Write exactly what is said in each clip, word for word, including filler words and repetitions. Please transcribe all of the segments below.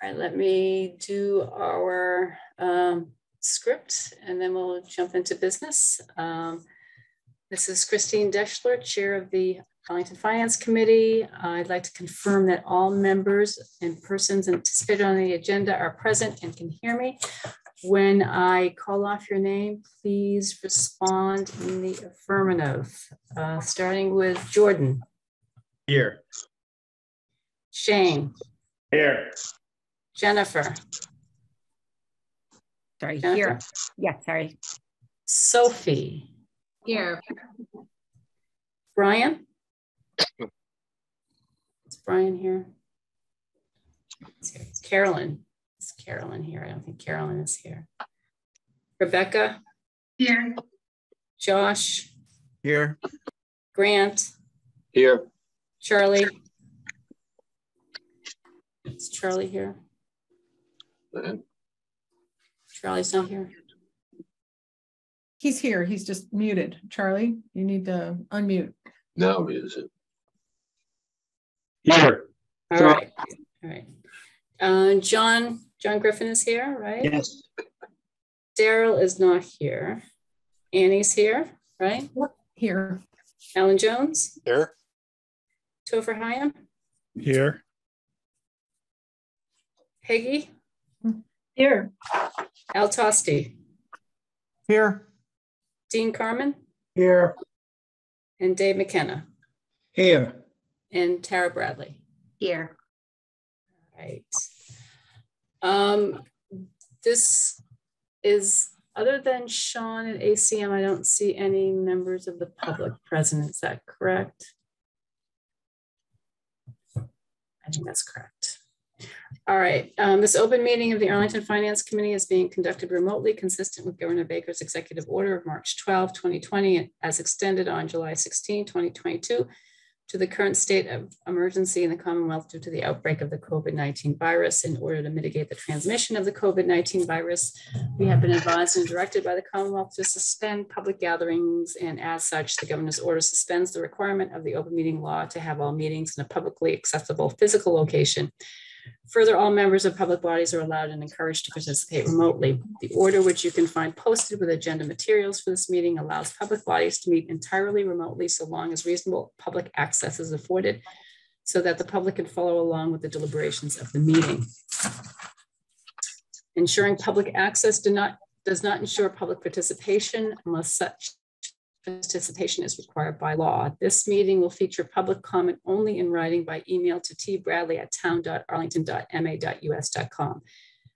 All right, let me do our um, script and then we'll jump into business. Um, this is Christine Deschler, Chair of the Arlington Finance Committee. Uh, I'd like to confirm that all members and persons anticipated on the agenda are present and can hear me. When I call off your name, please respond in the affirmative, uh, starting with Jordan. Here. Shane. Here. Jennifer. Sorry, Jennifer. Here. Yeah, sorry. Sophie. Here. Brian. Is Brian here? It's Carolyn. Is Carolyn here? I don't think Carolyn is here. Rebecca. Here. Josh. Here. Grant. Here. Charlie. Is Charlie here? Charlie's not here. He's here. He's just muted. Charlie, you need to unmute. Now it is. Here. All right. All right. Uh, John. John Griffin is here, right? Yes. Daryl is not here. Annie's here, right? Here. Alan Jones. Here. Topher Hyam. Here. Peggy? Here. Al Tosti? Here. Dean Carman? Here. And Dave McKenna? Here. And Tara Bradley? Here. All right. Um, this is, other than Sean and A C M, I don't see any members of the public present. Is that correct? I think that's correct. All right, um, this open meeting of the Arlington Finance Committee is being conducted remotely, consistent with Governor Baker's executive order of March twelfth, twenty twenty, as extended on July sixteenth, twenty twenty-two, to the current state of emergency in the Commonwealth due to the outbreak of the COVID nineteen virus. In order to mitigate the transmission of the COVID nineteen virus, we have been advised and directed by the Commonwealth to suspend public gatherings, and as such, the governor's order suspends the requirement of the open meeting law to have all meetings in a publicly accessible physical location. Further, all members of public bodies are allowed and encouraged to participate remotely. The order, which you can find posted with agenda materials for this meeting, allows public bodies to meet entirely remotely so long as reasonable public access is afforded so that the public can follow along with the deliberations of the meeting. Ensuring public access do not, does not ensure public participation unless such participation is required by law. This meeting will feature public comment only in writing by email to t bradley at town dot arlington dot m a dot u s dot com.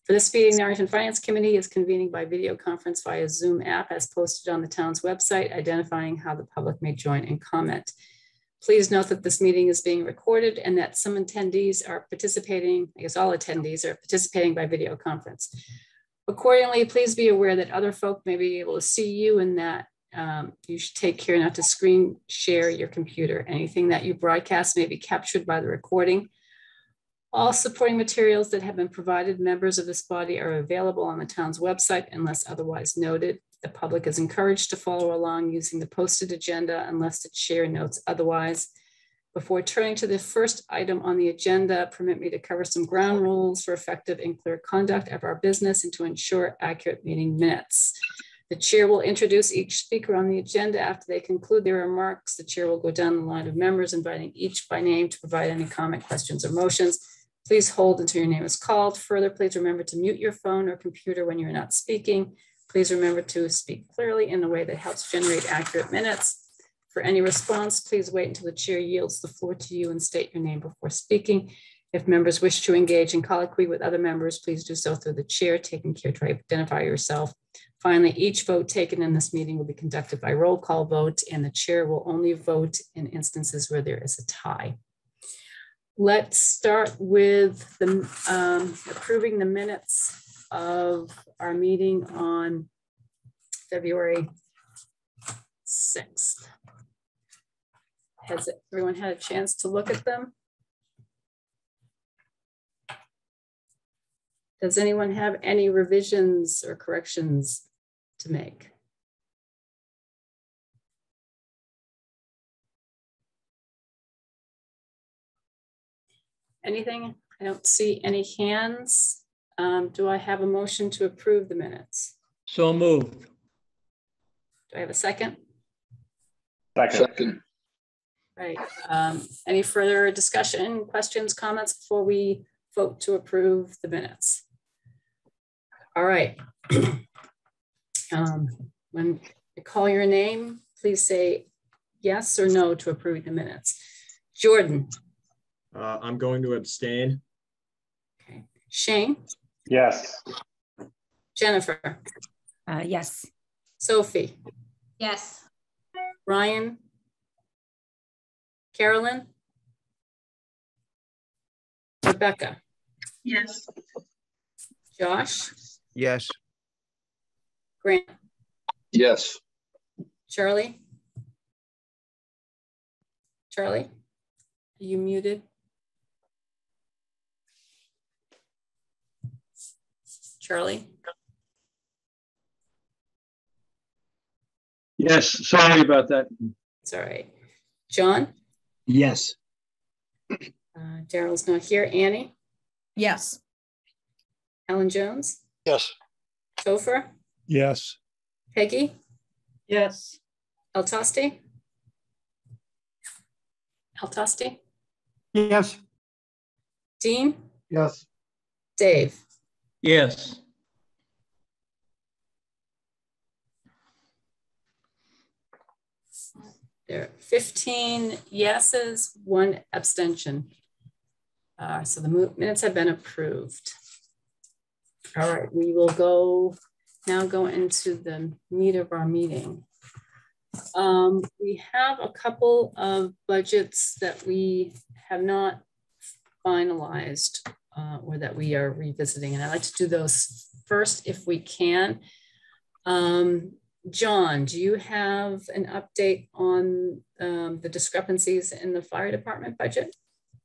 For this meeting, the Arlington Finance Committee is convening by video conference via Zoom app as posted on the town's website, identifying how the public may join and comment. Please note that this meeting is being recorded and that some attendees are participating, I guess all attendees are participating by video conference. Accordingly, please be aware that other folk may be able to see you and that Um, you should take care not to screen share your computer. Anything that you broadcast may be captured by the recording. All supporting materials that have been provided members of this body are available on the town's website unless otherwise noted. The public is encouraged to follow along using the posted agenda unless the chair notes otherwise. Before turning to the first item on the agenda, permit me to cover some ground rules for effective and clear conduct of our business and to ensure accurate meeting minutes. The chair will introduce each speaker on the agenda. After they conclude their remarks, the chair will go down the line of members, inviting each by name to provide any comment, questions, or motions. Please hold until your name is called. Further, please remember to mute your phone or computer when you're not speaking. Please remember to speak clearly in a way that helps generate accurate minutes. For any response, please wait until the chair yields the floor to you and state your name before speaking. If members wish to engage in colloquy with other members, please do so through the chair, taking care to identify yourself. Finally, each vote taken in this meeting will be conducted by roll call vote, and the chair will only vote in instances where there is a tie. Let's start with the, um, approving the minutes of our meeting on February sixth. Has everyone had a chance to look at them? Does anyone have any revisions or corrections to make? Anything I don't see any hands. Um, do I have a motion to approve the minutes? So moved. Do I have a second? Second. Second. Right. Um, any further discussion, questions, comments before we vote to approve the minutes? All right. um, when I call your name, please say yes or no to approve the minutes. Jordan. Uh, I'm going to abstain. Okay. Shane? Yes. Jennifer? Uh, yes. Sophie? Yes. Ryan? Carolyn? Rebecca? Yes. Josh? Yes. Grant? Yes. Charlie? Charlie? Are you muted? Charlie? Yes, sorry about that. It's all right. John? Yes. Uh, Daryl's not here. Annie? Yes. Alan Jones? Yes. Topher? Yes. Peggy? Yes. El Tosti? El Tosti? Yes. Dean? Yes. Dave? Yes. There are fifteen yeses, one abstention. Uh, so the minutes have been approved. All right, we will go now go into the meat of our meeting. Um, we have a couple of budgets that we have not finalized uh, or that we are revisiting. And I'd like to do those first if we can. Um, John, do you have an update on um, the discrepancies in the fire department budget?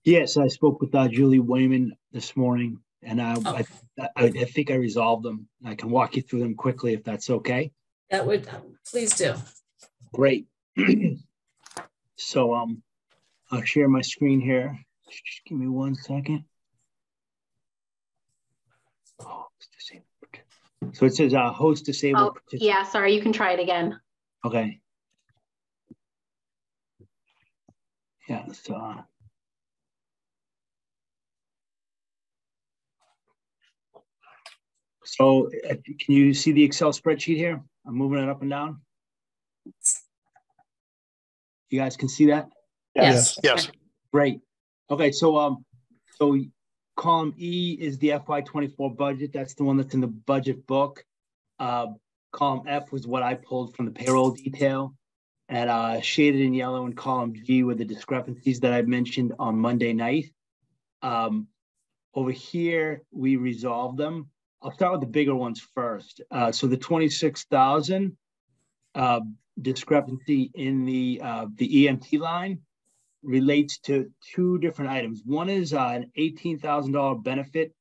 Yes, I spoke with uh, Julie Wayman this morning, and I, okay. I, I, I think I resolved them. I can walk you through them quickly if that's okay. That would, please do. Great. So um, I'll share my screen here. Just give me one second. Oh, it's the same. So it says uh, host disabled. Oh, yeah, sorry, you can try it again. Okay. Yeah, so. Uh, so uh, can you see the Excel spreadsheet here? I'm moving it up and down. You guys can see that? Yes. Yes. Yes. Great. Okay, so um, so. Column E is the F Y twenty-four budget. That's the one that's in the budget book. Uh, column F was what I pulled from the payroll detail. And uh, shaded in yellow in column G were the discrepancies that I mentioned on Monday night. Um, over here, we resolved them. I'll start with the bigger ones first. Uh, so the twenty-six thousand uh, discrepancy in the, uh, the E M T line relates to two different items. One is uh, an eighteen thousand dollar benefit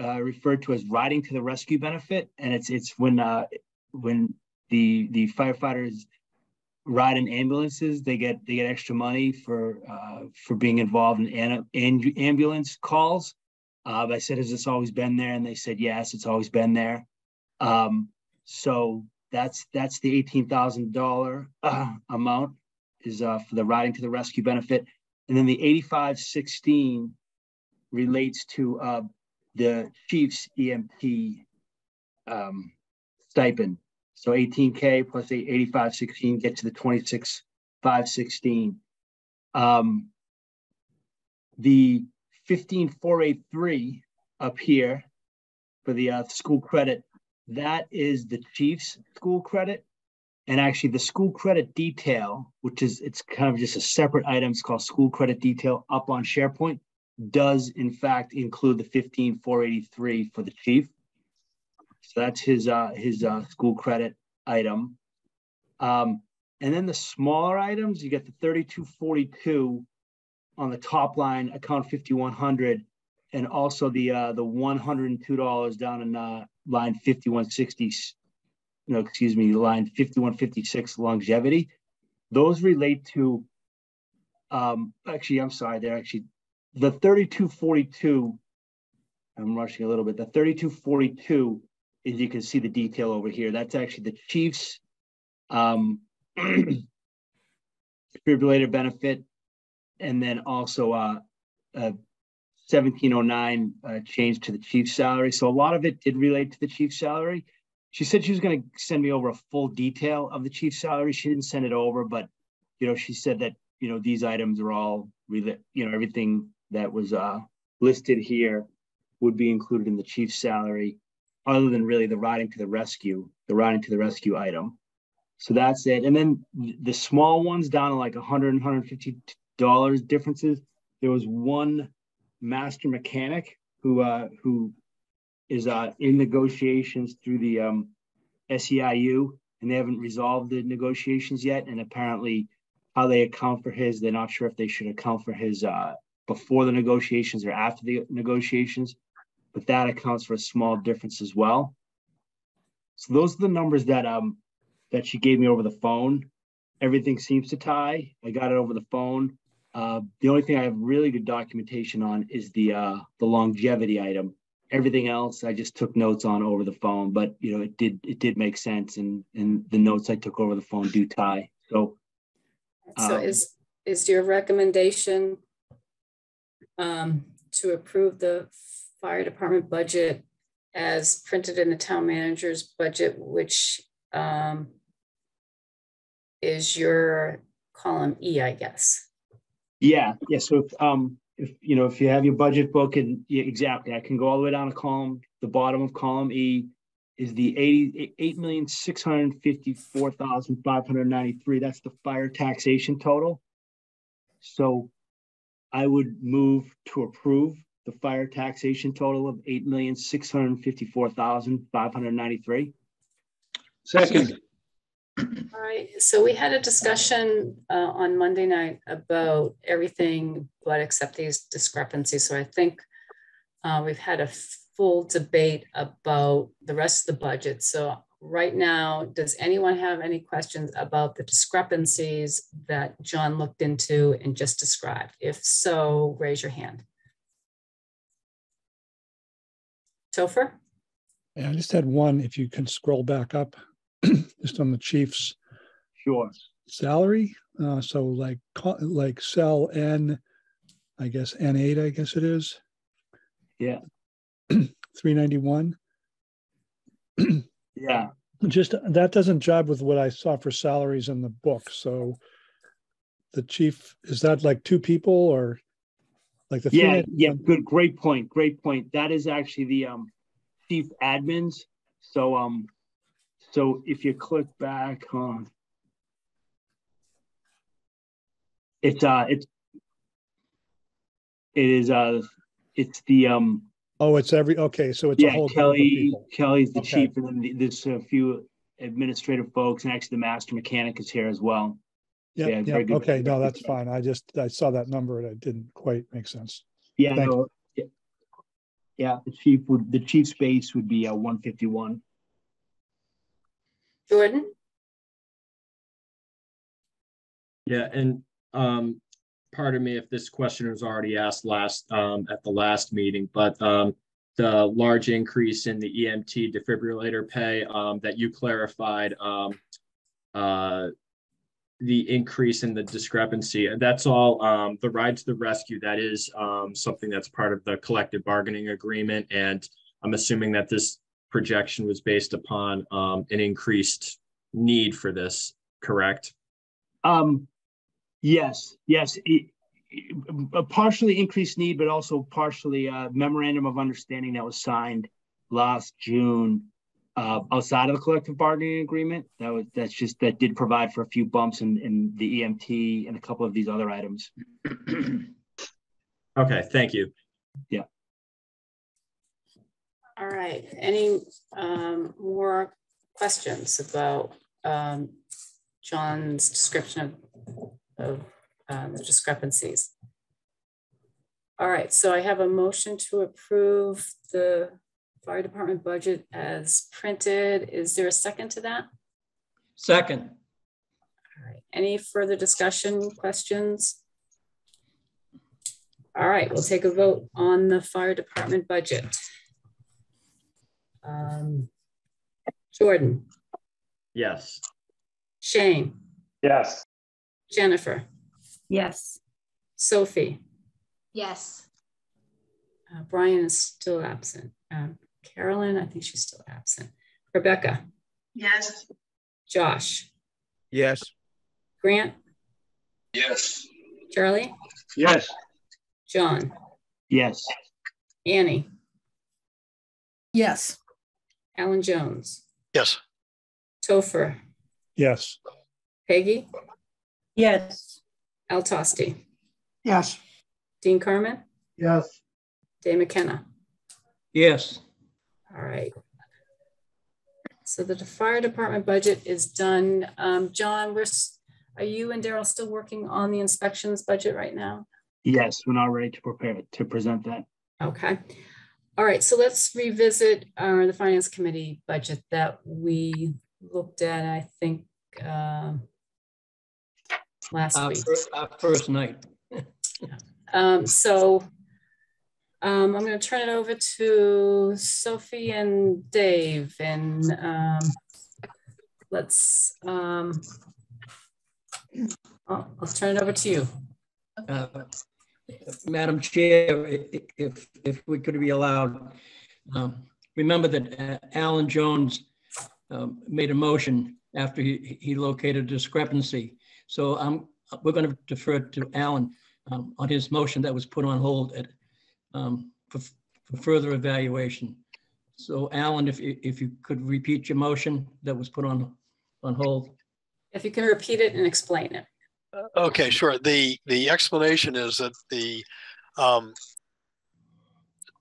uh, referred to as riding to the rescue benefit, and it's it's when uh, when the the firefighters ride in ambulances, they get they get extra money for uh, for being involved in an, an, ambulance calls. Uh, I said, has this always been there? And they said, yes, it's always been there. Um, so that's that's the eighteen thousand dollar uh, amount. Is uh, for the riding to the rescue benefit. And then the eighty-five sixteen relates to uh, the chief's E M T um, stipend. So eighteen K plus the eighty-five sixteen gets to the twenty-six five sixteen. Um, the fifteen four eighty-three up here for the uh, school credit, that is the chief's school credit. And actually the school credit detail, which is, it's kind of just a separate item, it's called school credit detail up on SharePoint, does in fact include the fifteen four eighty-three for the chief. So that's his uh, his uh, school credit item. Um, and then the smaller items, you get the thirty-two forty-two on the top line, account fifty-one hundred, and also the uh, the one hundred two dollars down in uh, line fifty-one sixty. No, excuse me, line fifty-one fifty-six longevity. Those relate to, um, actually, I'm sorry, they're actually, the thirty-two forty-two I'm rushing a little bit. The thirty-two forty-two, as you can see the detail over here, that's actually the chief's um, defibrillator benefit, and then also uh, uh, seventeen oh nine uh, change to the chief's salary. So a lot of it did relate to the chief's salary. She said she was going to send me over a full detail of the chief's salary. She didn't send it over, but you know, she said that you know these items are all, you know, everything that was uh, listed here would be included in the chief's salary, other than really the riding to the rescue, the riding to the rescue item. So that's it. And then the small ones down to like one hundred and one hundred fifty dollars differences. There was one master mechanic who uh, who. is uh, in negotiations through the um, S E I U, and they haven't resolved the negotiations yet. And apparently how they account for his, they're not sure if they should account for his uh, before the negotiations or after the negotiations, but that accounts for a small difference as well. So those are the numbers that um that she gave me over the phone. Everything seems to tie. I got it over the phone. Uh, the only thing I have really good documentation on is the uh, the longevity item. Everything else I just took notes on over the phone, but you know, it did it did make sense, and and the notes I took over the phone do tie. So um, so is is your recommendation um to approve the fire department budget as printed in the town manager's budget, which um is your column E, I guess? Yeah, yeah. So if, um If, you know, if you have your budget book, and yeah, exactly, I can go all the way down to column. The bottom of column E is the eighty-eight million six hundred fifty-four thousand five hundred ninety-three. That's the fire taxation total. So I would move to approve the fire taxation total of eight million six hundred fifty-four thousand five hundred ninety-three. Second. All right, so we had a discussion uh, on Monday night about everything but except these discrepancies. So I think uh, we've had a full debate about the rest of the budget. So right now, does anyone have any questions about the discrepancies that John looked into and just described? If so, raise your hand. Topher? Yeah, I just had one, if you can scroll back up. Just on the chief's sure salary, uh, so like like cell N, I guess N eight, I guess it is. Yeah, three ninety-one. Yeah, just that doesn't jibe with what I saw for salaries in the book. So the chief, is that like two people or like the yeah yeah good great point great point. That is actually the um chief admins. So um. So if you click back on, it's uh it's it is uh it's the um oh it's every okay so it's yeah a whole Kelly Kelly's the okay. chief, and then there's a few administrative folks, and actually the master mechanic is here as well. Yep, yeah yeah okay very no that's fine. I just I saw that number and it didn't quite make sense. Yeah no, yeah, yeah the chief would the chief's base would be uh, one fifty-one. Jordan? Yeah, and um, pardon me if this question was already asked last um, at the last meeting, but um, the large increase in the E M T defibrillator pay um, that you clarified, um, uh, the increase in the discrepancy, and that's all um, the ride to the rescue. That is um, something that's part of the collective bargaining agreement, and I'm assuming that this projection was based upon um, an increased need for this, correct? Um, yes, yes, it, it, a partially increased need, but also partially a memorandum of understanding that was signed last June uh, outside of the collective bargaining agreement. That was that's just that did provide for a few bumps in, in the E M T and a couple of these other items. Okay, thank you. Yeah. All right, any um, more questions about um, John's description of, of uh, the discrepancies? All right, so I have a motion to approve the fire department budget as printed. Is there a second to that? Second. All right, any further discussion, questions? All right, we'll take a vote on the fire department budget. Um, Jordan? Yes. Shane? Yes. Jennifer? Yes. Sophie? Yes. Uh, Brian is still absent. Um, Carolyn, I think she's still absent. Rebecca? Yes. Josh? Yes. Grant? Yes. Charlie? Yes. John? Yes. Annie? Yes. Alan Jones? Yes. Topher? Yes. Peggy? Yes. Al Tosti? Yes. Dean Carman? Yes. Day McKenna? Yes. All right. So the fire department budget is done. Um, John, we're, are you and Daryl still working on the inspections budget right now? Yes, we're not ready to prepare it, to present that. Okay. All right, so let's revisit our, the Finance Committee budget that we looked at, I think, uh, last our week. First, our first night. um, so um, I'm going to turn it over to Sophie and Dave, and um, let's, um, I'll, I'll turn it over to you. Uh, Madam Chair, if, if we could be allowed, um, remember that uh, Alan Jones um, made a motion after he, he located discrepancy. So um, we're going to defer to Alan um, on his motion that was put on hold at, um, for, for further evaluation. So Alan, if, if you could repeat your motion that was put on, on hold. If you can repeat it and explain it. Okay, sure. The the explanation is that the um,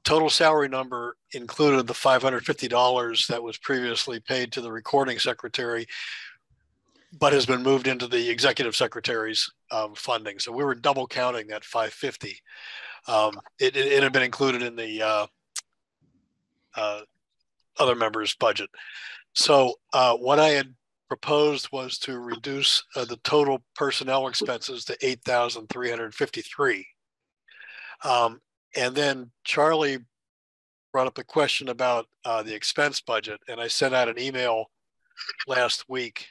total salary number included the five hundred fifty dollars that was previously paid to the recording secretary, but has been moved into the executive secretary's um, funding. So we were double counting that five hundred fifty. Um, it, it, it had been included in the uh, uh, other members' budget. So uh, what I had proposed was to reduce uh, the total personnel expenses to eight thousand three hundred fifty-three. Um, and then Charlie brought up the question about uh, the expense budget. And I sent out an email last week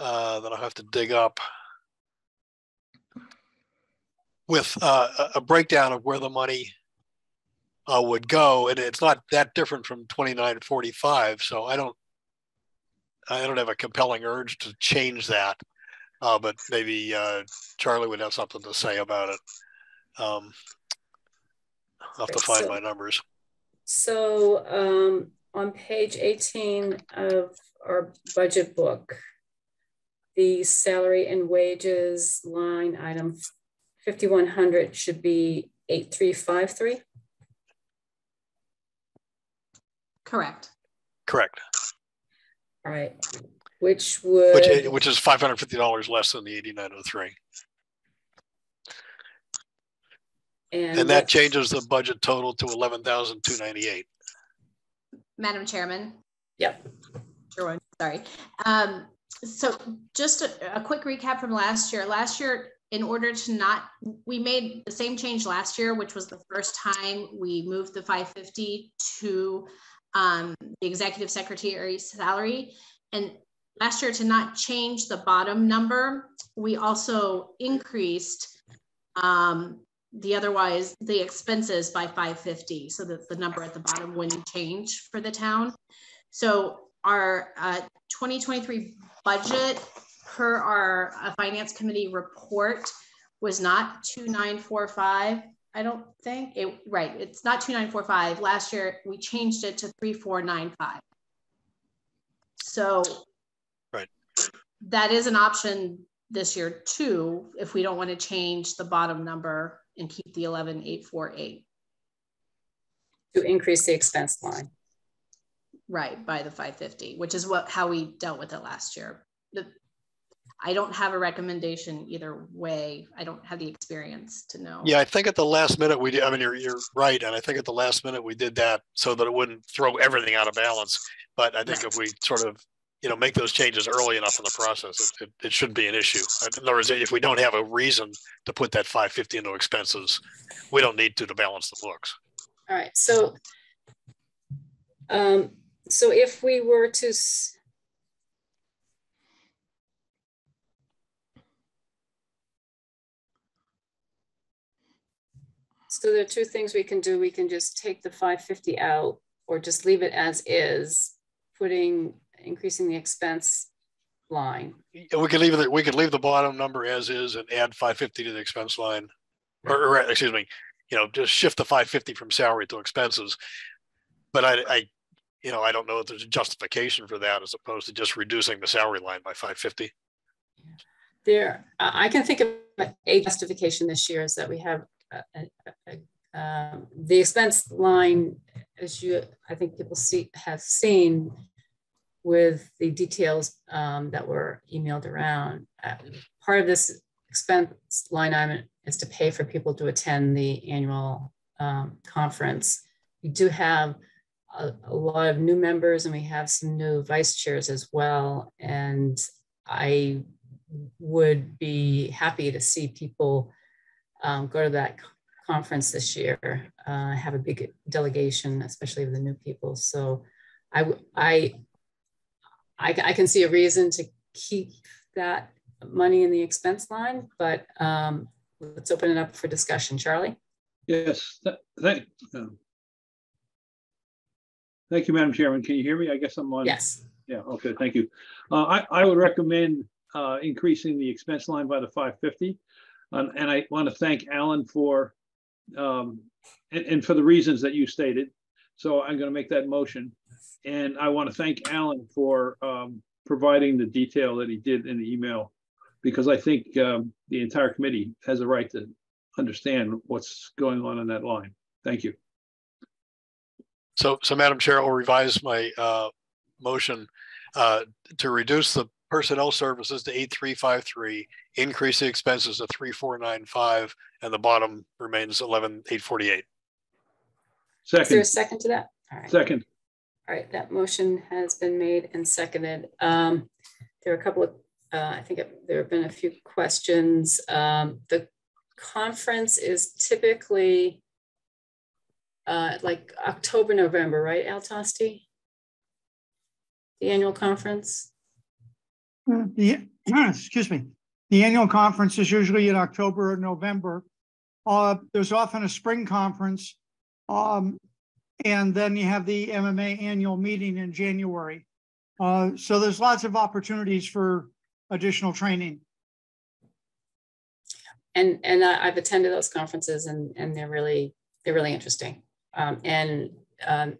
uh, that I'll have to dig up with uh, a breakdown of where the money uh, would go. And it's not that different from twenty-nine forty-five. So I don't I don't have a compelling urge to change that, uh, but maybe uh, Charlie would have something to say about it. Um, I'll have to find so, my numbers. So um, on page eighteen of our budget book, the salary and wages line item fifty-one hundred should be eight three five three? Correct. Correct. All right, which would which, which is five hundred fifty dollars less than the eighty nine oh three, and, and that changes the budget total to eleven thousand two ninety eight. Madam Chairman. Yep. Sure. Sorry. Um, so just a, a quick recap from last year. Last year, in order to not, we made the same change last year, which was the first time we moved the five fifty to. Um, the executive secretary's salary. And last year, to not change the bottom number, we also increased um, the otherwise, the expenses by five hundred fifty, so that the number at the bottom wouldn't change for the town. So our uh, twenty twenty-three budget per our uh, finance committee report was not two nine four five. I don't think it right. It's not two nine four five. Last year we changed it to three four nine five. So right. That is an option this year too, if we don't want to change the bottom number and keep the eleven eight four eight. To increase the expense line. Right, by the five hundred fifty, which is what how we dealt with it last year. The, I don't have a recommendation either way. I don't have the experience to know. Yeah, I think at the last minute we did, I mean, you're, you're right. And I think at the last minute we did that so that it wouldn't throw everything out of balance. But I think right. If we sort of, you know, make those changes early enough in the process, it, it, it shouldn't be an issue. In other words, if we don't have a reason to put that five hundred fifty into expenses, we don't need to, to balance the books. All right. So Um, so if we were to, s so there are two things we can do. We can just take the five fifty out or just leave it as is, putting, increasing the expense line. We could leave it, we could leave the bottom number as is and add five fifty to the expense line, or, or excuse me, you know, just shift the five fifty from salary to expenses. But I, I, you know, I don't know if there's a justification for that as opposed to just reducing the salary line by five fifty. There, I can think of a justification this year is that we have a, a, a, um, the expense line, as you, I think people see have seen with the details um, that were emailed around. Uh, part of this expense line item is to pay for people to attend the annual um, conference. We do have a, a lot of new members, and we have some new vice chairs as well. And I would be happy to see people um, go to that conference this year, uh, have a big delegation, especially of the new people. So I, I, I, I can see a reason to keep that money in the expense line, but um, let's open it up for discussion. Charlie? Yes, th thank, um, thank you, Madam Chairman. Can you hear me? I guess I'm on. Yes. Yeah, okay, thank you. Uh, I, I would recommend uh, increasing the expense line by the five fifty. Um, and I want to thank Alan for, um, and, and for the reasons that you stated. So I'm going to make that motion. And I want to thank Alan for um, providing the detail that he did in the email, because I think um, the entire committee has a right to understand what's going on in that line. Thank you. So, so Madam Chair, I'll revise my uh, motion uh, to reduce the personnel services to eight three five three, increase the expenses to three four nine five, and the bottom remains eleven eight forty-eight. Second. Is there a second to that? All right. Second. All right, that motion has been made and seconded. Um, there are a couple of, uh, I think it, there have been a few questions. Um, the conference is typically uh, like October, November, right, Al Tosti? The annual conference? Uh, the, excuse me. The annual conference is usually in October or November. Uh, there's often a spring conference. Um, And then you have the M M A annual meeting in January. Uh, so there's lots of opportunities for additional training. And and I've attended those conferences, and and they're really they're really interesting. Um, and um,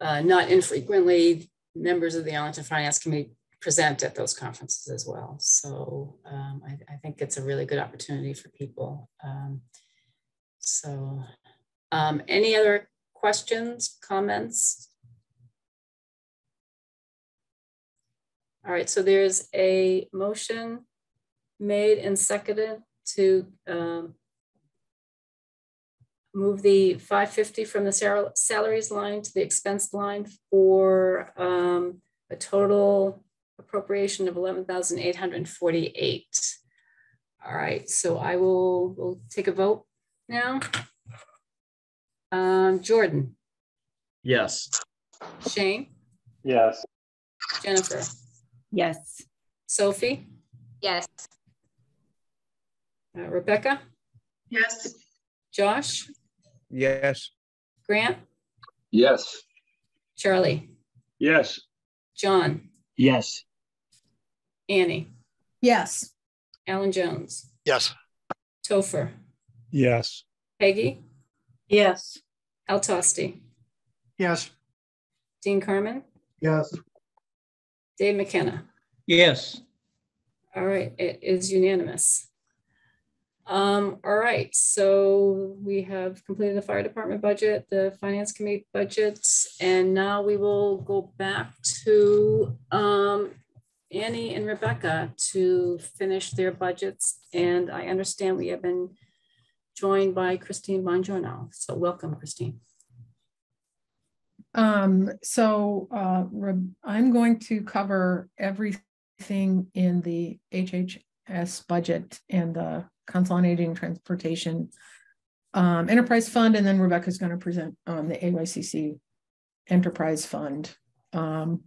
uh, not infrequently, members of the Arlington Finance Committee present at those conferences as well. So um, I, I think it's a really good opportunity for people. Um, so um, any other questions, comments? All right, so there's a motion made and seconded to um, move the five fifty from the sal salaries line to the expense line for um, a total appropriation of eleven thousand eight hundred forty-eight. All right, so I will we'll take a vote now. Um, Jordan? Yes. Shane? Yes. Jennifer? Yes. Sophie? Yes. Uh, Rebecca? Yes. Josh? Yes. Grant? Yes. Charlie? Yes. John? Yes. Annie? Yes. Alan Jones? Yes. Topher? Yes. Peggy? Yes. Al Tosti? Yes. Dean Carman? Yes. Dave McKenna? Yes. All right, it is unanimous. Um, all right, so we have completed the fire department budget, the finance committee budgets, and now we will go back to um, Annie and Rebecca to finish their budgets. And I understand we have been joined by Christine Bongiorno. So welcome, Christine. Um, so uh, I'm going to cover everything in the H H S budget and the Consolidating Transportation um, Enterprise Fund, and then Rebecca's going to present um, the A Y C C enterprise fund. Um,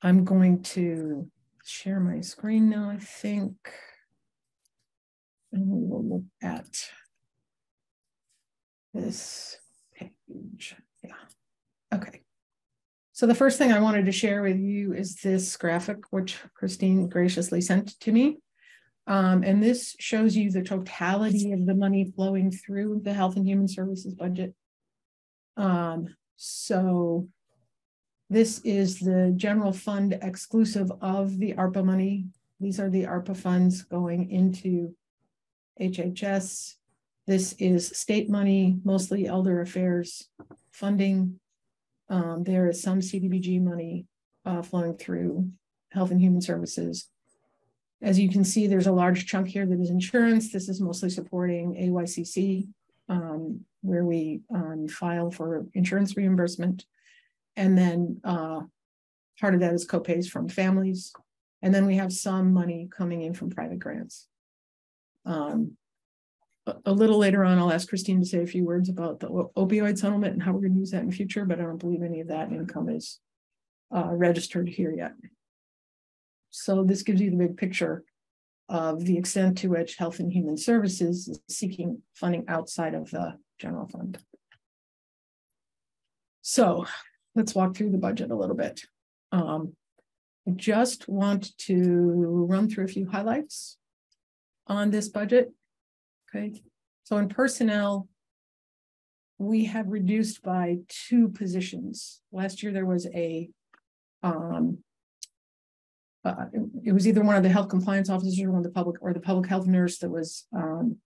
I'm going to share my screen now, I think, and we will look at this page. Yeah, okay. So the first thing I wanted to share with you is this graphic, which Christine graciously sent to me. Um, and this shows you the totality of the money flowing through the Health and Human Services budget. Um, so this is the general fund exclusive of the ARPA money. These are the ARPA funds going into H H S. This is state money, mostly elder affairs funding. Um, there is some C D B G money uh, flowing through Health and Human Services. As you can see, there's a large chunk here that is insurance. This is mostly supporting A Y C C, um, where we um, file for insurance reimbursement. And then uh, part of that is co-pays from families. And then we have some money coming in from private grants. Um, a little later on, I'll ask Christine to say a few words about the opioid settlement and how we're going to use that in the future, but I don't believe any of that income is uh, registered here yet. So this gives you the big picture of the extent to which Health and Human Services is seeking funding outside of the general fund. So let's walk through the budget a little bit. Um, I just want to run through a few highlights on this budget. Okay, so in personnel, we have reduced by two positions. Last year there was a, um, uh, it was either one of the health compliance officers or one of the public or the public health nurse that was um,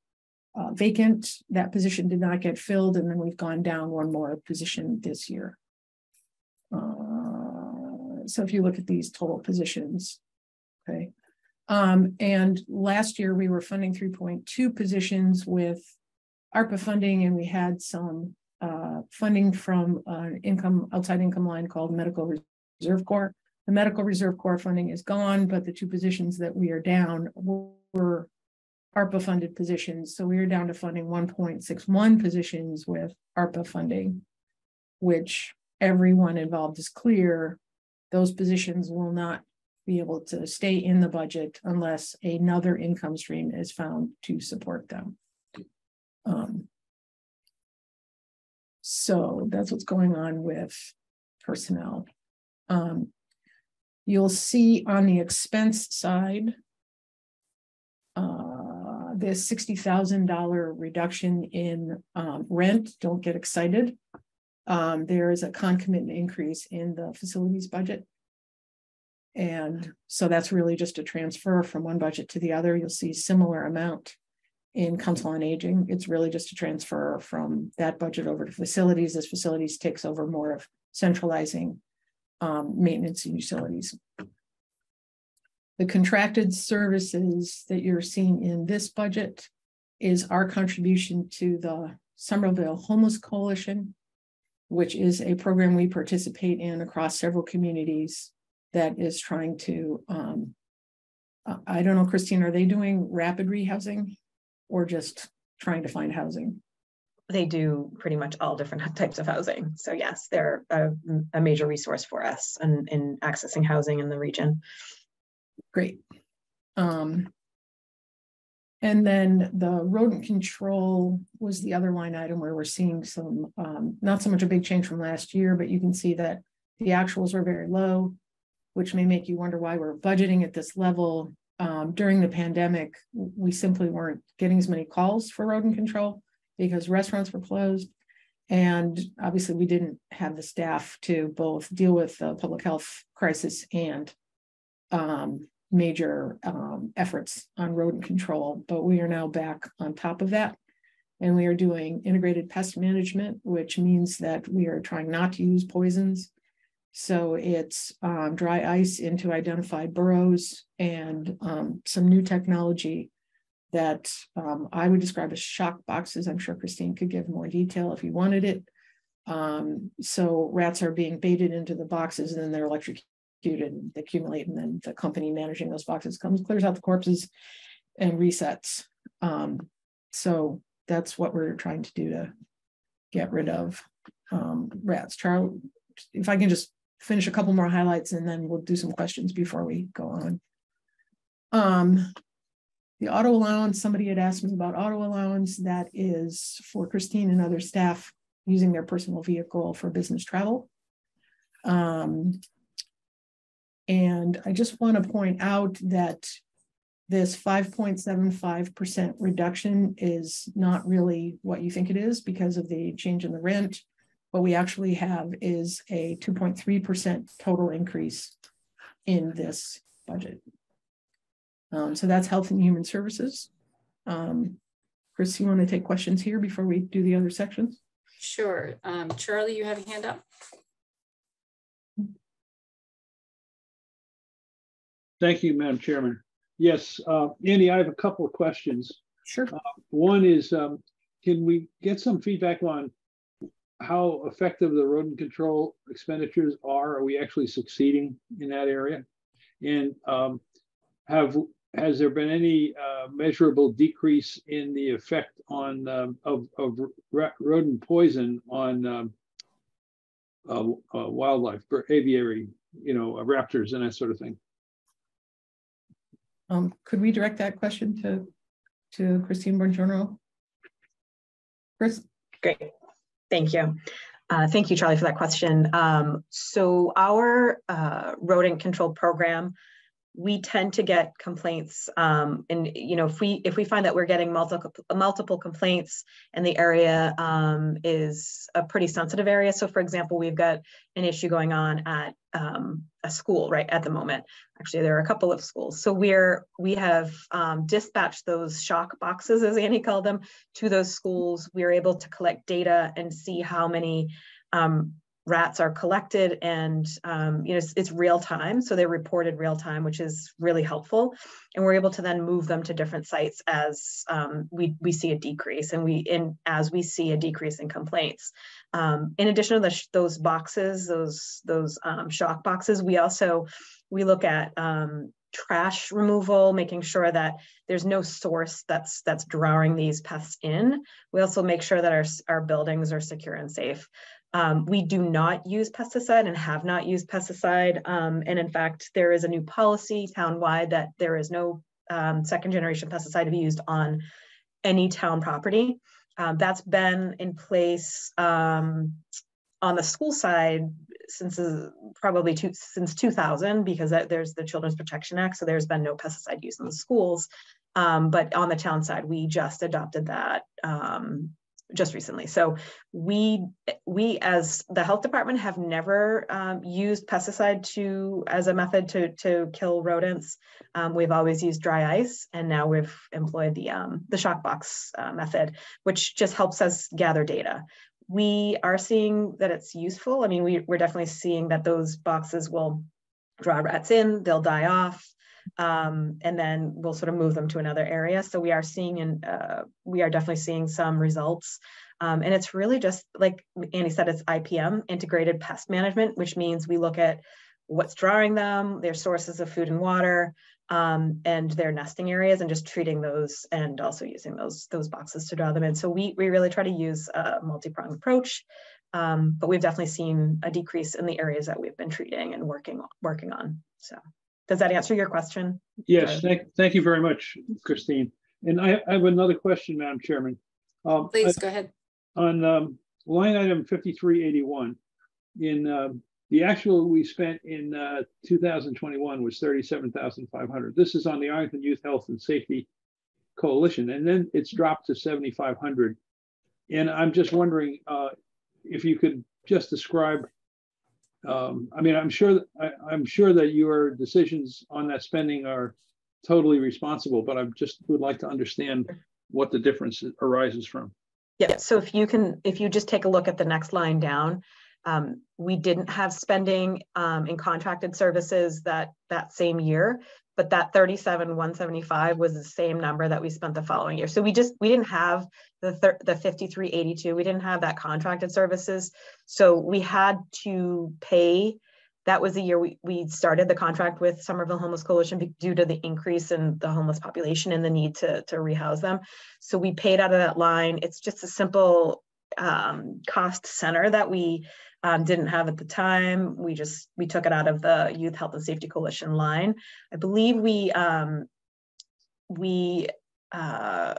uh, vacant. That position did not get filled, and then we've gone down one more position this year. Uh, so if you look at these total positions, okay. Um, and last year we were funding three point two positions with ARPA funding, and we had some uh, funding from an income outside income line called Medical Reserve Corps. The Medical Reserve Corps funding is gone, but the two positions that we are down were ARPA funded positions. So we are down to funding one point six one positions with ARPA funding, which everyone involved is clear. Those positions will not be able to stay in the budget unless another income stream is found to support them. Um, so that's what's going on with personnel. Um, you'll see on the expense side, uh, this sixty thousand dollar reduction in um, rent. Don't get excited. Um, there is a concomitant increase in the facilities budget. And so that's really just a transfer from one budget to the other. You'll see similar amount in Council on Aging. It's really just a transfer from that budget over to facilities, as facilities takes over more of centralizing um, maintenance and utilities. The contracted services that you're seeing in this budget is our contribution to the Somerville Homeless Coalition, which is a program we participate in across several communities that is trying to, um, I don't know, Christine, are they doing rapid rehousing or just trying to find housing? They do pretty much all different types of housing. So yes, they're a, a major resource for us in, in accessing housing in the region. Great. Um, and then the rodent control was the other line item where we're seeing some, um, not so much a big change from last year, but you can see that the actuals are very low, which may make you wonder why we're budgeting at this level. Um, during the pandemic, we simply weren't getting as many calls for rodent control because restaurants were closed. And obviously we didn't have the staff to both deal with the public health crisis and um, major um, efforts on rodent control, but we are now back on top of that. And we are doing integrated pest management, which means that we are trying not to use poisons. So it's um, dry ice into identified burrows and um, some new technology that um, I would describe as shock boxes. I'm sure Christine could give more detail if you wanted it. Um, so rats are being baited into the boxes and then they're electrocuted and they accumulate, and then the company managing those boxes comes, clears out the corpses and resets. Um, so that's what we're trying to do to get rid of um, rats. Charlie, if I can just finish a couple more highlights and then we'll do some questions before we go on. Um, the auto allowance, somebody had asked me about auto allowance. That is for Christine and other staff using their personal vehicle for business travel. Um, and I just want to point out that this five point seven five percent reduction is not really what you think it is because of the change in the rent. What we actually have is a two point three percent total increase in this budget. Um, so that's Health and Human Services. Um, Chris, you want to take questions here before we do the other sections? Sure. Um, Charlie, you have a hand up. Thank you, Madam Chairman. Yes, uh, Andy, I have a couple of questions. Sure. Uh, one is, um, can we get some feedback on how effective the rodent control expenditures are? Are we actually succeeding in that area? And um, have has there been any uh, measurable decrease in the effect on um, of, of rodent poison on um, uh, uh, wildlife, aviary, you know, uh, raptors and that sort of thing? Um, could we direct that question to, to Christine Bongiorno? Chris? Great. Thank you. Uh, thank you, Charlie, for that question. Um, so our uh, rodent control program, we tend to get complaints. Um, and, you know, if we if we find that we're getting multiple, multiple complaints and the area um, is a pretty sensitive area. So, for example, we've got an issue going on at um, a school right at the moment. Actually, there are a couple of schools. So we're we have um, dispatched those shock boxes, as Annie called them, to those schools. We are able to collect data and see how many um, rats are collected, and um, you know it's, it's real time. So they're reported real time, which is really helpful. And we're able to then move them to different sites as um, we we see a decrease, and we in as we see a decrease in complaints. Um, in addition to the, those boxes, those those um, shock boxes, we also we look at um, trash removal, making sure that there's no source that's that's drawing these pests in. We also make sure that our, our buildings are secure and safe. Um, we do not use pesticide and have not used pesticide. Um, and in fact, there is a new policy townwide that there is no um, second generation pesticide to be used on any town property. Um, that's been in place um, on the school side since uh, probably two, since two thousand, because that, there's the Children's Protection Act, so there's been no pesticide use in the schools. Um, but on the town side, we just adopted that um, just recently. So we we as the health department have never um, used pesticide to as a method to to kill rodents. Um, we've always used dry ice, and now we've employed the um, the shock box uh, method, which just helps us gather data. We are seeing that it's useful. I mean, we, we're definitely seeing that those boxes will draw rats in, they'll die off, um, and then we'll sort of move them to another area. So we are seeing, and uh, we are definitely seeing some results. Um, and it's really just, like Annie said, it's I P M, integrated pest management, which means we look at what's drawing them, their sources of food and water, um, and their nesting areas, and just treating those, and also using those those boxes to draw them in. So we, we really try to use a multi-pronged approach, um, but we've definitely seen a decrease in the areas that we've been treating and working, working on. So does that answer your question? Yes, thank, thank you very much, Christine. And I, I have another question, Madam Chairman. Um, Please, I, go ahead. On um, line item fifty-three eighty-one, in uh, the actual we spent in uh, two thousand twenty-one was thirty-seven thousand five hundred dollars. This is on the Arlington Youth Health and Safety Coalition, and then it's dropped to seventy-five hundred dollars. And I'm just wondering uh, if you could just describe. Um, I mean, I'm sure that, I, I'm sure that your decisions on that spending are totally responsible, but I just would like to understand what the difference arises from. Yeah. So if you can, if you just take a look at the next line down. Um, we didn't have spending um, in contracted services that that same year, but that thirty-seven thousand one hundred seventy-five was the same number that we spent the following year. So we just we didn't have the the fifty-three eighty-two. We didn't have that contracted services, so we had to pay. That was the year we we started the contract with Somerville Homeless Coalition due to the increase in the homeless population and the need to to rehouse them. So we paid out of that line. It's just a simple um, cost center that we. um, didn't have at the time. We just, we took it out of the Youth Health and Safety Coalition line. I believe we, um, we, uh,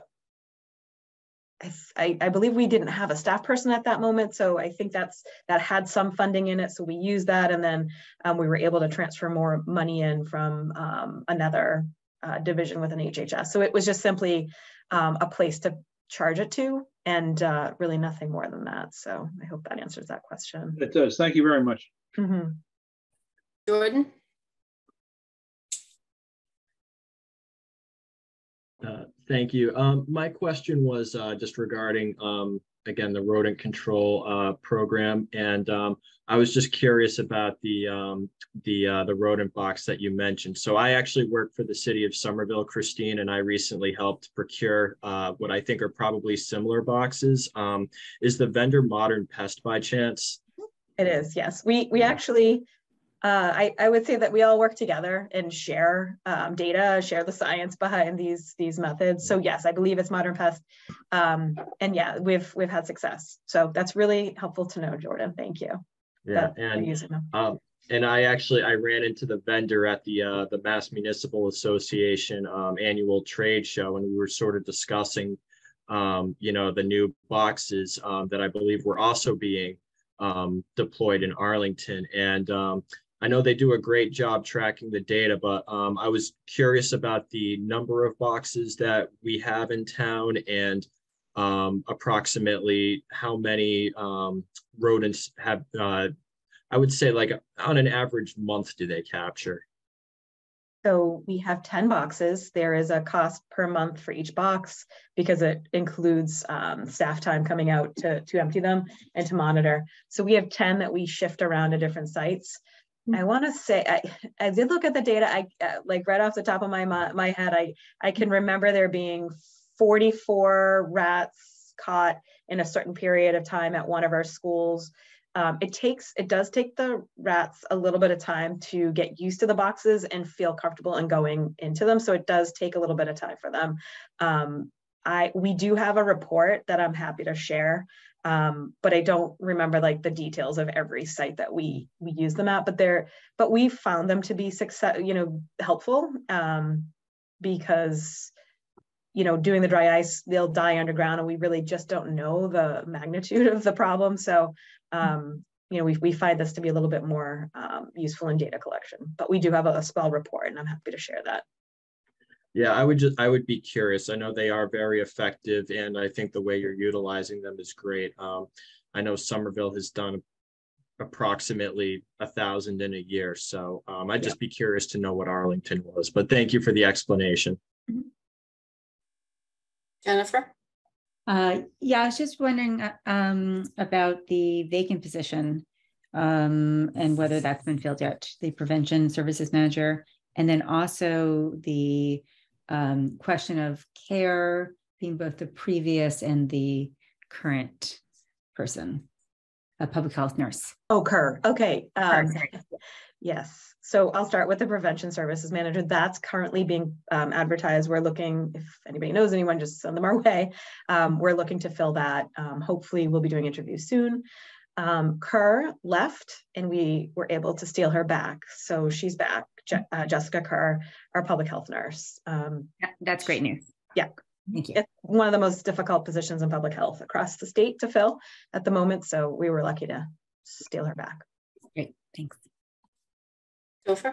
I, I believe we didn't have a staff person at that moment, so I think that's that had some funding in it. So we used that, and then um, we were able to transfer more money in from um, another uh, division within H H S. So it was just simply um, a place to charge it to, and uh, really nothing more than that. So I hope that answers that question. It does. Thank you very much. Mm-hmm. Jordan. Uh, thank you. Um, my question was uh, just regarding, um, again, the rodent control uh, program. And um, I was just curious about the, um, the, uh, the rodent box that you mentioned. So I actually work for the city of Somerville, Christine, and I recently helped procure uh, what I think are probably similar boxes. Um, is the vendor Modern Pest by chance? It is, yes. We, we actually... Uh, I, I would say that we all work together and share um, data, share the science behind these these methods. So yes, I believe it's Modern Pest, um, and yeah, we've we've had success. So that's really helpful to know, Jordan. Thank you. Yeah, that, and using them. Um, and I actually I ran into the vendor at the uh, the Mass Municipal Association um, annual trade show, and we were sort of discussing, um, you know, the new boxes um, that I believe were also being um, deployed in Arlington, and um, I know they do a great job tracking the data, but um, I was curious about the number of boxes that we have in town, and um, approximately how many um, rodents have, uh, I would say, like on an average month, do they capture? So we have ten boxes. There is a cost per month for each box because it includes um, staff time coming out to, to empty them and to monitor. So we have ten that we shift around to different sites. I want to say, I, I did look at the data, I uh, like right off the top of my, my head, I, I can remember there being forty-four rats caught in a certain period of time at one of our schools. Um, it takes, it does take the rats a little bit of time to get used to the boxes and feel comfortable in going into them. So it does take a little bit of time for them. Um, I, we do have a report that I'm happy to share, um, but I don't remember like the details of every site that we we use them at. But they're but we found them to be success, you know, helpful um, because you know doing the dry ice, they'll die underground, and we really just don't know the magnitude of the problem. So um, you know we we find this to be a little bit more um, useful in data collection. But we do have a, a small report, and I'm happy to share that. Yeah, I would just I would be curious. I know they are very effective, and I think the way you're utilizing them is great. Um, I know Somerville has done approximately a thousand in a year, so um, I'd just yeah. be curious to know what Arlington was. But thank you for the explanation, Jennifer. Uh, yeah, I was just wondering um, about the vacant position um, and whether that's been filled yet. The prevention services manager, and then also the Um, question of care being both the previous and the current person, a public health nurse. Oh, Kerr. Okay. Um, Kerr, yes. So I'll start with the prevention services manager. That's currently being um, advertised. We're looking, if anybody knows anyone, just send them our way. Um, we're looking to fill that. Um, hopefully we'll be doing interviews soon. Um, Kerr left and we were able to steal her back. So she's back. Je uh, Jessica Kerr, our public health nurse. Um, That's great news. Yeah. Thank you. It's one of the most difficult positions in public health across the state to fill at the moment. So we were lucky to steal her back. Great. Thanks. Gopher?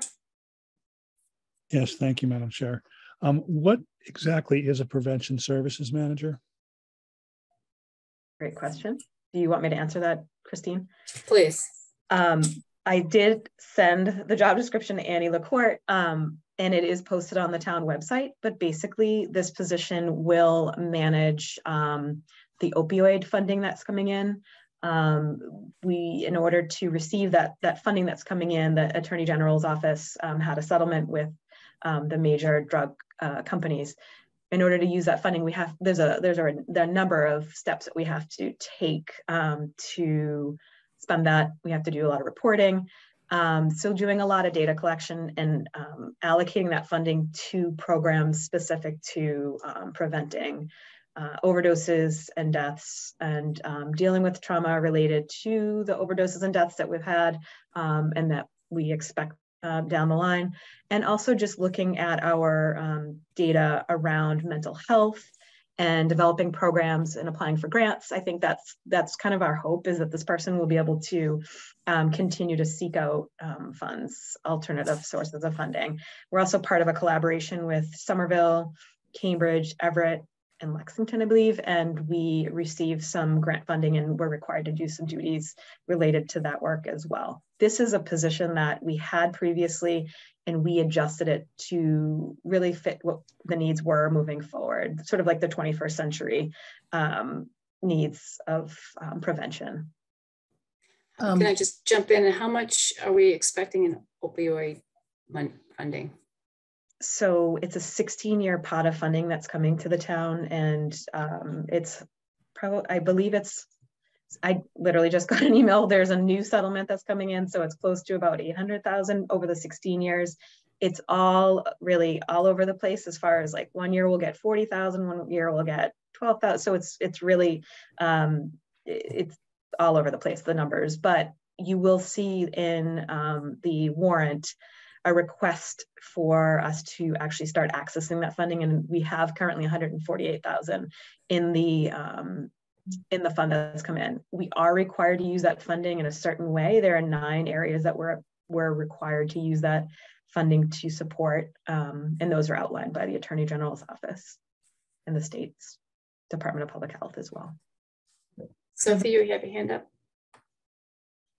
Yes. Thank you, Madam Chair. Um, what exactly is a prevention services manager? Great question. Do you want me to answer that, Christine? Please. Um, I did send the job description to Annie LaCourte, um, and it is posted on the town website, but basically this position will manage um, the opioid funding that's coming in. Um, we, in order to receive that, that funding that's coming in, the Attorney General's office um, had a settlement with um, the major drug uh, companies. In order to use that funding, we have, there's a, there's a, there are a number of steps that we have to take um, to spend that. We have to do a lot of reporting. Um, so doing a lot of data collection and um, allocating that funding to programs specific to um, preventing uh, overdoses and deaths, and um, dealing with trauma related to the overdoses and deaths that we've had um, and that we expect uh, down the line. And also just looking at our um, data around mental health and developing programs and applying for grants. I think that's that's kind of our hope, is that this person will be able to um, continue to seek out um, funds, alternative sources of funding. We're also part of a collaboration with Somerville, Cambridge, Everett, and Lexington, I believe, and we receive some grant funding and we're required to do some duties related to that work as well. This is a position that we had previously, and we adjusted it to really fit what the needs were moving forward, sort of like the twenty-first century um, needs of um, prevention. Um, Can I just jump in? How much are we expecting in opioid funding? So it's a sixteen year pot of funding that's coming to the town, and um, it's probably, I believe it's, I literally just got an email, there's a new settlement that's coming in, so it's close to about eight hundred thousand over the sixteen years. It's all really all over the place, as far as like one year we'll get forty thousand, one year we'll get twelve thousand, so it's it's really, um, it's all over the place, the numbers, but you will see in um, the warrant a request for us to actually start accessing that funding, and we have currently one hundred forty-eight thousand in the um, in the fund that's come in. We are required to use that funding in a certain way. There are nine areas that we're we're required to use that funding to support, um, and those are outlined by the Attorney General's office and the state's Department of Public Health as well. Sophie, you have your hand up.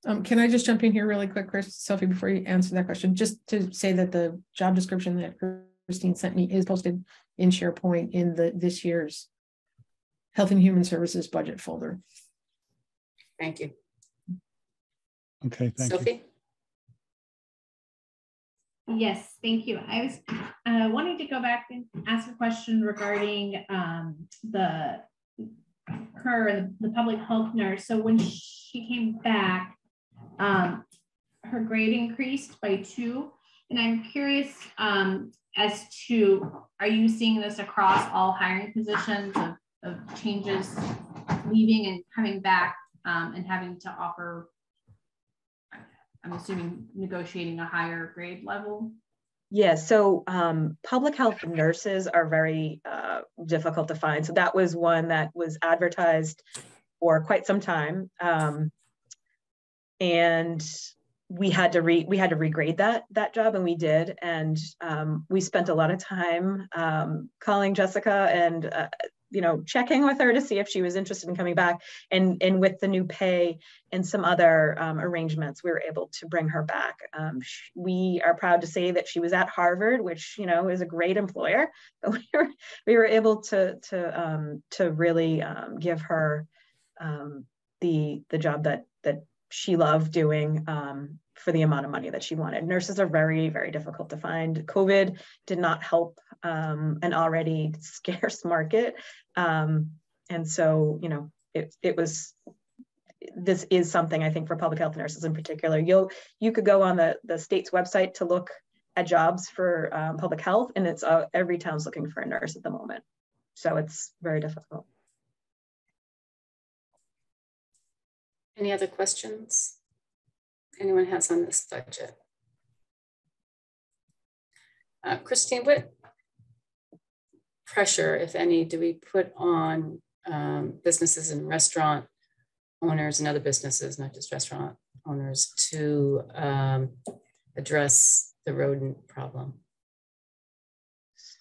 Um, can I just jump in here really quick, Chris, Sophie, before you answer that question, just to say that the job description that Christine sent me is posted in SharePoint in the this year's Health and Human Services budget folder. Thank you. Okay, thank Sophie? you. Sophie? Yes, thank you. I was uh, wanting to go back and ask a question regarding um, the her, the public health nurse. So when she came back, Um, her grade increased by two, and I'm curious um, as to, are you seeing this across all hiring positions of, of changes leaving and coming back um, and having to offer, I'm assuming, negotiating a higher grade level? Yeah, so um, public health nurses are very uh, difficult to find. So that was one that was advertised for quite some time. Um, And we had to re we had to regrade that that job, and we did. And um, we spent a lot of time um, calling Jessica and uh, you know checking with her to see if she was interested in coming back. And and with the new pay and some other um, arrangements, we were able to bring her back. Um, we are proud to say that she was at Harvard, which you know is a great employer. But we were we were able to to um, to really um, give her um, the the job that that. she loved doing um, for the amount of money that she wanted. Nurses are very, very difficult to find. COVID did not help um, an already scarce market. Um, and so, you know, it, it was, this is something I think for public health nurses in particular. You'll, you could go on the, the state's website to look at jobs for um, public health, and it's uh, every town's looking for a nurse at the moment. So it's very difficult. Any other questions anyone has on this budget? Uh, Christine, what pressure, if any, do we put on um, businesses and restaurant owners and other businesses, not just restaurant owners, to um, address the rodent problem?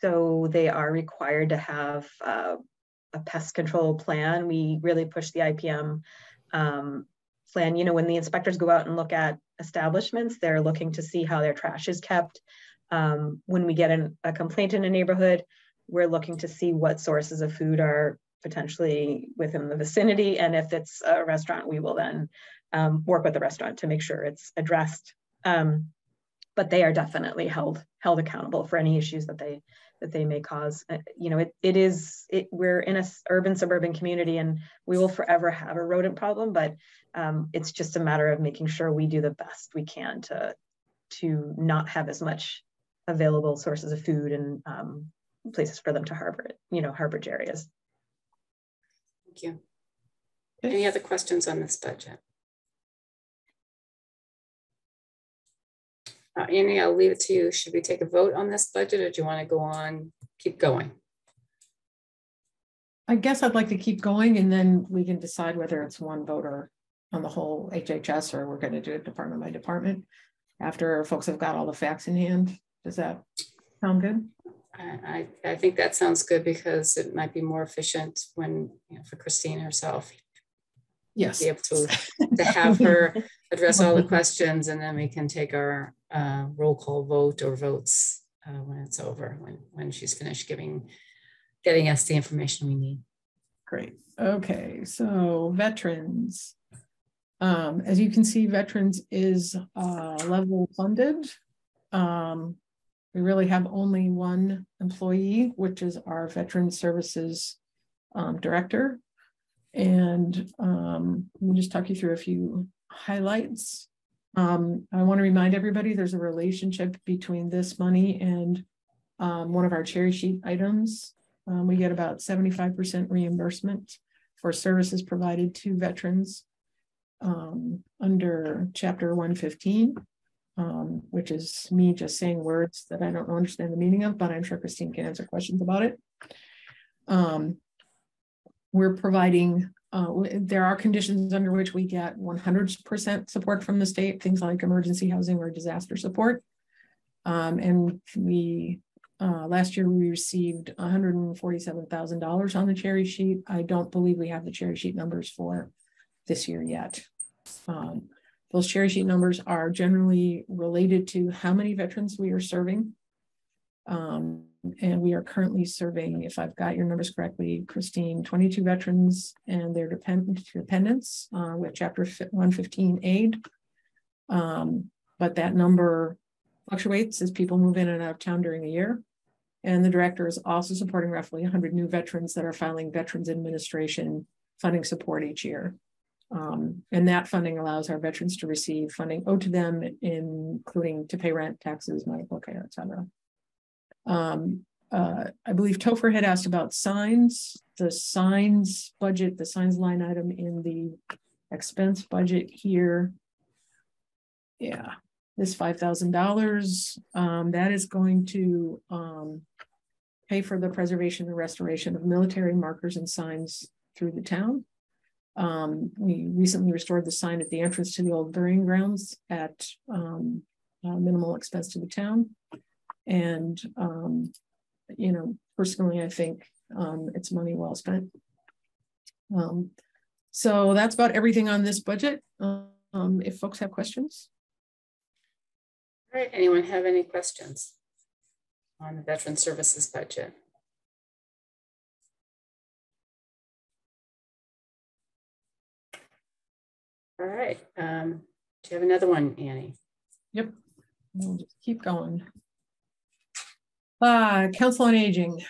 So they are required to have uh, a pest control plan. We really push the I P M um, plan. You know, when the inspectors go out and look at establishments, they're looking to see how their trash is kept. Um, when we get an, a complaint in a neighborhood, we're looking to see what sources of food are potentially within the vicinity. And if it's a restaurant, we will then um, work with the restaurant to make sure it's addressed. Um, but they are definitely held held accountable for any issues that they that they may cause. You know, it, it is, it, we're in an urban suburban community, and we will forever have a rodent problem, but um, it's just a matter of making sure we do the best we can to, to not have as much available sources of food and um, places for them to harbor, you know, harbor areas. Thank you. Okay. Any other questions on this budget? Uh, Annie, I'll leave it to you. Should we take a vote on this budget, or do you want to go on, keep going? I guess I'd like to keep going, and then we can decide whether it's one vote or on the whole H H S, or we're going to do it department by department after folks have got all the facts in hand. Does that sound good? I, I think that sounds good, because it might be more efficient when, you know, for Christine herself. Yes. Be able to, to have her address all the questions, and then we can take our uh, roll call vote or votes uh, when it's over, when, when she's finished giving, getting us the information we need. Great. Okay. So veterans. Um, as you can see, veterans is uh, level funded. Um, we really have only one employee, which is our veteran services um, director. And um, let me just talk you through a few highlights. Um, I want to remind everybody there's a relationship between this money and um, one of our cherry sheet items. Um, we get about seventy-five percent reimbursement for services provided to veterans um, under Chapter one fifteen, um, which is me just saying words that I don't understand the meaning of, but I'm sure Christine can answer questions about it. Um, We're providing, uh, there are conditions under which we get one hundred percent support from the state, things like emergency housing or disaster support. Um, and we, uh, last year we received one hundred forty-seven thousand dollars on the cherry sheet. I don't believe we have the cherry sheet numbers for this year yet. Um, those cherry sheet numbers are generally related to how many veterans we are serving. Um, And we are currently serving, if I've got your numbers correctly, Christine, twenty-two veterans and their depend dependents uh, with Chapter one fifteen aid. Um, but that number fluctuates as people move in and out of town during the year. And the director is also supporting roughly one hundred new veterans that are filing Veterans Administration funding support each year. Um, and that funding allows our veterans to receive funding owed to them, in, including to pay rent, taxes, medical care, et cetera. Um, uh, I believe Topher had asked about signs, the signs budget, the signs line item in the expense budget here. Yeah, this five thousand dollars, um, that is going to um, pay for the preservation and restoration of military markers and signs through the town. Um, we recently restored the sign at the entrance to the old burying grounds at um, uh, minimal expense to the town. And, um, you know, personally, I think um, it's money well spent. Um, so that's about everything on this budget. Um, if folks have questions. All right, anyone have any questions on the Veteran Services budget? All right, um, do you have another one, Annie? Yep, we'll just keep going. Uh, Council on Aging.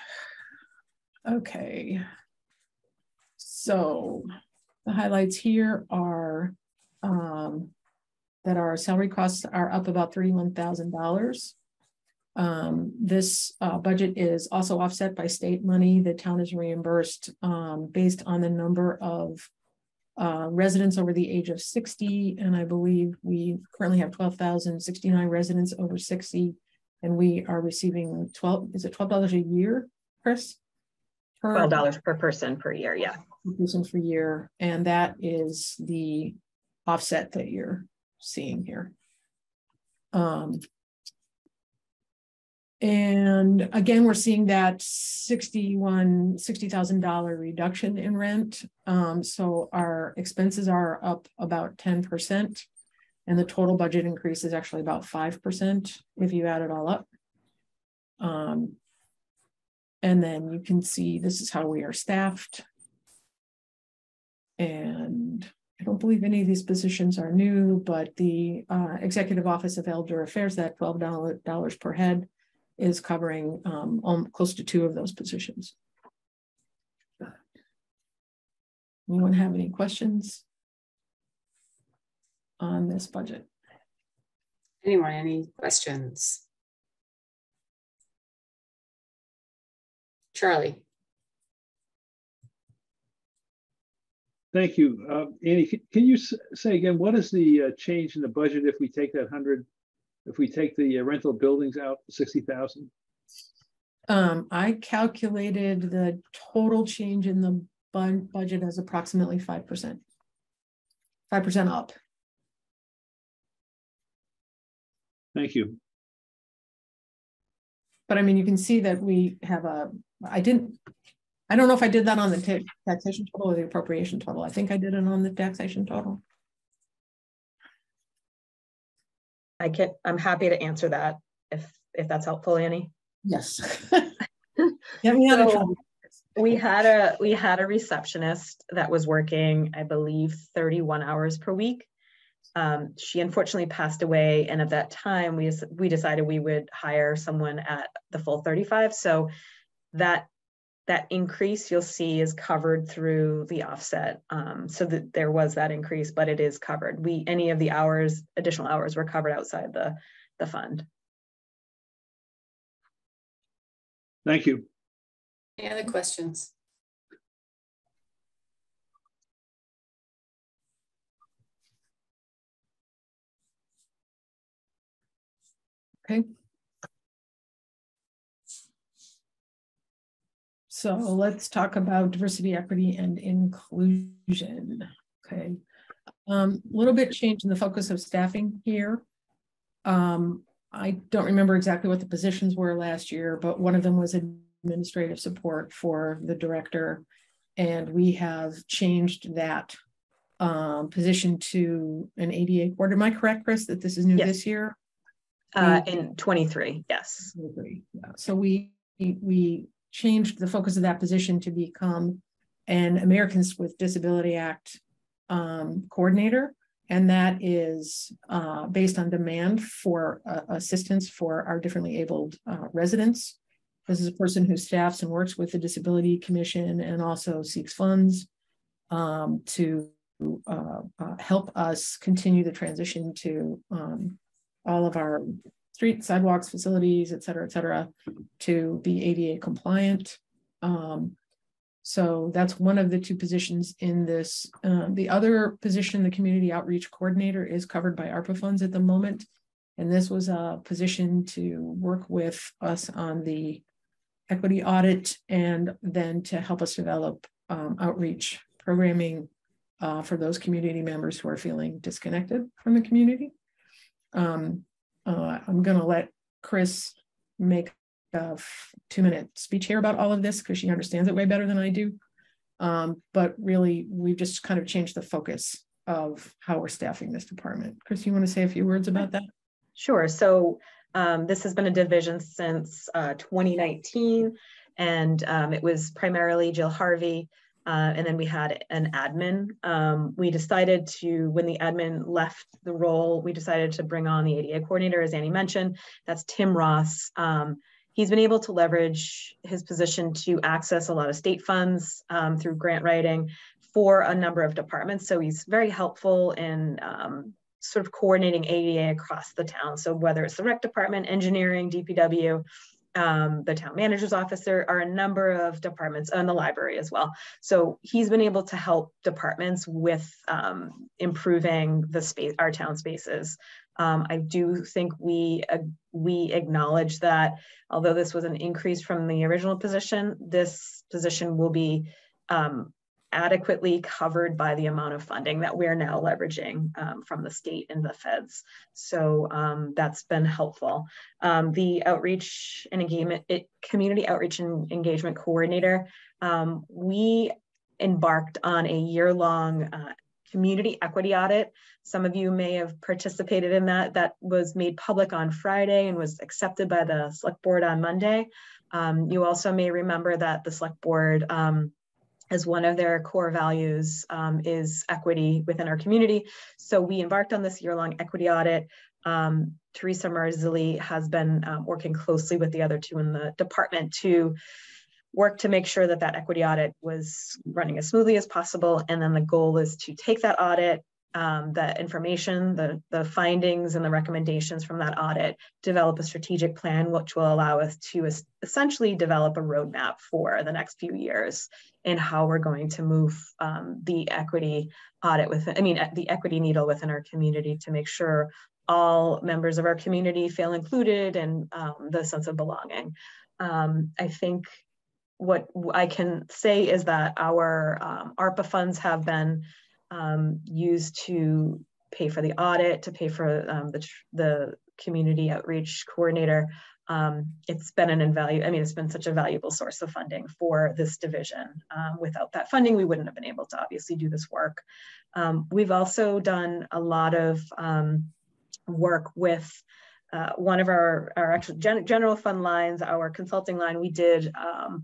Okay. So the highlights here are um, that our salary costs are up about thirty-one thousand dollars. Um, this uh, budget is also offset by state money. The town is reimbursed um, based on the number of uh, residents over the age of sixty. And I believe we currently have twelve thousand sixty-nine residents over sixty. And we are reving twelve, is it twelve dollars a year, Chris? Per twelve dollars per person per year, yeah. Per person per year, and that is the offset that you're seeing here. Um, and again, we're seeing that sixty-one, sixty thousand dollar reduction in rent. Um, so our expenses are up about ten percent. And the total budget increase is actually about five percent if you add it all up. Um, and then you can see this is how we are staffed. And I don't believe any of these positions are new, but the uh, Executive Office of Elder Affairs, that twelve dollars per head, is covering um, almost close to two of those positions. Anyone have any questions on this budget? Anyone, any questions? Charlie. Thank you. Uh, Annie, can, can you say again, what is the uh, change in the budget if we take that one hundred, if we take the uh, rental buildings out, sixty thousand? Um, I calculated the total change in the bu budget as approximately five percent. five percent up. Thank you. But I mean, you can see that we have a, I didn't, I don't know if I did that on the taxation total or the appropriation total. I think I did it on the taxation total. I can, I'm happy to answer that if, if that's helpful, Annie. Yes. Yeah, we, had so we had a we had a receptionist that was working, I believe, thirty-one hours per week. Um, she unfortunately passed away, and at that time, we we decided we would hire someone at the full thirty-five. So that that increase you'll see is covered through the offset. Um, so that there was that increase, but it is covered. We any of the hours, additional hours, were covered outside the the fund. Thank you. Any other questions? Okay. So let's talk about diversity, equity, and inclusion. Okay. A um, little bit change in the focus of staffing here. Um, I don't remember exactly what the positions were last year, but one of them was administrative support for the director. And we have changed that um, position to an A D A board. Am I correct, Chris, that this is new yes. this year? Uh, in twenty-three, yes. twenty-three, yeah. So we, we changed the focus of that position to become an Americans with Disability Act um, coordinator. And that is uh, based on demand for uh, assistance for our differently abled uh, residents. This is a person who staffs and works with the Disability Commission and also seeks funds um, to uh, uh, help us continue the transition to um, all of our street sidewalks, facilities, et cetera, et cetera, to be A D A compliant. Um, So that's one of the two positions in this. Uh, the other position, the community outreach coordinator, is covered by ARPA funds at the moment. And this was a position to work with us on the equity audit and then to help us develop um, outreach programming uh, for those community members who are feeling disconnected from the community. Um, uh, I'm gonna let Chris make a two-minute speech here about all of this because she understands it way better than I do. Um, but really, we've just kind of changed the focus of how we're staffing this department. Chris, you want to say a few words about that? Sure. So um, this has been a division since uh, twenty nineteen, and um, it was primarily Jill Harvey, uh, and then we had an admin. Um, we decided to, when the admin left the role, we decided to bring on the A D A coordinator, as Annie mentioned. That's Tim Ross. Um, He's been able to leverage his position to access a lot of state funds um, through grant writing for a number of departments. So he's very helpful in um, sort of coordinating A D A across the town. So whether it's the rec department, engineering, D P W, um, the town manager's office, there are a number of departments and the library as well. So he's been able to help departments with um, improving the space, our town spaces. Um, I do think we uh, we acknowledge that although this was an increase from the original position, this position will be um, adequately covered by the amount of funding that we're now leveraging um, from the state and the feds. So um, that's been helpful. Um, the outreach and engagement, it, community outreach and engagement coordinator, um, we embarked on a year-long uh, community equity audit. Some of you may have participated in that. That was made public on Friday and was accepted by the select board on Monday. Um, you also may remember that the select board, um, as one of their core values, um, is equity within our community. So we embarked on this year-long equity audit. Um, Teresa Marzilli has been um, working closely with the other two in the department to work to make sure that that equity audit was running as smoothly as possible. And then the goal is to take that audit, um, the information, the, the findings and the recommendations from that audit, develop a strategic plan, which will allow us to es- essentially develop a roadmap for the next few years in how we're going to move um, the equity audit within, I mean, the equity needle within our community to make sure all members of our community feel included and um, the sense of belonging. Um, I think what I can say is that our um, ARPA funds have been um, used to pay for the audit, to pay for um, the, the community outreach coordinator. Um, it's been an invaluable, I mean, it's been such a valuable source of funding for this division. Um, without that funding, we wouldn't have been able to obviously do this work. Um, we've also done a lot of um, work with Uh, one of our, our actual gen general fund lines, our consulting line. We did um,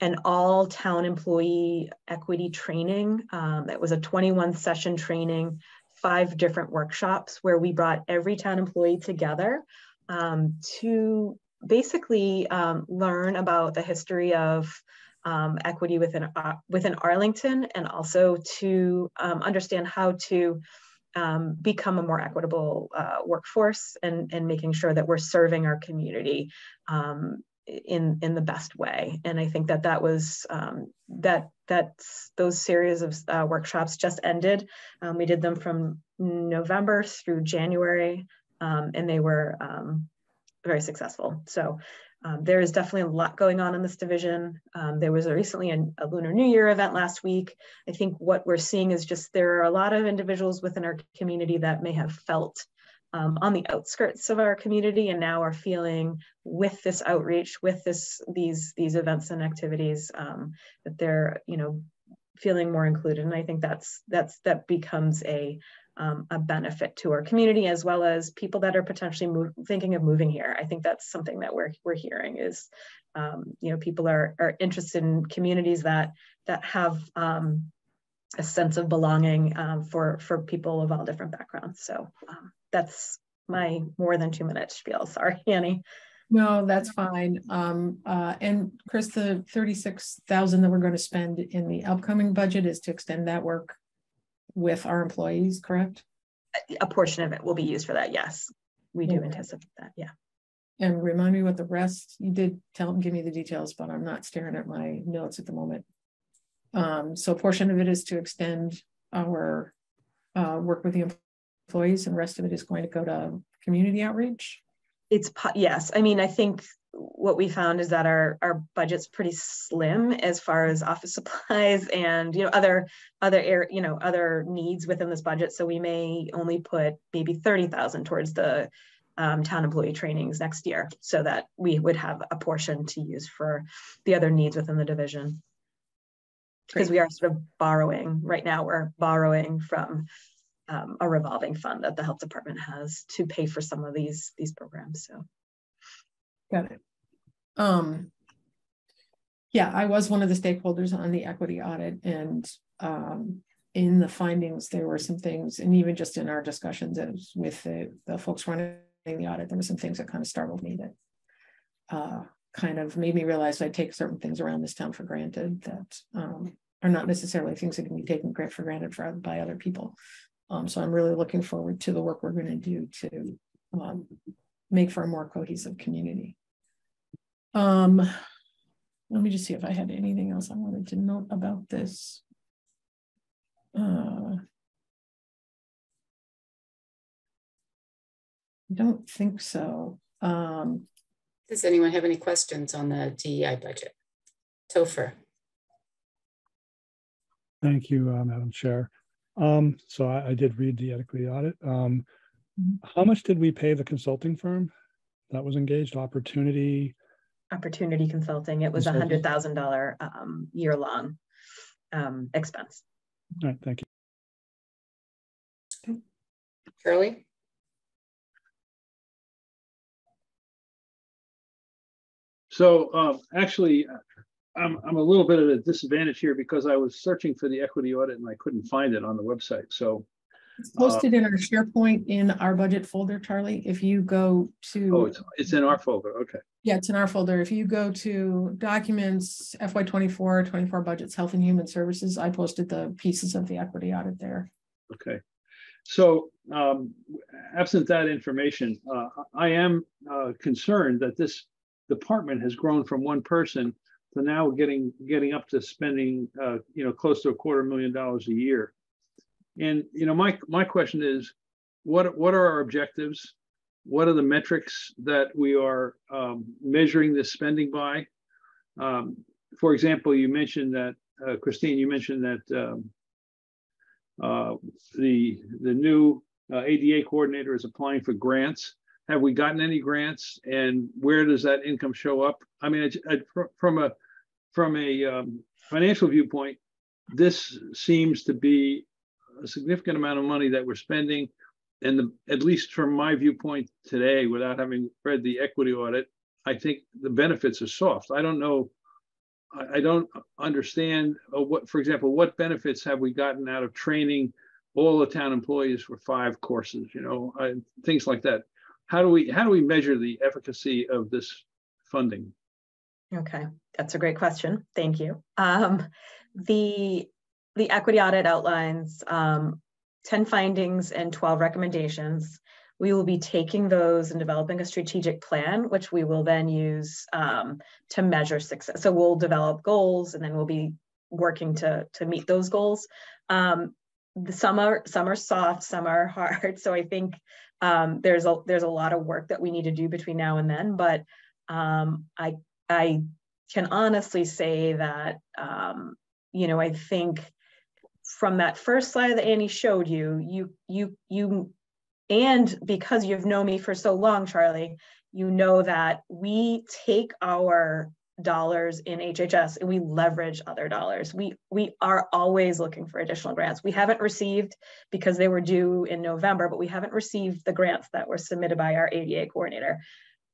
an all town employee equity training. Um, it was a twenty-one session training, five different workshops where we brought every town employee together um, to basically um, learn about the history of um, equity within, uh, within Arlington, and also to um, understand how to Um, become a more equitable uh, workforce, and, and making sure that we're serving our community um, in, in the best way. And I think that that was, um, that that's, those series of uh, workshops just ended. Um, we did them from November through January, um, and they were um, very successful. So um, there is definitely a lot going on in this division. Um, there was a recently a, a Lunar New Year event last week. I think what we're seeing is just there are a lot of individuals within our community that may have felt um, on the outskirts of our community, and now are feeling with this outreach, with this these these events and activities, um, that they're you know feeling more included. And I think that's that's that becomes a Um, a benefit to our community, as well as people that are potentially move, thinking of moving here. I think that's something that we're we're hearing is, um, you know, people are are interested in communities that that have um, a sense of belonging um, for for people of all different backgrounds. So um, that's my more than two minute spiel. Sorry, Annie. No, that's fine. Um, uh, and Chris, the thirty-six thousand dollars that we're going to spend in the upcoming budget is to extend that work with our employees, correct? A portion of it will be used for that, yes. We do okay. anticipate that, yeah. And remind me what the rest, you did tell give me the details, but I'm not staring at my notes at the moment. Um, so a portion of it is to extend our uh, work with the employees, and the rest of it is going to go to community outreach? It's, yes, I mean, I think what we found is that our, our budget's pretty slim as far as office supplies and you know other other air, you know other needs within this budget. So we may only put maybe thirty thousand towards the um, town employee trainings next year, so that we would have a portion to use for the other needs within the division. Because we are sort of borrowing right now. We're borrowing from um, a revolving fund that the health department has to pay for some of these these programs. So. Got it. Um, yeah, I was one of the stakeholders on the equity audit, and um, in the findings, there were some things, and even just in our discussions with the, the folks running the audit, there were some things that kind of startled me, that uh, kind of made me realize I take certain things around this town for granted that um, are not necessarily things that can be taken for granted for, by other people. Um, so I'm really looking forward to the work we're going to do to um, make for a more cohesive community. Um, let me just see if I had anything else I wanted to note about this. Uh, I don't think so. Um, Does anyone have any questions on the D E I budget? Topher. Thank you, uh, Madam Chair. Um, so I, I did read the equity audit. Um, How much did we pay the consulting firm that was engaged? Opportunity? Opportunity Consulting. It was a one hundred thousand dollar um, year-long um, expense. All right, thank you. Okay. Shirley? So um, actually, I'm, I'm a little bit at a disadvantage here because I was searching for the equity audit and I couldn't find it on the website. So. It's posted uh, in our SharePoint in our budget folder, Charlie. If you go to... Oh, it's, it's in our folder, okay. Yeah, it's in our folder. If you go to documents, F Y twenty-four, twenty-four budgets, health and human services, I posted the pieces of the equity audit there. Okay. So um, absent that information, uh, I am uh, concerned that this department has grown from one person to now getting getting up to spending uh, you know, close to a quarter million dollars a year. And you know, my my question is, what what are our objectives? What are the metrics that we are um, measuring this spending by? Um, for example, you mentioned that, uh, Christine, you mentioned that um, uh, the, the new uh, A D A coordinator is applying for grants. Have we gotten any grants, and where does that income show up? I mean, I, I, from a, from a um, financial viewpoint, this seems to be a significant amount of money that we're spending. And the, at least from my viewpoint today, without having read the equity audit, I think the benefits are soft. I don't know, I, I don't understand what, for example, what benefits have we gotten out of training all the town employees for five courses, you know, I, things like that. How do we, how do we measure the efficacy of this funding? Okay, that's a great question. Thank you. Um, the, the equity audit outlines um, ten findings and twelve recommendations. We will be taking those and developing a strategic plan, which we will then use um, to measure success. So we'll develop goals, and then we'll be working to, to meet those goals. Um, the, some are some are soft, some are hard. So I think um, there's a there's a lot of work that we need to do between now and then. But um, I I can honestly say that um, you know, I think from that first slide that Annie showed you, you, you, you, and because you've known me for so long, Charlie, you know that we take our dollars in H H S and we leverage other dollars. We, we are always looking for additional grants. We haven't received, because they were due in November, but we haven't received the grants that were submitted by our A D A coordinator.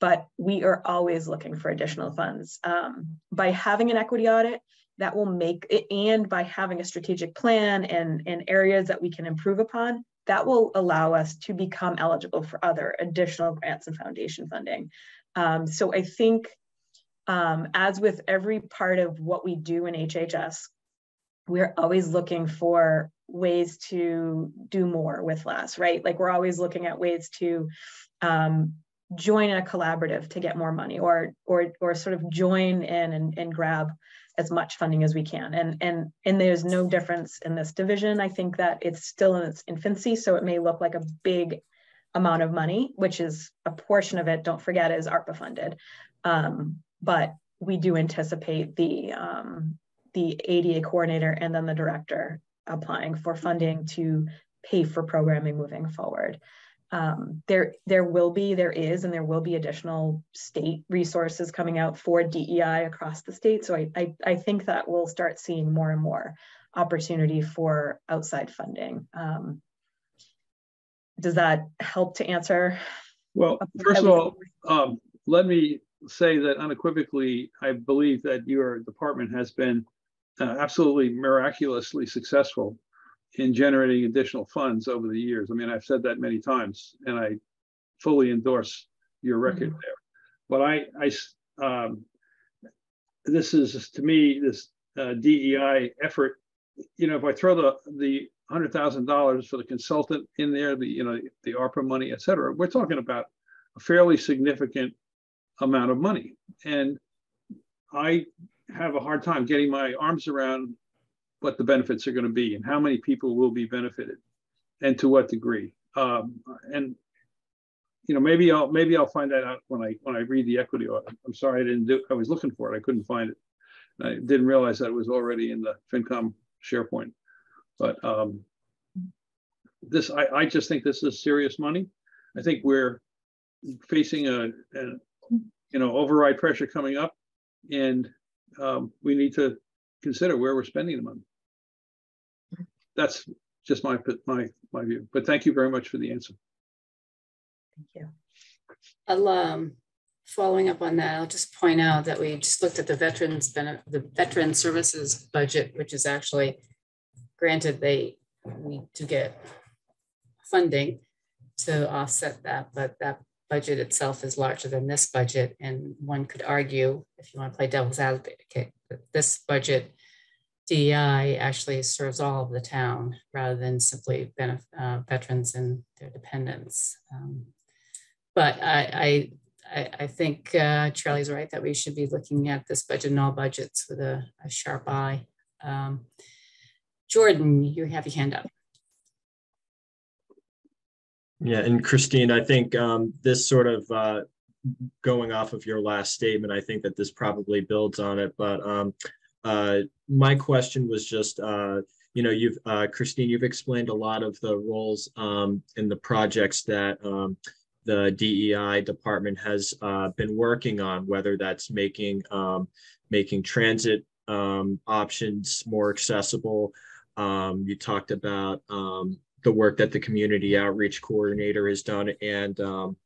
But we are always looking for additional funds. Um, by having an equity audit, that will make it, and by having a strategic plan and, and areas that we can improve upon, that will allow us to become eligible for other additional grants and foundation funding. Um, so I think, um, as with every part of what we do in H H S, we're always looking for ways to do more with less, right? Like, we're always looking at ways to um, join a collaborative to get more money, or, or, or sort of join in and, and grab as much funding as we can. And, and, and there's no difference in this division. I think that it's still in its infancy, so it may look like a big amount of money, which is a portion of it, don't forget, is ARPA funded. Um, but we do anticipate the, um, the A D A coordinator and then the director applying for funding to pay for programming moving forward. Um, there, there will be, there is, and there will be additional state resources coming out for D E I across the state. So I, I, I think that we'll start seeing more and more opportunity for outside funding. Um, does that help to answer? Well, first of all, um, let me say that unequivocally, I believe that your department has been uh, absolutely miraculously successful in generating additional funds over the years. I mean, I've said that many times, and I fully endorse your record mm-hmm. there. But I, I um, this is, to me, this uh, D E I effort. You know, if I throw the the hundred thousand dollars for the consultant in there, the you know the ARPA money, et cetera, we're talking about a fairly significant amount of money, and I have a hard time getting my arms around what the benefits are going to be and how many people will be benefited and to what degree. Um, and, you know, maybe I'll, maybe I'll find that out when I, when I read the equity audit. I'm sorry, I didn't do, I was looking for it. I couldn't find it. And I didn't realize that it was already in the FinCom SharePoint, but um, this, I, I just think this is serious money. I think we're facing a, a you know, override pressure coming up, and um, we need to consider where we're spending the money. That's just my, my, my view, but thank you very much for the answer. Thank you. I'll, um, following up on that, I'll just point out that we just looked at the veterans, the veteran services budget, which is actually granted they need to get funding to offset that, but that budget itself is larger than this budget. And one could argue, if you want to play devil's advocate, that this budget D E I actually serves all of the town rather than simply benef uh, veterans and their dependents. Um, but I, I, I think uh, Charlie's right that we should be looking at this budget and all budgets with a, a sharp eye. Um, Jordan, you have your hand up. Yeah, and Christine, I think um, this sort of uh, going off of your last statement, I think that this probably builds on it, but um, Uh, my question was just, uh, you know, you've, uh, Christine, you've explained a lot of the roles um, in the projects that um, the D E I department has uh, been working on, whether that's making, um, making transit um, options more accessible. Um, you talked about um, the work that the community outreach coordinator has done, and um,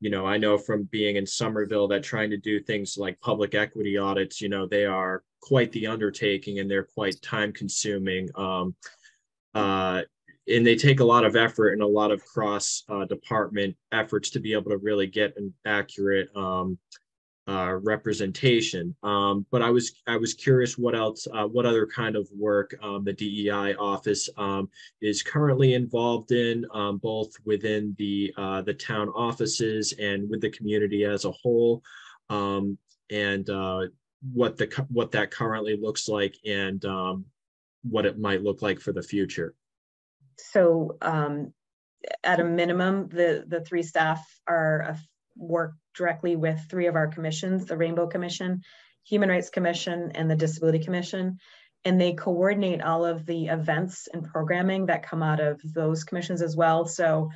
you know, I know from being in Somerville that trying to do things like public equity audits, you know, they are quite the undertaking and they're quite time consuming. Um, uh, and they take a lot of effort and a lot of cross uh, department efforts to be able to really get an accurate um, uh, representation. Um, but I was I was curious what else, uh, what other kind of work um, the D E I office um, is currently involved in, um, both within the uh, the town offices and with the community as a whole, um, and uh, what the what that currently looks like and um, what it might look like for the future. So, um, at a minimum, the the three staff are a work directly with three of our commissions, the Rainbow Commission, Human Rights Commission, and the Disability Commission. And they coordinate all of the events and programming that come out of those commissions as well. So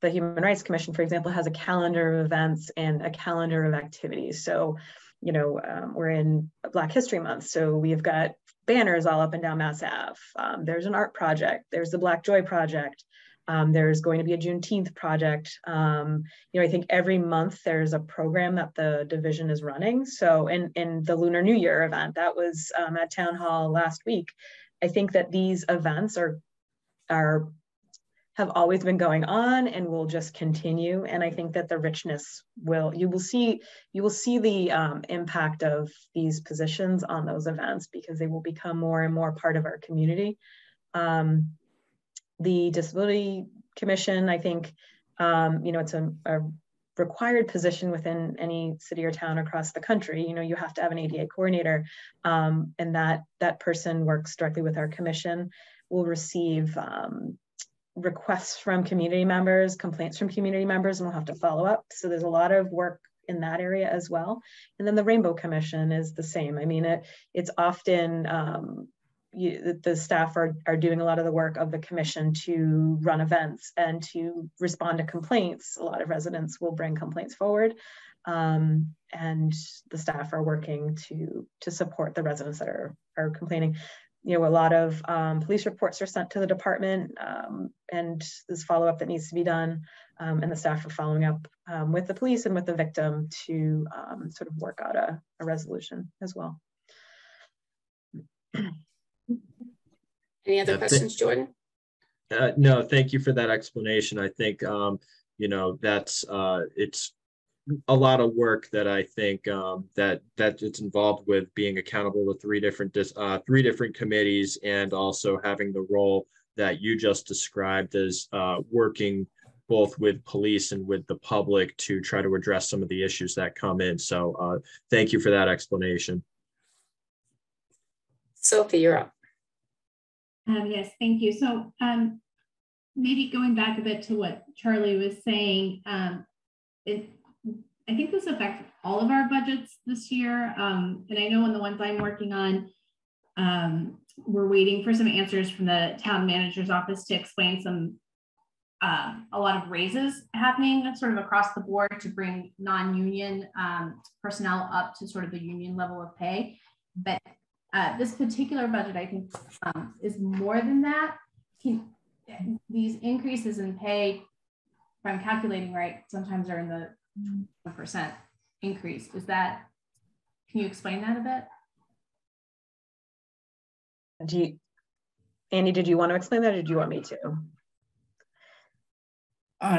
the Human Rights Commission, for example, has a calendar of events and a calendar of activities. So, you know, um, we're in Black History Month, so we've got banners all up and down Mass Ave. Um, there's an art project, there's the Black Joy Project. Um, there's going to be a Juneteenth project. Um, you know, I think every month there's a program that the division is running. So in, in the Lunar New Year event, that was um, at Town Hall last week. I think that these events are, are, have always been going on and will just continue. And I think that the richness will, you will see, you will see the um, impact of these positions on those events because they will become more and more part of our community. Um, The Disability Commission, I think, um, you know, it's a, a required position within any city or town across the country. You know, you have to have an A D A coordinator, um, and that that person works directly with our commission. We'll receive um, requests from community members, complaints from community members, and we'll have to follow up. So there's a lot of work in that area as well. And then the Rainbow Commission is the same. I mean, it it's often um, You, the staff are, are doing a lot of the work of the commission to run events and to respond to complaints. A lot of residents will bring complaints forward, um, and the staff are working to, to support the residents that are, are complaining. You know, a lot of um, police reports are sent to the department, um, and there's follow-up that needs to be done, um, and the staff are following up um, with the police and with the victim to um, sort of work out a, a resolution as well. Any other uh, questions, Jordan? Uh, no, thank you for that explanation. I think, um, you know, that's, uh, it's a lot of work that I think um, that, that it's involved with being accountable to three different, uh, three different committees and also having the role that you just described as uh, working both with police and with the public to try to address some of the issues that come in. So uh, thank you for that explanation. Sophie, you're up. Um, yes, thank you. So um, maybe going back a bit to what Charlie was saying, um, it, I think this affects all of our budgets this year. Um, and I know in the ones I'm working on, um, we're waiting for some answers from the town manager's office to explain some, uh, a lot of raises happening sort of across the board to bring non-union um, personnel up to sort of the union level of pay. But Uh, this particular budget, I think, um, is more than that. Can, these increases in pay, if I'm calculating right, sometimes are in the twenty percent increase. Is that, can you explain that a bit? Do you, Andy, did you want to explain that or do you want me to?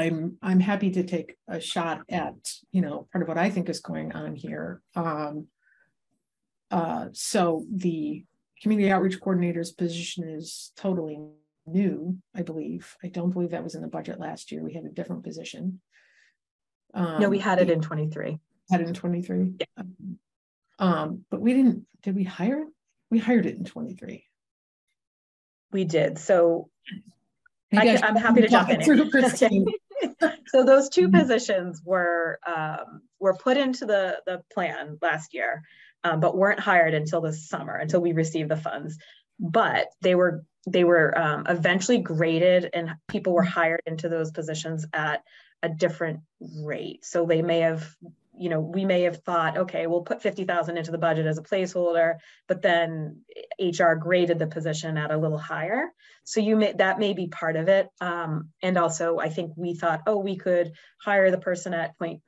I'm, I'm happy to take a shot at, you know, part of what I think is going on here. Um, Uh, so the community outreach coordinator's position is totally new, I believe. I don't believe that was in the budget last year. We had a different position. Um, no, we had it in twenty-three. Had it in twenty-three? Yeah. Um, um, but we didn't, did we hire it? We hired it in twenty-three. We did. So I can, I'm happy to jump in. So those two positions were um, were put into the, the plan last year, um, but weren't hired until this summer, until we received the funds. But they were they were um, eventually graded, and people were hired into those positions at a different rate. So they may have, you know, we may have thought, okay, we'll put fifty thousand into the budget as a placeholder, but then H R graded the position at a little higher. So you may, that may be part of it. Um, and also I think we thought, oh, we could hire the person at zero point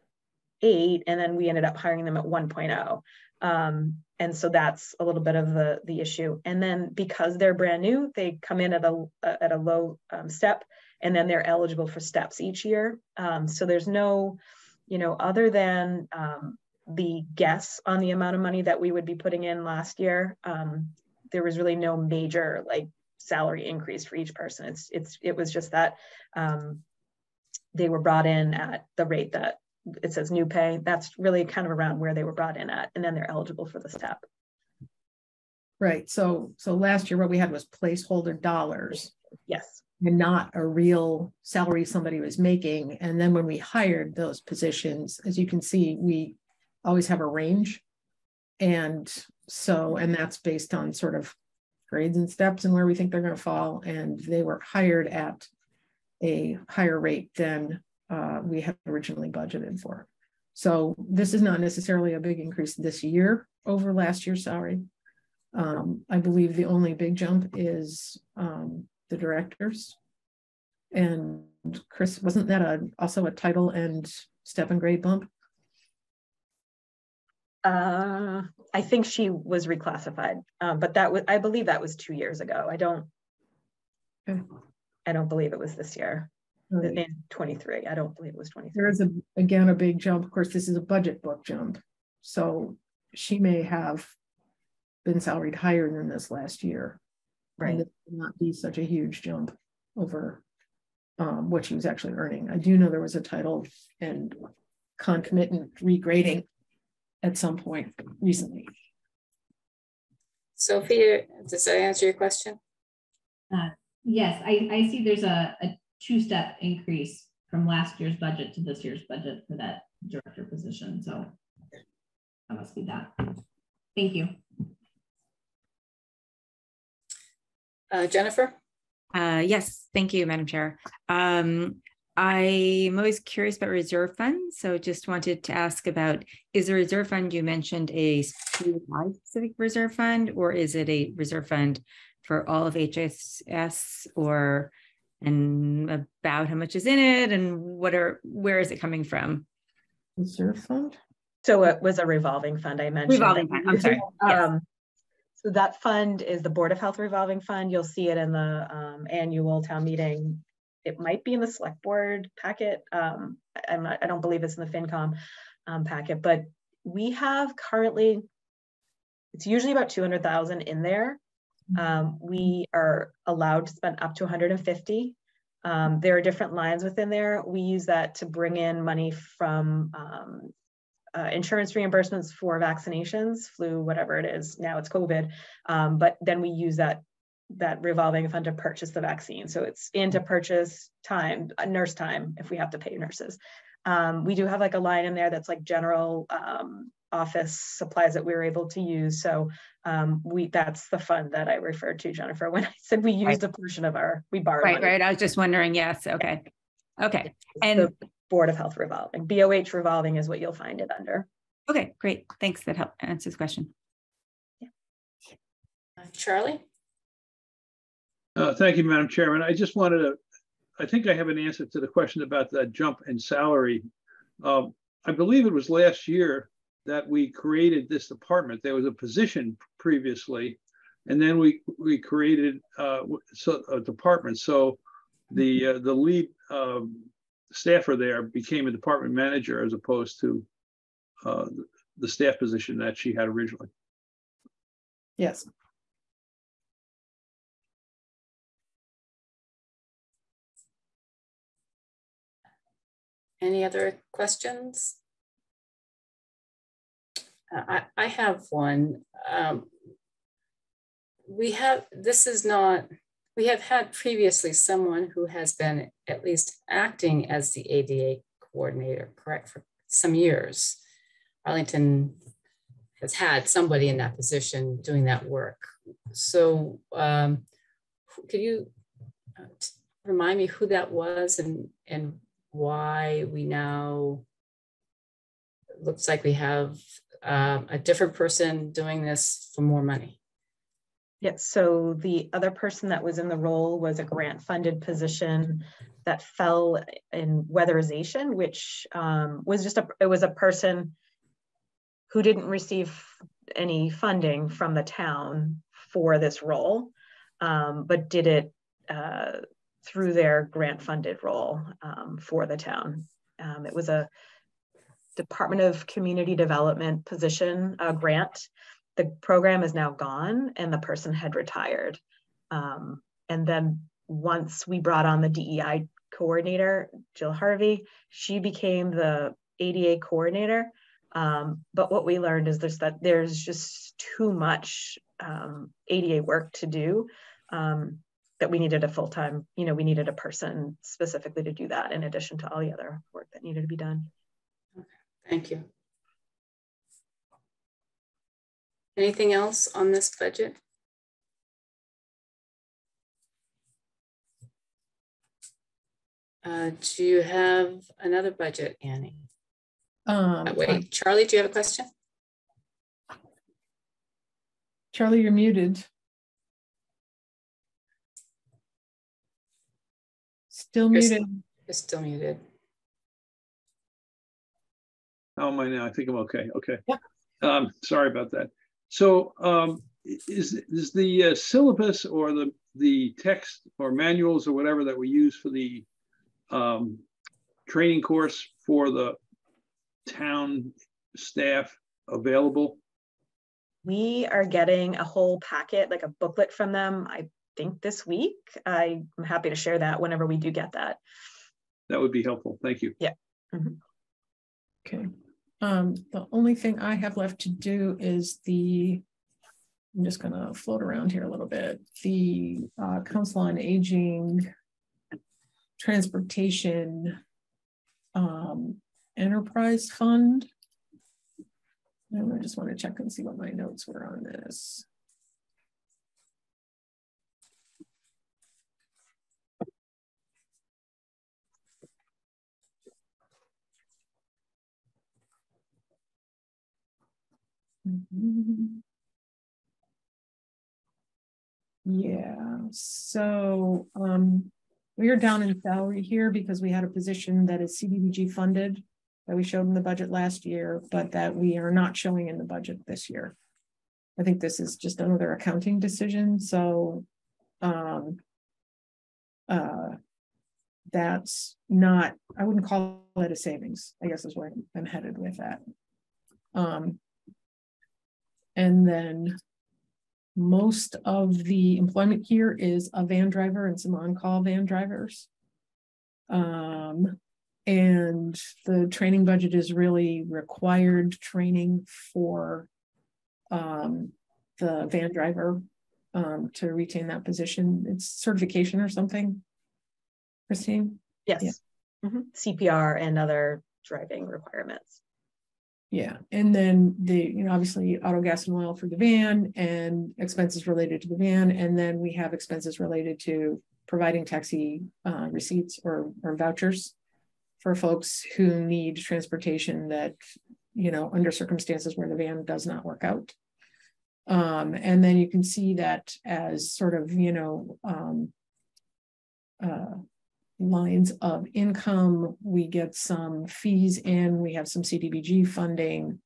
eight, and then we ended up hiring them at one point oh. Um, and so that's a little bit of the, the issue. And then because they're brand new, they come in at a, at a low um, step, and then they're eligible for steps each year. Um, so there's no, you know, other than um, the guess on the amount of money that we would be putting in last year, um, there was really no major like salary increase for each person. It's it's it was just that um, they were brought in at the rate that it says new pay. That's really kind of around where they were brought in at, and then they're eligible for the step. Right. So so last year what we had was placeholder dollars. Yes. And not a real salary somebody was making. And then when we hired those positions, as you can see, we always have a range. And so, and that's based on sort of grades and steps and where we think they're going to fall. And they were hired at a higher rate than uh, we had originally budgeted for. So this is not necessarily a big increase this year over last year's salary. Um, I believe the only big jump is um, the directors, and Chris, wasn't that a, also a title and step and grade bump? Uh, I think she was reclassified, um, but that was, I believe that was two years ago. I don't, okay. I don't believe it was this year, right. In twenty-three. I don't believe it was twenty-three. There is a, again, a big jump. Of course, this is a budget book jump. So she may have been salaried higher than this last year. Right. And it would not be such a huge jump over um, what she was actually earning. I do know there was a title and concomitant regrading at some point recently. Sophia, does that answer your question? Uh, yes, I, I see there's a, a two-step increase from last year's budget to this year's budget for that director position. So that must be that. Thank you. Uh, Jennifer? Uh, yes, thank you, Madam Chair. Um, I'm always curious about reserve funds, so just wanted to ask about, is the reserve fund you mentioned a specific reserve fund, or is it a reserve fund for all of H S S, or and about how much is in it, and what are where is it coming from? Reserve fund? So it was a revolving fund I mentioned. Revolving fund, I'm sorry. Yes. Um, So that fund is the Board of Health Revolving Fund. You'll see it in the um, annual town meeting. It might be in the select board packet. Um, I'm not, I don't believe it's in the FinCom um, packet, but we have currently, it's usually about two hundred thousand in there. Um, we are allowed to spend up to one hundred fifty. Um, there are different lines within there. We use that to bring in money from um, Uh, insurance reimbursements for vaccinations, flu, whatever it is, now it's COVID, um, but then we use that that revolving fund to purchase the vaccine. So it's in to purchase time, uh, nurse time, if we have to pay nurses. Um, we do have like a line in there that's like general um, office supplies that we were able to use. So um, we that's the fund that I referred to, Jennifer, when I said we used right. a portion of our, we borrowed Right, money. Right, I was just wondering, yes, okay. Okay, and so, Board of Health Revolving. B O H Revolving is what you'll find it under. Okay, great. Thanks. That helps answer the question. Yeah. Charlie? Uh, thank you, Madam Chairman. I just wanted to, I think I have an answer to the question about that jump in salary. Um, I believe it was last year that we created this department. There was a position previously, and then we, we created uh, so, a department. So the, uh, the lead um, staffer there became a department manager as opposed to uh, the staff position that she had originally. Yes. Any other questions? Uh, I, I have one. Um, we have, this is not, we have had previously someone who has been at least acting as the A D A coordinator, correct, for some years. Arlington has had somebody in that position doing that work. So um, could you remind me who that was and, and why we now, it looks like we have um, a different person doing this for more money? Yes, so the other person that was in the role was a grant-funded position that fell in weatherization, which um, was just a, it was a person who didn't receive any funding from the town for this role, um, but did it uh, through their grant-funded role um, for the town. Um, it was a Department of Community Development position, a grant. The program is now gone and the person had retired. Um, and then once we brought on the D E I coordinator, Jill Harvey, she became the A D A coordinator. Um, but what we learned is there's that there's just too much um, A D A work to do um, that we needed a full-time, you know, we needed a person specifically to do that in addition to all the other work that needed to be done. Okay, thank you. Anything else on this budget? Uh, do you have another budget, Annie? Um, oh, wait, Charlie, do you have a question? Charlie, you're muted. Still you're muted. Still, you're still muted. How am I now? I think I'm okay. Okay. Yep. Um, sorry about that. So um, is, is the uh, syllabus or the, the text or manuals or whatever that we use for the um, training course for the town staff available? We are getting a whole packet, like a booklet from them, I think this week. I'm happy to share that whenever we do get that. That would be helpful. Thank you. Yeah. Mm-hmm. Okay. Um, the only thing I have left to do is the, I'm just going to float around here a little bit, the uh, Council on Aging, Transportation, um, Enterprise Fund. And I just want to check and see what my notes were on this. Mm-hmm. Yeah, so um, we are down in salary here because we had a position that is C D B G funded that we showed in the budget last year, but that we are not showing in the budget this year. I think this is just another accounting decision. So um, uh, that's not, I wouldn't call it a savings, I guess is where I'm headed with that. Um, And then most of the employment here is a van driver and some on-call van drivers. Um, and the training budget is really required training for um, the van driver um, to retain that position. It's certification or something, Christine? Yes, yeah. Mm-hmm. C P R and other driving requirements. Yeah, and then the, you know, obviously auto, gas, and oil for the van and expenses related to the van. And then we have expenses related to providing taxi uh, receipts or, or vouchers for folks who need transportation that, you know, under circumstances where the van does not work out. Um, and then you can see that as sort of, you know, um, uh, lines of income. We get some fees in, we have some C D B G funding.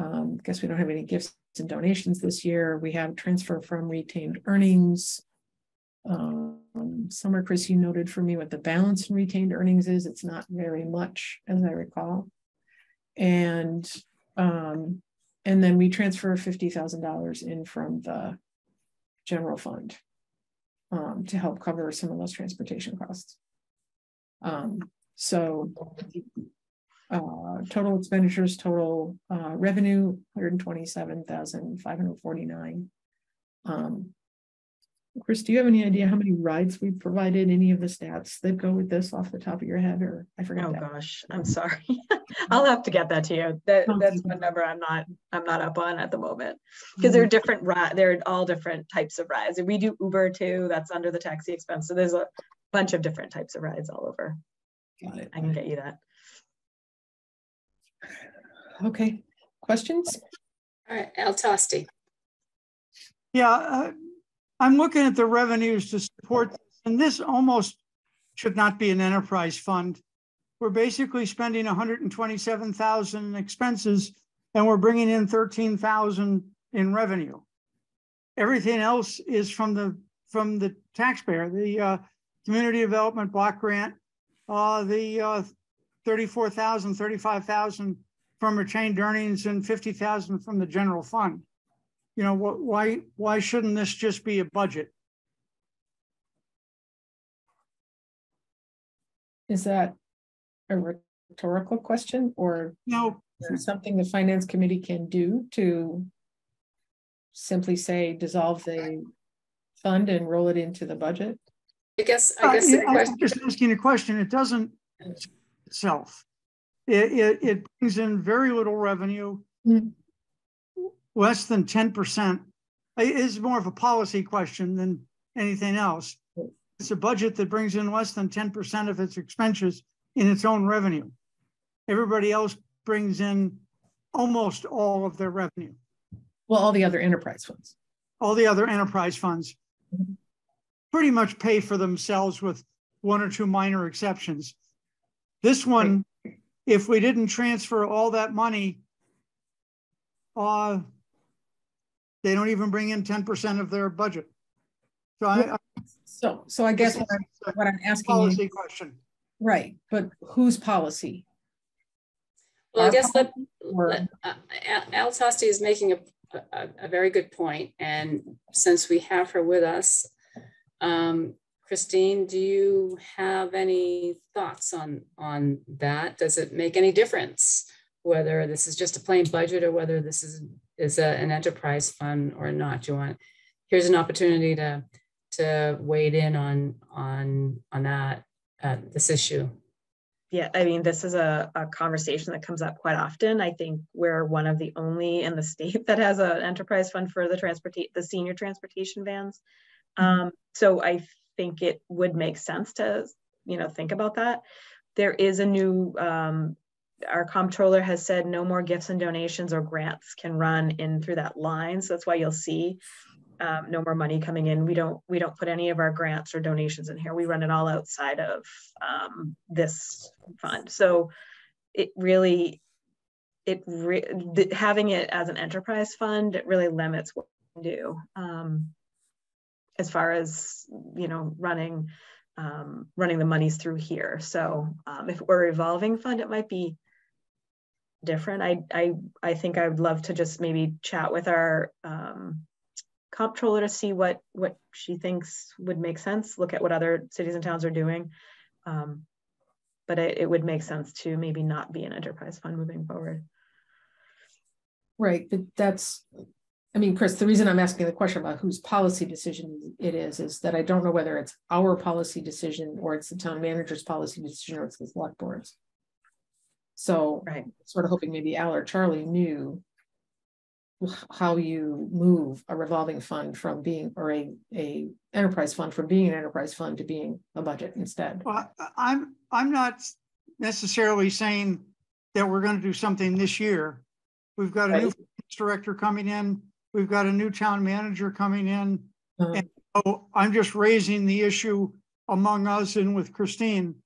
Um, I guess we don't have any gifts and donations this year. We have transfer from retained earnings. Um, Summer, Chris, you noted for me what the balance in retained earnings is. It's not very much, as I recall. And, um, and then we transfer fifty thousand dollars in from the general fund um, to help cover some of those transportation costs. Um, so Uh, total expenditures, total uh, revenue, one hundred twenty-seven thousand five hundred forty-nine. Um, Chris, do you have any idea how many rides we provided? Any of the stats that go with this off the top of your head, or I forgot? Oh that. Gosh, I'm sorry. I'll have to get that to you. That, that's one number I'm not I'm not up on at the moment, because there are different rides. There are all different types of rides. And we do Uber too. That's under the taxi expense. So there's a bunch of different types of rides all over. Got it. I can get you that. Okay. Questions? All right, Al Tosti. Yeah. Uh, I'm looking at the revenues to support this, and this almost should not be an enterprise fund. We're basically spending one hundred twenty-seven thousand dollars in expenses, and we're bringing in thirteen thousand dollars in revenue. Everything else is from the from the taxpayer, the uh, community development block grant, uh, the uh, thirty-four thousand dollars, thirty-five thousand dollars from retained earnings, and fifty thousand dollars from the general fund. You know, what, why, why shouldn't this just be a budget? Is that a rhetorical question, or no, something the Finance Committee can do to simply say dissolve the fund and roll it into the budget? I guess, I guess uh, the question. I'm just asking a question. It doesn't itself. It, it, it brings in very little revenue. Mm-hmm. Less than ten percent. Is more of a policy question than anything else. It's a budget that brings in less than ten percent of its expenses in its own revenue. Everybody else brings in almost all of their revenue. Well, all the other enterprise funds. All the other enterprise funds mm-hmm. pretty much pay for themselves, with one or two minor exceptions. This one, right. If we didn't transfer all that money, uh, they don't even bring in ten percent of their budget. So, I, I, so, so I guess what, I, what I'm asking is policy question. Right, but whose policy? Well, Our I guess that, that, uh, Al Tosti is making a, a, a very good point. And since we have her with us, um, Christine, do you have any thoughts on, on that? Does it make any difference whether this is just a plain budget or whether this is is a, an enterprise fund or not? Do you want? Here's an opportunity to to wade in on on on that uh, this issue. Yeah, I mean, this is a, a conversation that comes up quite often. I think we're one of the only in the state that has an enterprise fund for the transportation, the senior transportation vans. Um, so I think it would make sense to you know think about that. There is a new um, our comptroller has said no more gifts and donations or grants can run in through that line. So that's why you'll see um, no more money coming in. We don't we don't put any of our grants or donations in here. We run it all outside of um, this fund. So it really, it re having it as an enterprise fund, it really limits what we can do um, as far as you know running um, running the monies through here. So um, if we're a revolving fund, it might be different. I, I, I think I would love to just maybe chat with our um, comptroller to see what, what she thinks would make sense, look at what other cities and towns are doing. Um, but it, it would make sense to maybe not be an enterprise fund moving forward. Right, but that's, I mean, Chris, the reason I'm asking the question about whose policy decision it is, is that I don't know whether it's our policy decision or it's the town manager's policy decision or it's the select board's. So right. Sort of hoping maybe Al or Charlie knew how you move a revolving fund from being, or a, a enterprise fund from being an enterprise fund to being a budget instead. Well, I'm, I'm not necessarily saying that we're going to do something this year. We've got a right. new finance director coming in. We've got a new town manager coming in. Mm-hmm. And so I'm just raising the issue among us and with Christine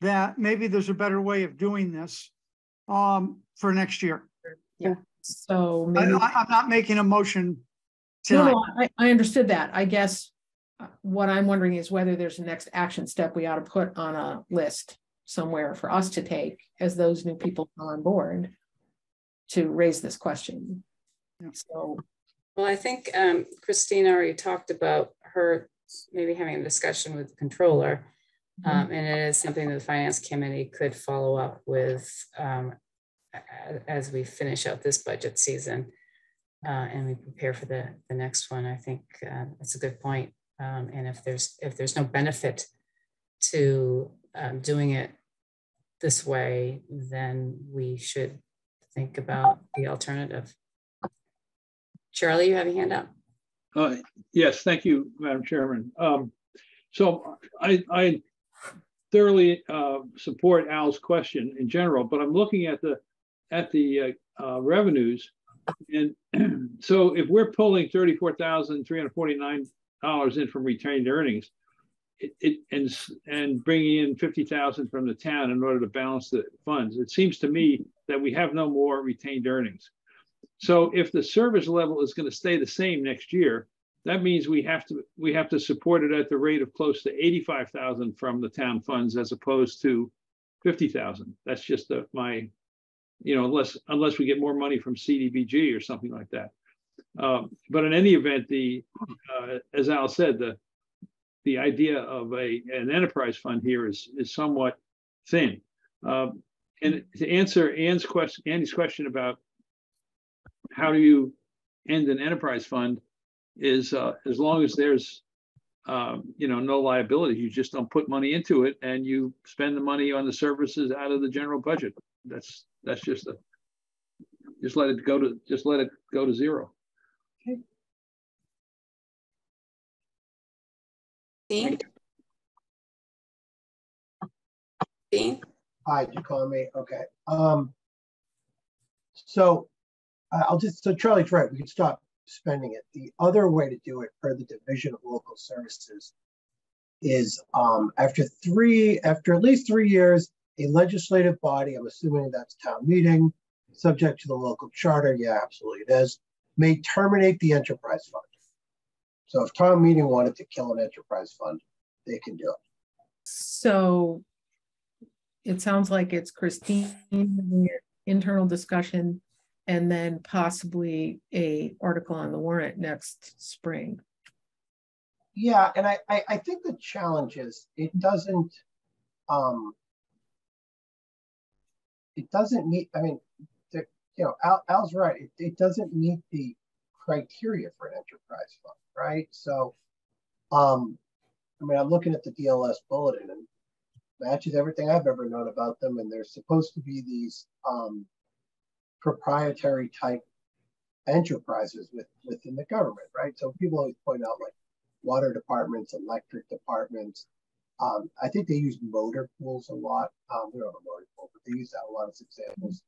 that maybe there's a better way of doing this. Um, for next year. Yeah. So maybe I, I'm not making a motion tonight. No, I, I understood that. I guess what I'm wondering is whether there's a next action step we ought to put on a list somewhere for us to take as those new people come on board to raise this question. Yeah. So, well, I think um, Christine already talked about her maybe having a discussion with the controller Um, and it is something that the Finance Committee could follow up with um, as we finish out this budget season uh, and we prepare for the, the next one. I think uh, that's a good point. Um, and if there's if there's no benefit to um, doing it this way, then we should think about the alternative. Charlie, you have a hand up. Uh, yes, thank you, Madam Chairman. Um, so I, I thoroughly uh, support Al's question in general, but I'm looking at the at the uh, uh, revenues, and so if we're pulling thirty-four thousand three hundred forty-nine dollars in from retained earnings, it, it and and bringing in fifty thousand dollars from the town in order to balance the funds, it seems to me that we have no more retained earnings. So if the service level is going to stay the same next year, that means we have to we have to support it at the rate of close to eighty-five thousand from the town funds as opposed to fifty thousand. That's just the, my, you know, unless unless we get more money from C D B G or something like that. Um, but in any event, the uh, as Al said, the the idea of a an enterprise fund here is is somewhat thin. Um, and to answer Anne's question, Andy's question about how do you end an enterprise fund is uh, as long as there's, um, you know, no liability, you just don't put money into it and you spend the money on the services out of the general budget. That's that's just a, just let it go to just let it go to zero. Okay. Dean. Dean. Hi, you calling me? Okay. Um. So. Uh, I'll just, so Charlie's right, we can stop spending it. The other way to do it for the Division of Local Services is um, after three, after at least three years, a legislative body, I'm assuming that's town meeting, subject to the local charter, yeah, absolutely it is, may terminate the enterprise fund. So if town meeting wanted to kill an enterprise fund, they can do it. So it sounds like it's Christine having your internal discussion and then possibly an article on the warrant next spring. Yeah, and I, I, I think the challenge is it doesn't, um, it doesn't meet, I mean, the, you know, Al, Al's right, it, it doesn't meet the criteria for an enterprise fund, right? So, um, I mean, I'm looking at the D L S bulletin and matches everything I've ever known about them, and they're supposed to be these, um, proprietary type enterprises with, within the government, right? So people always point out like water departments, electric departments. Um, I think they use motor pools a lot. Um, we don't have a motor pool, but they use that a lot as examples.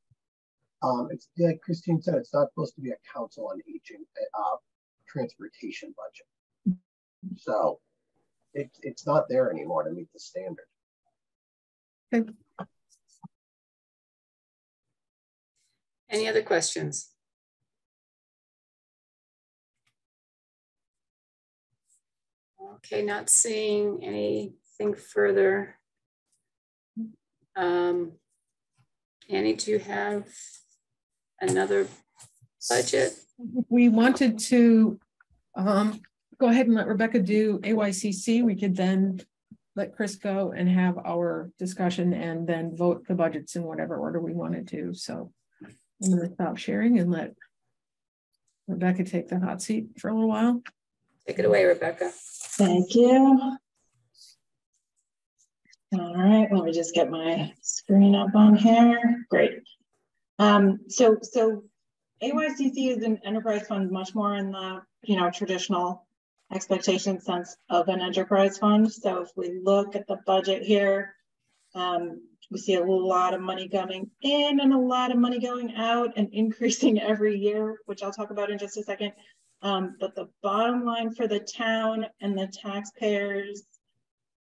Um, it's like Christine said, it's not supposed to be a council on aging uh, transportation budget. So it, it's not there anymore to meet the standard. Thank you. Any other questions? Okay, not seeing anything further. Um, Annie, do you have another budget? We wanted to um, go ahead and let Rebecca do A Y C C. We could then let Chris go and have our discussion and then vote the budgets in whatever order we wanted to, so. I'm going to stop sharing and let Rebecca take the hot seat for a little while. Take it away, Rebecca. Thank you. All right, let me just get my screen up on here. Great. Um, so, so A Y C C is an enterprise fund, much more in the you know traditional expectation sense of an enterprise fund. So, if we look at the budget here. Um, We see a lot of money coming in and a lot of money going out and increasing every year, which I'll talk about in just a second. Um, but the bottom line for the town and the taxpayers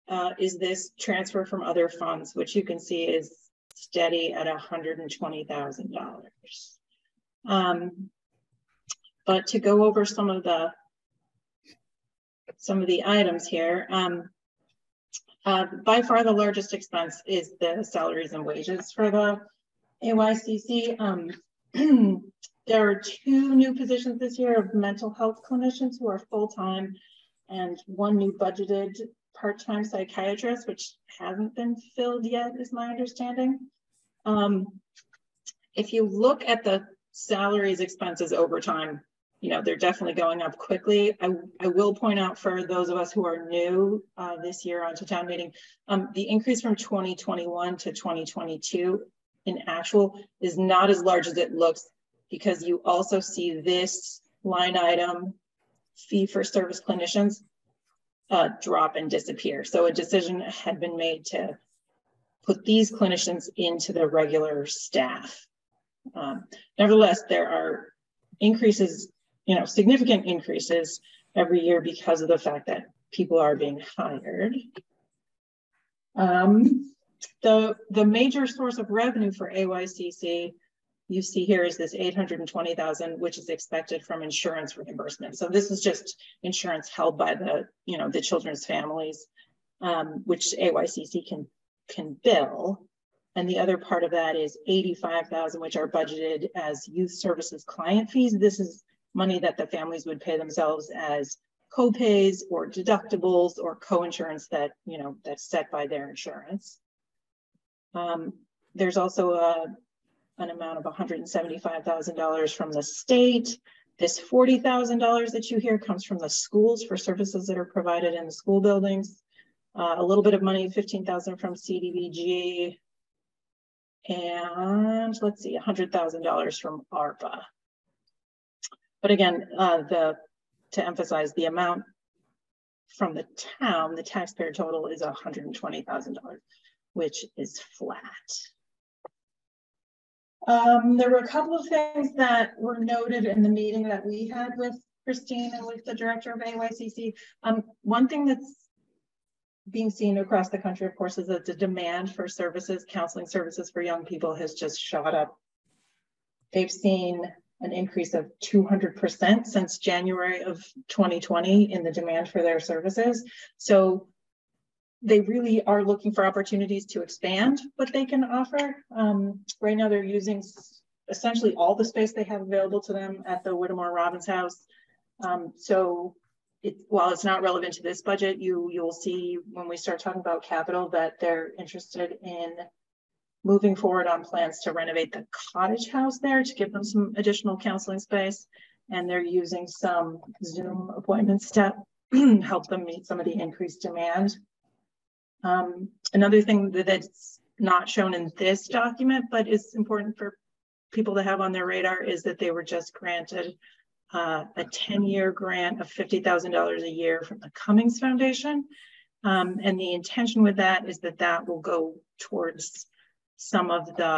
uh, is this transfer from other funds, which you can see is steady at one hundred twenty thousand dollars. Um, but to go over some of the some of the items here. Um, Uh, by far the largest expense is the salaries and wages for the A Y C C. Um, there are two new positions this year of mental health clinicians who are full-time and one new budgeted part-time psychiatrist, which hasn't been filled yet, is my understanding. Um, if you look at the salaries, expenses over time, you know, they're definitely going up quickly. I, I will point out for those of us who are new uh, this year onto town meeting, um, the increase from twenty twenty-one to twenty twenty-two in actual is not as large as it looks, because you also see this line item, fee for service clinicians, uh, drop and disappear. So a decision had been made to put these clinicians into the regular staff. Um, nevertheless, there are increases, you know, significant increases every year because of the fact that people are being hired. Um, the, the major source of revenue for A Y C C, you see here, is this eight hundred twenty thousand dollars, which is expected from insurance reimbursement. So this is just insurance held by the, you know, the children's families, um, which A Y C C can, can bill. And the other part of that is eighty-five thousand dollars, which are budgeted as youth services client fees. This is money that the families would pay themselves as co-pays or deductibles or co-insurance that, you know, that's set by their insurance. Um, there's also a, an amount of one hundred seventy-five thousand dollars from the state. This forty thousand dollars that you hear comes from the schools for services that are provided in the school buildings. Uh, a little bit of money, fifteen thousand dollars from C D B G. And let's see, one hundred thousand dollars from ARPA. But again, uh, the to emphasize, the amount from the town, the taxpayer total, is one hundred twenty thousand dollars, which is flat. Um, there were a couple of things that were noted in the meeting that we had with Christine and with the director of A Y C C. Um, one thing that's being seen across the country, of course, is that the demand for services, counseling services for young people, has just shot up. They've seen an increase of two hundred percent since January of twenty twenty in the demand for their services. So they really are looking for opportunities to expand what they can offer. Um, right now, they're using essentially all the space they have available to them at the Whittemore Robbins House. Um, so It, while it's not relevant to this budget, you, you'll see when we start talking about capital that they're interested in moving forward on plans to renovate the cottage house there to give them some additional counseling space. And they're using some Zoom appointments to help them meet some of the increased demand. Um, another thing that's not shown in this document, but is important for people to have on their radar, is that they were just granted Uh, a ten-year grant of fifty thousand dollars a year from the Cummings Foundation. Um, and the intention with that is that that will go towards some of the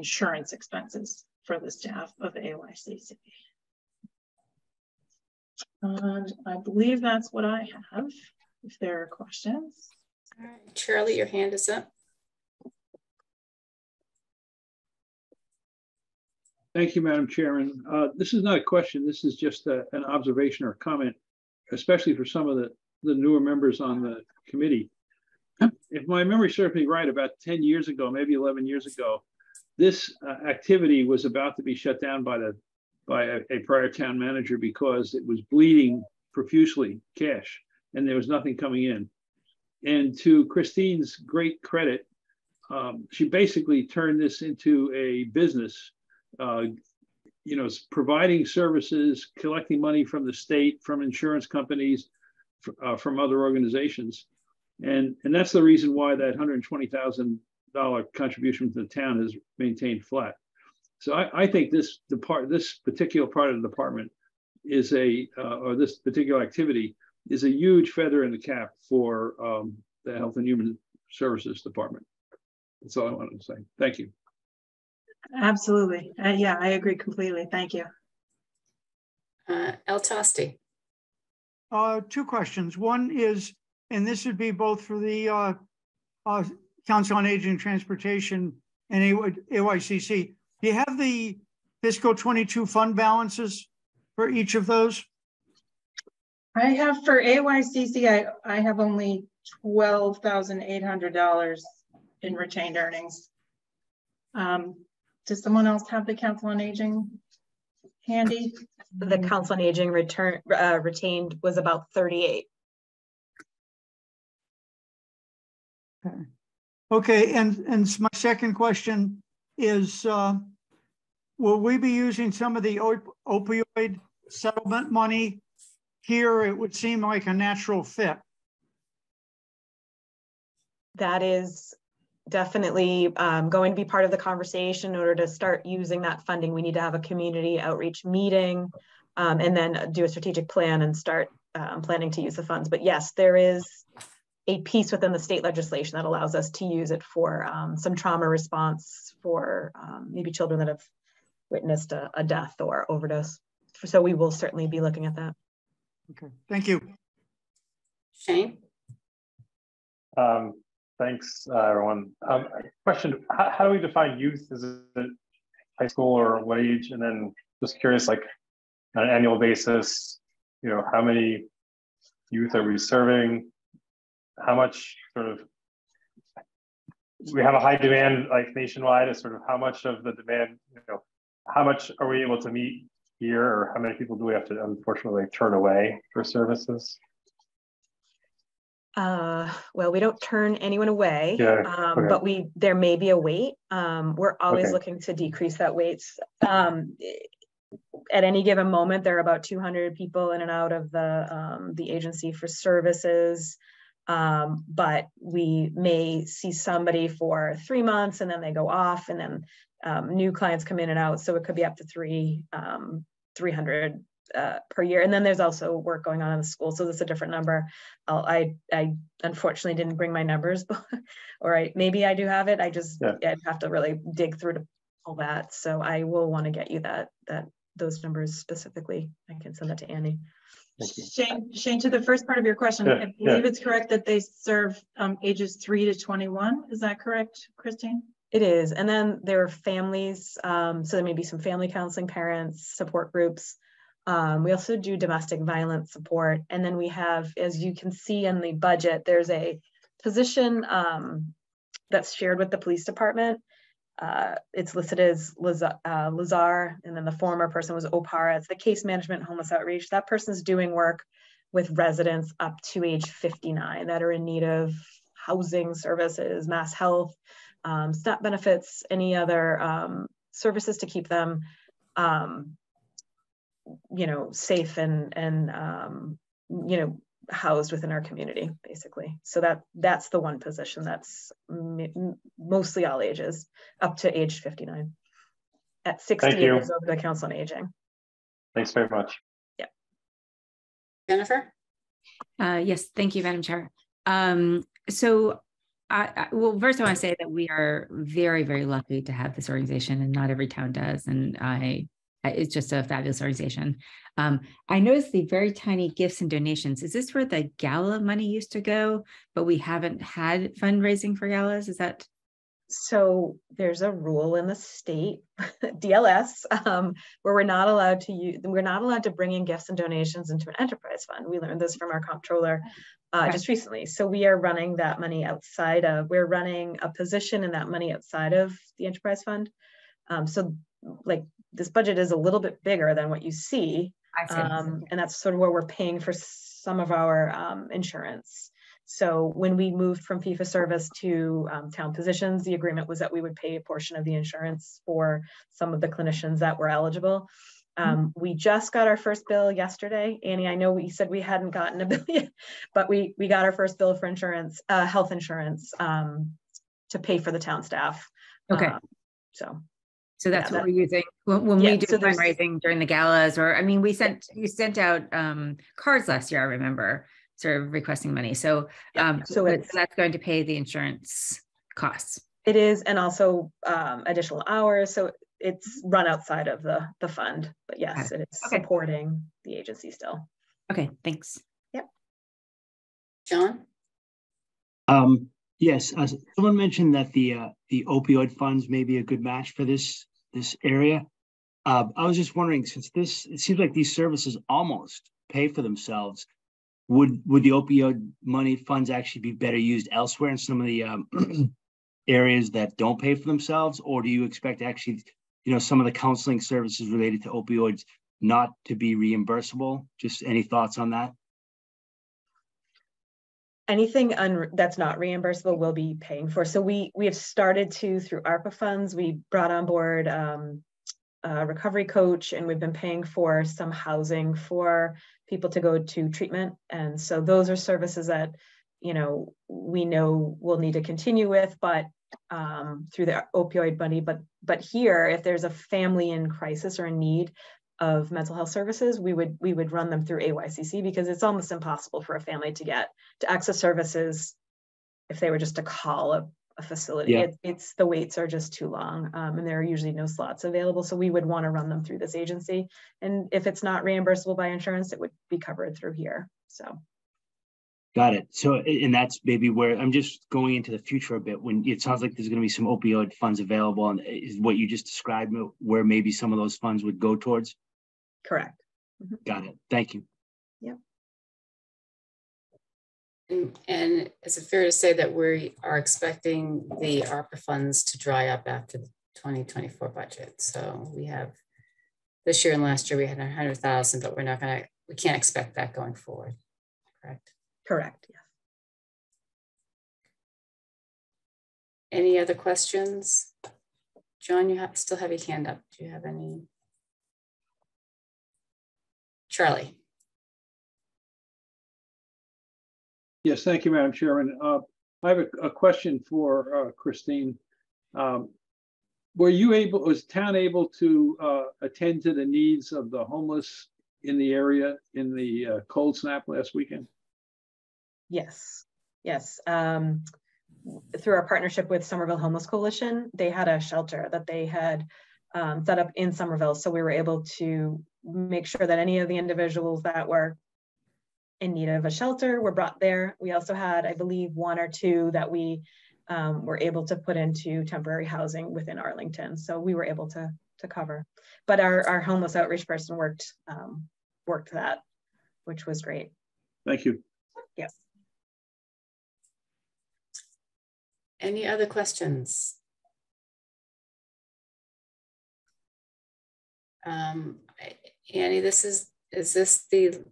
insurance expenses for the staff of A Y C C. And I believe that's what I have, if there are questions. All right, Shirley, your hand is up. Thank you, Madam Chairman. Uh, this is not a question. This is just a, an observation or comment, especially for some of the, the newer members on the committee. If my memory serves me right, about ten years ago, maybe eleven years ago, this uh, activity was about to be shut down by, the, by a, a prior town manager because it was bleeding profusely cash and there was nothing coming in. And to Christine's great credit, um, she basically turned this into a business. Uh, you know, providing services, collecting money from the state, from insurance companies, uh, from other organizations, and and that's the reason why that one hundred twenty thousand dollar contribution to the town is maintained flat. So I, I think this the part, this particular part of the department is a uh, or this particular activity is a huge feather in the cap for um, the Health and Human Services Department. That's all I wanted to say. Thank you. Absolutely. Uh, yeah, I agree completely. Thank you. Uh, El Tosti. Uh, two questions. One is, and this would be both for the uh, uh, Council on Aging and Transportation and A Y C C. Do you have the fiscal twenty-two fund balances for each of those? I have for A Y C C, I, I have only twelve thousand eight hundred dollars in retained earnings. Um, Does someone else have the Council on Aging handy? The Council on Aging return, uh, retained was about thirty-eight. Okay. Okay, and, and my second question is, uh, will we be using some of the op opioid settlement money here? It would seem like a natural fit. That is definitely um, going to be part of the conversation. In order to start using that funding, we need to have a community outreach meeting um, and then do a strategic plan and start um, planning to use the funds. But yes, there is a piece within the state legislation that allows us to use it for um, some trauma response for um, maybe children that have witnessed a, a death or overdose. So we will certainly be looking at that. Okay, thank you. Shane? Um, thanks, uh, everyone. Um, question, how, how do we define youth? Is it high school or what age? And then just curious, like on an annual basis, you know, how many youth are we serving? How much sort of, we have a high demand like nationwide, is sort of how much of the demand, you know, how much are we able to meet here, or how many people do we have to unfortunately turn away for services? Uh, well, we don't turn anyone away, yeah. um, okay. but we there may be a wait. Um, we're always okay. looking to decrease that wait. Um, at any given moment, there are about two hundred people in and out of the, um, the agency for services. Um, but we may see somebody for three months and then they go off, and then um, new clients come in and out. So it could be up to three, um, three hundred uh, per year. And then there's also work going on in the school. So that's a different number. I'll, I, I unfortunately didn't bring my numbers, but, or I, maybe I do have it. I just yeah. I'd have to really dig through to pull that. So I will want to get you that, that, those numbers specifically. I can send that to Annie. Shane, Shane, to the first part of your question, yeah, I believe yeah. it's correct that they serve um, ages three to twenty-one. Is that correct, Christine? It is. And then there are families. Um, so there may be some family counseling, parents, support groups. Um, we also do domestic violence support. And then we have, as you can see in the budget, there's a position um, that's shared with the police department. Uh, it's listed as Lazar, uh, Lazar, and then the former person was Opara. It's the case management homeless outreach. That person's doing work with residents up to age fifty-nine that are in need of housing services, mass health, um, SNAP benefits, any other um, services to keep them, um, you know, safe and, and um, you know, housed within our community, basically. So that that's the one position that's mostly all ages, up to age fifty-nine. At sixty years old, the Council on Aging. Thanks very much. Yeah. Jennifer? Uh, yes, thank you, Madam Chair. Um, so, I, I, well, first I want to say that we are very, very lucky to have this organization, and not every town does. And I It's just a fabulous organization. Um, I noticed the very tiny gifts and donations. Is this where the gala money used to go, but we haven't had fundraising for galas? Is that? So there's a rule in the state, D L S, um, where we're not allowed to use, we're not allowed to bring in gifts and donations into an enterprise fund. We learned this from our comptroller uh, okay. just recently. So we are running that money outside of, we're running a position in that money outside of the enterprise fund. Um, so like, this budget is a little bit bigger than what you see, I see. Um, and that's sort of where we're paying for some of our um, insurance. So when we moved from fee-for-service to um, town positions, the agreement was that we would pay a portion of the insurance for some of the clinicians that were eligible. Um, mm-hmm. We just got our first bill yesterday. Annie, I know we said we hadn't gotten a bill yet, but we, we got our first bill for insurance, uh, health insurance, um, to pay for the town staff. Okay. Um, so. So that's yeah, what that, we're using when, when yeah, we do so fundraising during the galas, or I mean, we sent you sent out um, cards last year. I remember sort of requesting money. So, yeah, um, so it's, that's going to pay the insurance costs. It is, and also um, additional hours. So it's run outside of the the fund, but yes, it is okay. supporting the agency still. Okay, thanks. Yep. John. Um, yes, uh, someone mentioned that the uh, the opioid funds may be a good match for this. This area. Uh, I was just wondering, since this, it seems like these services almost pay for themselves, would would the opioid money funds actually be better used elsewhere in some of the um, areas that don't pay for themselves? Or do you expect actually, you know, some of the counseling services related to opioids not to be reimbursable? Just any thoughts on that? anything un that's not reimbursable will be paying for. So we we have started to, through ARPA funds, we brought on board um, a recovery coach, and we've been paying for some housing for people to go to treatment. And so those are services that, you know, we know we'll need to continue with, but um, through the opioid money. But but here, if there's a family in crisis or in need of mental health services, we would we would run them through A Y C C, because it's almost impossible for a family to get to access services if they were just to call a, a facility. Yeah. It, it's the waits are just too long, um, and there are usually no slots available. So we would want to run them through this agency, and if it's not reimbursable by insurance, it would be covered through here. So. Got it. So, and that's maybe where I'm just going into the future a bit. When it sounds like there's going to be some opioid funds available, and is what you just described where maybe some of those funds would go towards? Correct. Mm-hmm. Got it. Thank you. Yep. And, and is it fair to say that we are expecting the ARPA funds to dry up after the twenty twenty-four budget? So we have this year and last year we had one hundred thousand, but we're not going to, we can't expect that going forward. Correct. Correct, yes. Any other questions? John, you have, still have your hand up. Do you have any? Charlie. Yes, thank you, Madam Chairman. Uh, I have a, a question for uh, Christine. Um, were you able, was town able to uh, attend to the needs of the homeless in the area in the uh, cold snap last weekend? Yes, yes. Um, through our partnership with Somerville Homeless Coalition, they had a shelter that they had um, set up in Somerville. So we were able to make sure that any of the individuals that were in need of a shelter were brought there. We also had, I believe, one or two that we um, were able to put into temporary housing within Arlington. So we were able to, to cover. But our, our homeless outreach person worked, um, worked that, which was great. Thank you. Yes. Any other questions? Um, Annie, this is, is this the,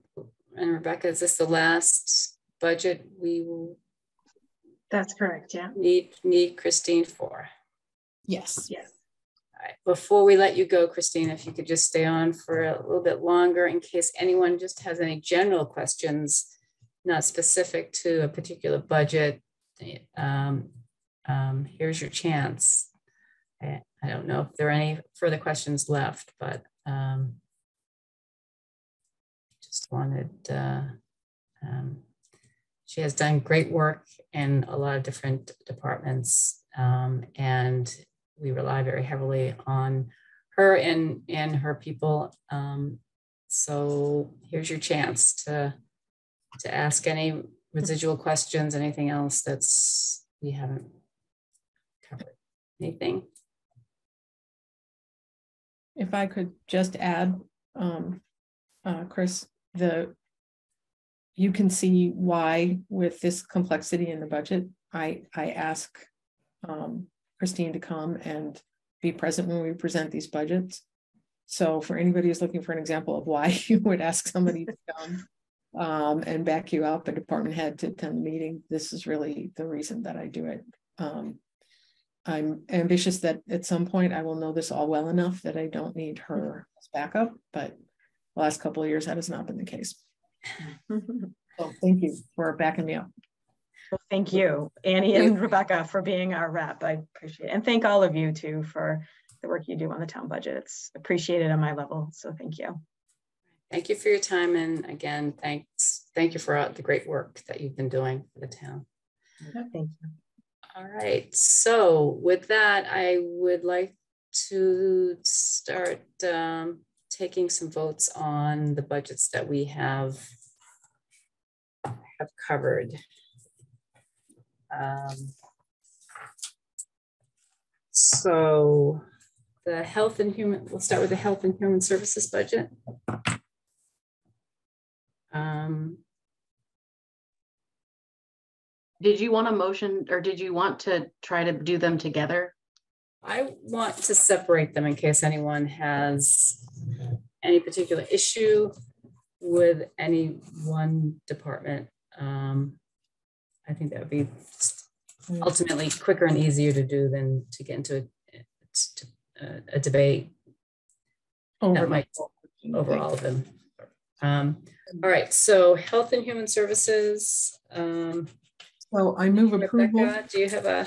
and Rebecca, is this the last budget we will? That's correct, yeah. Need, need Christine for? Yes. Yes. All right. Before we let you go, Christine, if you could just stay on for a little bit longer in case anyone just has any general questions, not specific to a particular budget. Um, um, here's your chance. I, I don't know if there are any further questions left, but um, just wanted, uh, um, she has done great work in a lot of different departments, um, and we rely very heavily on her and, and her people. Um, so here's your chance to, to ask any residual questions, anything else that's we haven't covered? Anything? If I could just add, um, uh, Chris, the you can see why with this complexity in the budget, I I ask um, Christine to come and be present when we present these budgets. So for anybody who's looking for an example of why you would ask somebody to come. Um, and back you up, a department head to attend the meeting. This is really the reason that I do it. Um, I'm ambitious that at some point I will know this all well enough that I don't need her as backup, but the last couple of years that has not been the case. So thank you for backing me up. Well, thank you, Annie and Rebecca, for being our rep. I appreciate it. And thank all of you too for the work you do on the town budget. It's appreciated on my level, so thank you. Thank you for your time, and again, thanks. Thank you for all the great work that you've been doing for the town. Thank you. All right, so with that, I would like to start um, taking some votes on the budgets that we have, have covered. Um, so the health and human, we'll start with the health and human services budget. Um, did you want a motion, or did you want to try to do them together? I want to separate them in case anyone has any particular issue with any one department. Um, I think that would be ultimately quicker and easier to do than to get into a, to, uh, a debate over that might over all of them. Um, all right, so Health and Human Services. Um, well, I move approval. Rebecca, do you have a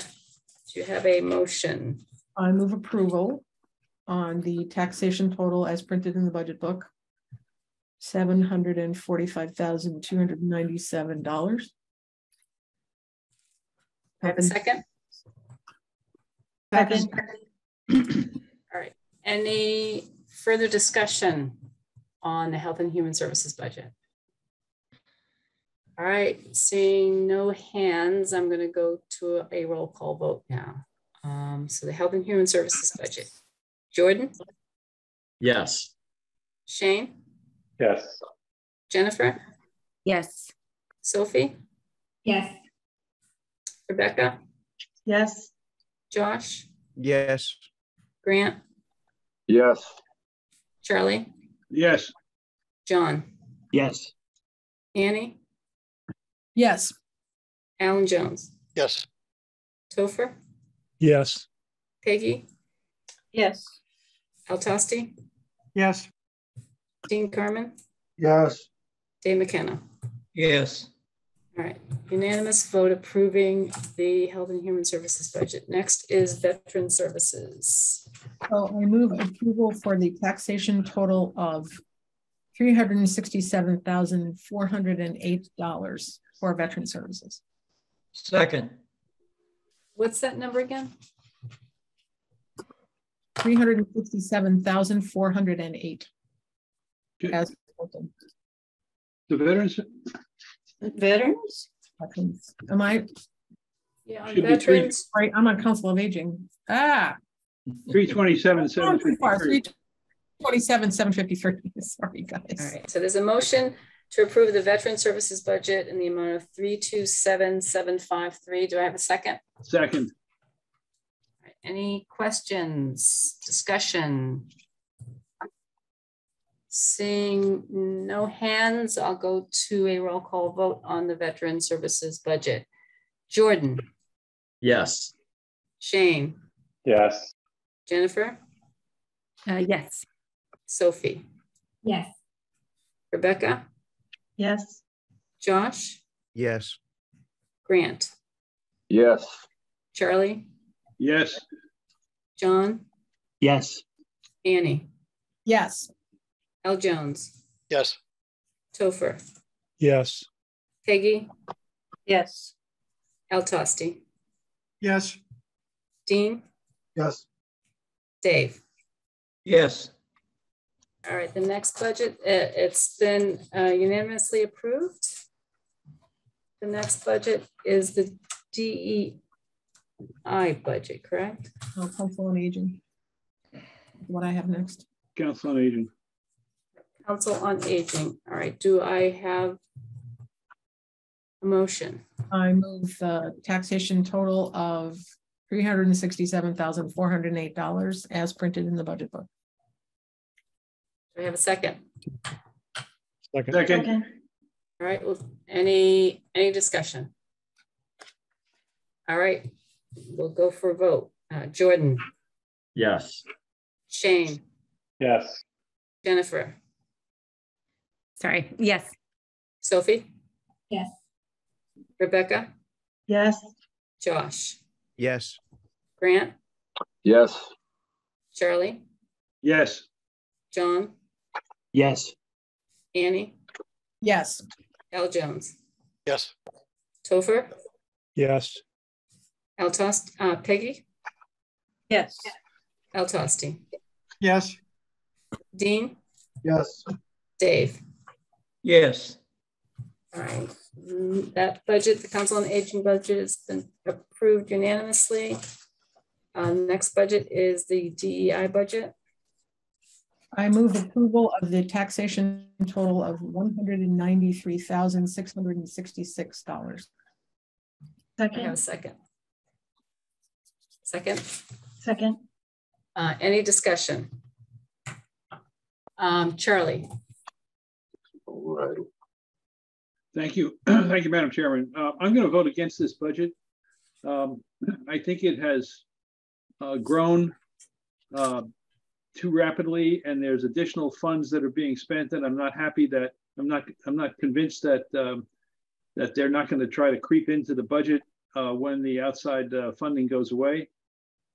do you have a motion? I move approval on the taxation total as printed in the budget book, seven hundred and forty-five thousand two hundred ninety-seven dollars. Have a second. Second. Second. All right. Any further discussion on the Health and Human Services budget? All right, seeing no hands, I'm gonna go to a roll call vote now. Um, so the Health and Human Services budget. Jordan? Yes. Shane? Yes. Jennifer? Yes. Sophie? Yes. Rebecca? Yes. Josh? Yes. Grant? Yes. Charlie? Yes. John? Yes. Annie? Yes. Alan Jones? Yes. Topher? Yes. Peggy? Yes. Altasti? Yes. Dean Carmen? Yes. Dave McKenna? Yes. All right, unanimous vote approving the Health and Human Services budget. Next is Veteran Services. Well, I move approval for the taxation total of three hundred sixty-seven thousand four hundred eight dollars for Veteran Services. Second. What's that number again? three hundred sixty-seven thousand four hundred eight dollars. As spoken. The Veterans... Veterans? Veterans? Am I? Yeah, on veterans. Right, I'm on Council of Aging. Ah. three twenty-seven, seven fifty-three. three twenty-seven, seven fifty-three. Sorry, guys. All right. So there's a motion to approve the Veteran Services budget in the amount of three two seven, seven five three. Do I have a second? Second. All right. Any questions? Discussion? Seeing no hands, I'll go to a roll call vote on the Veteran Services budget. Jordan? Yes. Shane? Yes. Jennifer? Uh, yes. Sophie? Yes. Rebecca? Yes. Josh? Yes. Grant? Yes. Charlie? Yes. John? Yes. Annie? Yes. Al Jones? Yes. Topher? Yes. Peggy? Yes. Altasti? Yes. Dean? Yes. Dave? Yes. All right, the next budget, it's been uh, unanimously approved. The next budget is the D E I budget, correct? Oh, Council on Aging. What I have next. Council on Aging. Council on Aging. All right, do I have a motion? I move the taxation total of three hundred sixty-seven thousand four hundred eight dollars as printed in the budget book. Do I have a second? Second. Second. Okay. All right, well, any, any discussion? All right, we'll go for a vote. Uh, Jordan? Yes. Shane? Yes. Jennifer? Sorry, yes. Sophie? Yes. Rebecca? Yes. Josh? Yes. Grant? Yes. Charlie? Yes. John? Yes. Annie? Yes. Al Jones? Yes. Topher? Yes. Altost, uh, Peggy? Yes. Altasti? Yes. Dean? Yes. Dave? Yes. All right. That budget, the Council on Aging budget, has been approved unanimously. Uh, next budget is the D E I budget. I move approval of the taxation total of one hundred ninety-three thousand six hundred sixty-six dollars. Second. I have a second. Second. Second. Uh, any discussion? Um, Charlie. All right. Thank you. Thank you, Madam Chairman. Uh, I'm going to vote against this budget. Um, I think it has uh, grown uh, too rapidly, and there's additional funds that are being spent, and I'm not happy that I'm not I'm not convinced that um, that they're not going to try to creep into the budget uh, when the outside uh, funding goes away.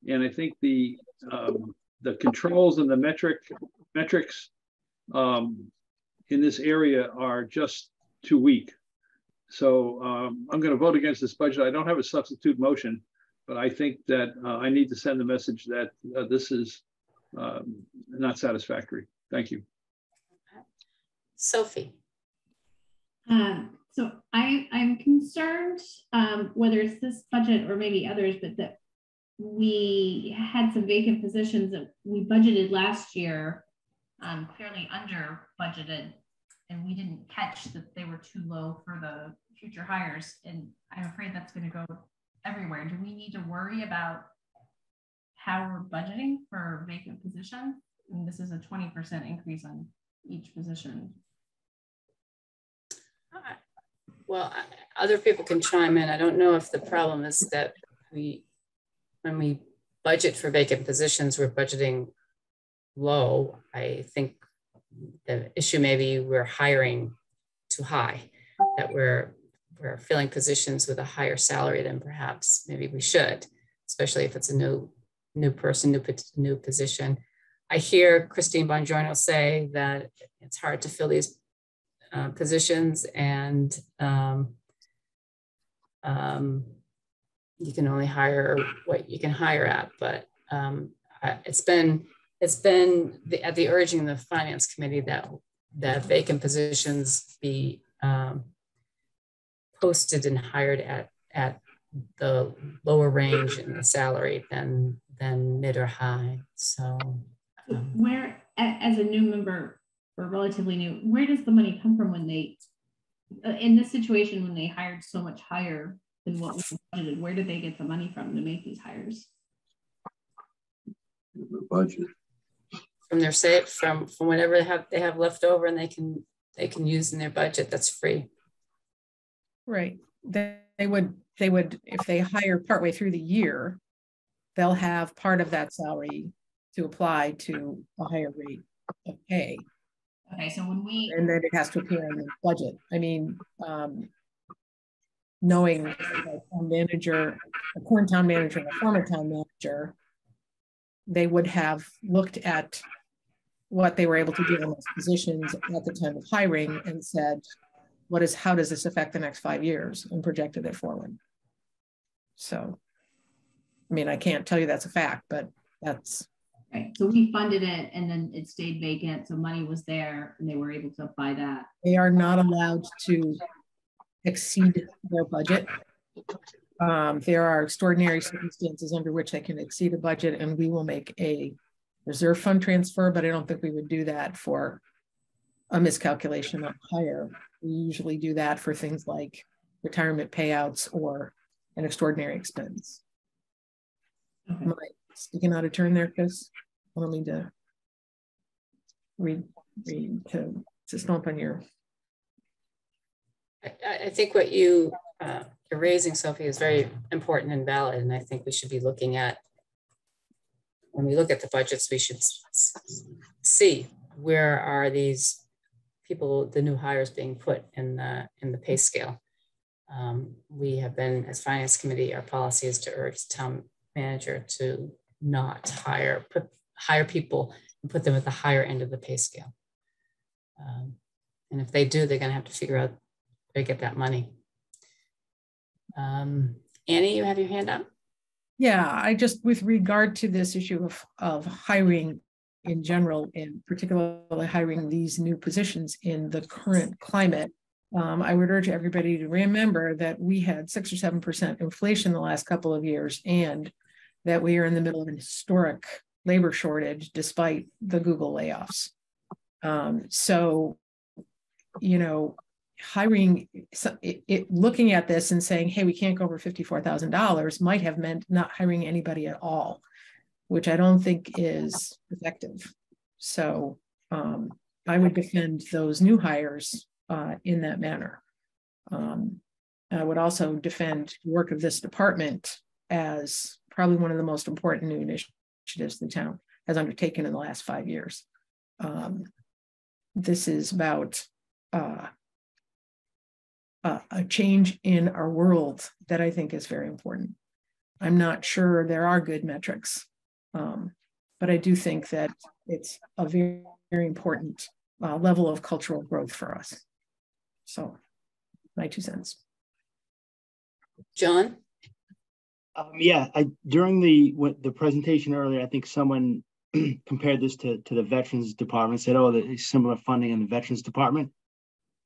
And I think the um, the controls and the metric metrics um, in this area are just too weak. So um, I'm going to vote against this budget. I don't have a substitute motion, but I think that uh, I need to send the message that uh, this is um, not satisfactory. Thank you. Sophie. Uh, so I, I'm concerned, um, whether it's this budget or maybe others, but that we had some vacant positions that we budgeted last year, um, clearly under budgeted, and we didn't catch that they were too low for the future hires. And I'm afraid that's going to go everywhere. Do we need to worry about how we're budgeting for vacant positions? And this is a twenty percent increase on each position. All right. Well, other people can chime in. I don't know if the problem is that we, when we budget for vacant positions, we're budgeting low. I think the issue maybe we're hiring too high, that we're we're filling positions with a higher salary than perhaps maybe we should, especially if it's a new new person, new new position. I hear Christine Bongiorno say that it's hard to fill these uh, positions, and um, um, you can only hire what you can hire at. But um, it's been It's been the, at the urging of the Finance Committee that, that vacant positions be um, posted and hired at, at the lower range in the salary than, than mid or high, so. Um, where, as a new member, or relatively new, where does the money come from when they, in this situation, when they hired so much higher than what was budgeted, where did they get the money from to make these hires? The budget. From their save, from from whatever they have they have left over, and they can they can use in their budget. That's free. Right. They, they would they would if they hire partway through the year, they'll have part of that salary to apply to a higher rate of pay. Okay. So when we and then it has to appear in the budget. I mean, um, knowing a town manager, a current town manager, and a former town manager, they would have looked at what they were able to do in those positions at the time of hiring and said, what is, how does this affect the next five years, and projected it forward. So, I mean, I can't tell you that's a fact, but that's. Right, so we funded it and then it stayed vacant. So money was there and they were able to apply that. They are not allowed to exceed their budget. Um, there are extraordinary circumstances under which they can exceed a budget, and we will make a reserve fund transfer, but I don't think we would do that for a miscalculation up higher. We usually do that for things like retirement payouts or an extraordinary expense. Okay. Am I speaking out of turn there, Chris? I don't need to read, read to, to stomp on your... I, I think what you... Uh... You're raising, Sophie, is very important and valid, and I think we should be looking at, when we look at the budgets, we should see where are these people, the new hires, being put in the in the pay scale. Um, we have been, as Finance Committee, our policy is to urge the town manager to not hire put, hire people and put them at the higher end of the pay scale. Um, and if they do, they're going to have to figure out where to get that money. Um, Annie, you have your hand up? Yeah, I just, with regard to this issue of, of hiring in general, and particularly hiring these new positions in the current climate, um, I would urge everybody to remember that we had six or seven percent inflation the last couple of years, and that we are in the middle of an historic labor shortage despite the Google layoffs. Um, so, you know, hiring, so it, it, looking at this and saying, hey, we can't go over fifty-four thousand dollars might have meant not hiring anybody at all, which I don't think is effective. So um, I would defend those new hires uh, in that manner. Um, I would also defend the work of this department as probably one of the most important new initiatives the town has undertaken in the last five years. Um, this is about uh, uh, a change in our world that I think is very important. I'm not sure there are good metrics, um, but I do think that it's a very, very important uh, level of cultural growth for us. So my two cents. John? Um, yeah, I, during the the presentation earlier, I think someone compared this to, to the Veterans Department, said, oh, there's similar funding in the Veterans Department.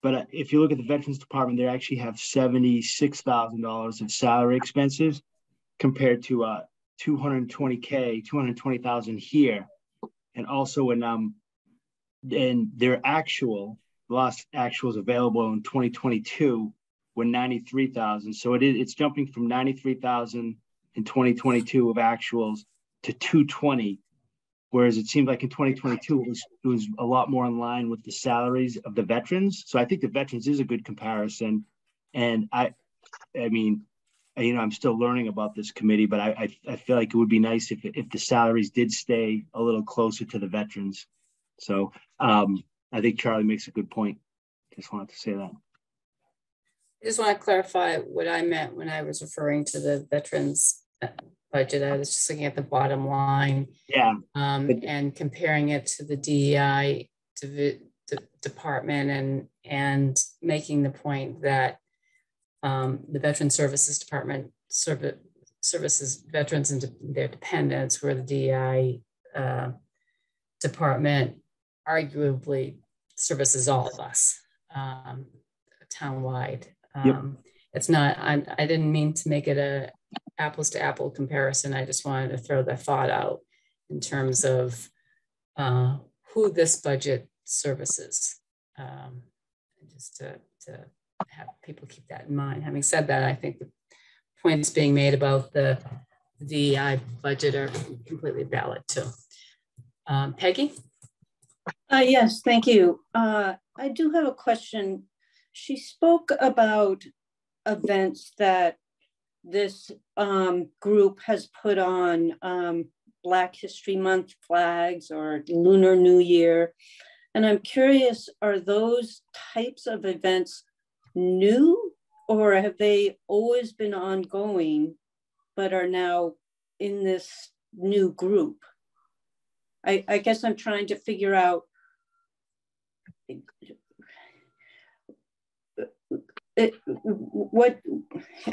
But if you look at the Veterans Department, they actually have seventy-six thousand dollars of salary expenses compared to uh, two hundred twenty K, two hundred twenty thousand here. And also in, um, in their actual, last actuals available in twenty twenty-two, were ninety-three thousand. So it is, it's jumping from ninety-three thousand in twenty twenty-two of actuals to two twenty, whereas it seemed like in twenty twenty-two, it was, it was a lot more in line with the salaries of the veterans. So I think the veterans is a good comparison. And I, I mean, you know, I'm still learning about this committee, but I, I, I feel like it would be nice if, if the salaries did stay a little closer to the veterans. So um, I think Charlie makes a good point. Just wanted to say that. I just want to clarify what I meant when I was referring to the veterans budget. I was just looking at the bottom line, yeah, um, and comparing it to the D E I de de department, and and making the point that um, the Veteran Services Department serv services veterans and de their dependents, where the D E I uh, department arguably services all of us um, townwide. Yep. Um, it's not, I'm, I didn't mean to make it a apples to apple comparison. I just wanted to throw that thought out in terms of uh, who this budget services. Um, just to, to have people keep that in mind. Having said that, I think the points being made about the D E I budget are completely valid too. Um, Peggy? Uh, yes, thank you. Uh, I do have a question. She spoke about events that this um, group has put on, um, Black History Month flags or Lunar New Year. And I'm curious, are those types of events new, or have they always been ongoing but are now in this new group? I, I guess I'm trying to figure out, It, what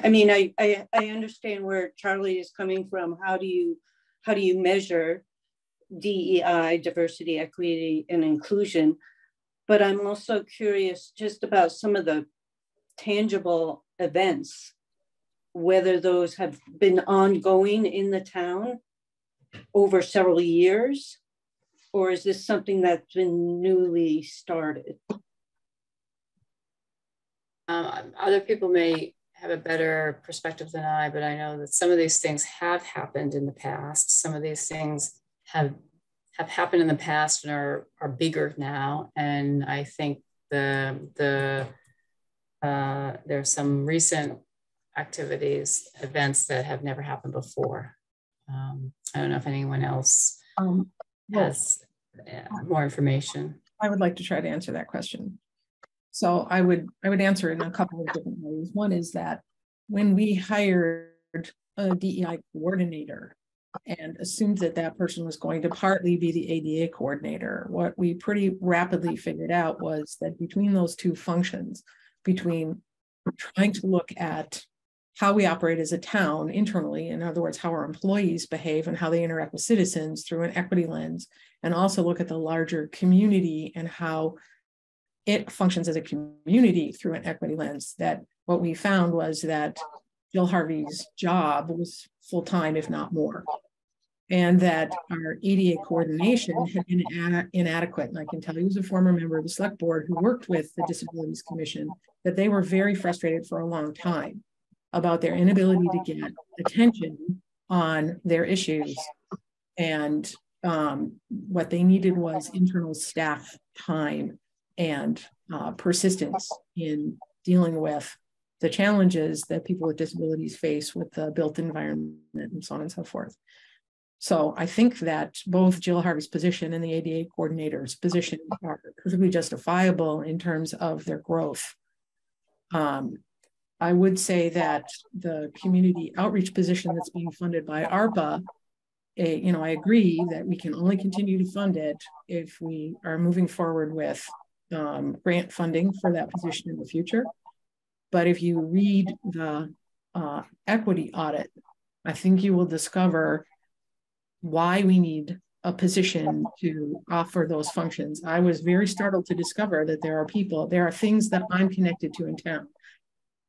I mean, I, I I understand where Charlie is coming from. How do you how do you measure D E I, diversity, equity, and inclusion? But I'm also curious just about some of the tangible events, whether those have been ongoing in the town over several years, or is this something that's been newly started? Um, other people may have a better perspective than I, but I know that some of these things have happened in the past. Some of these things have have happened in the past and are are bigger now. And I think the the uh, there are some recent activities, events that have never happened before. Um, I don't know if anyone else um, has yeah, more information. I would like to try to answer that question. So I would I would answer it in a couple of different ways. One is that when we hired a D E I coordinator and assumed that that person was going to partly be the A D A coordinator, what we pretty rapidly figured out was that between those two functions, between trying to look at how we operate as a town internally, in other words, how our employees behave and how they interact with citizens through an equity lens, and also look at the larger community and how it functions as a community through an equity lens, that what we found was that Jill Harvey's job was full-time, if not more, and that our E D A coordination had been inadequate. And I can tell you, as a former member of the select board who worked with the Disabilities Commission, that they were very frustrated for a long time about their inability to get attention on their issues. And um, what they needed was internal staff time and uh, persistence in dealing with the challenges that people with disabilities face with the built environment and so on and so forth. So I think that both Jill Harvey's position and the A D A coordinator's position are perfectly justifiable in terms of their growth. Um, I would say that the community outreach position that's being funded by ARPA, a, you know, I agree that we can only continue to fund it if we are moving forward with um, grant funding for that position in the future. But if you read the uh, equity audit, I think you will discover why we need a position to offer those functions. I was very startled to discover that there are people, there are things that I'm connected to in town.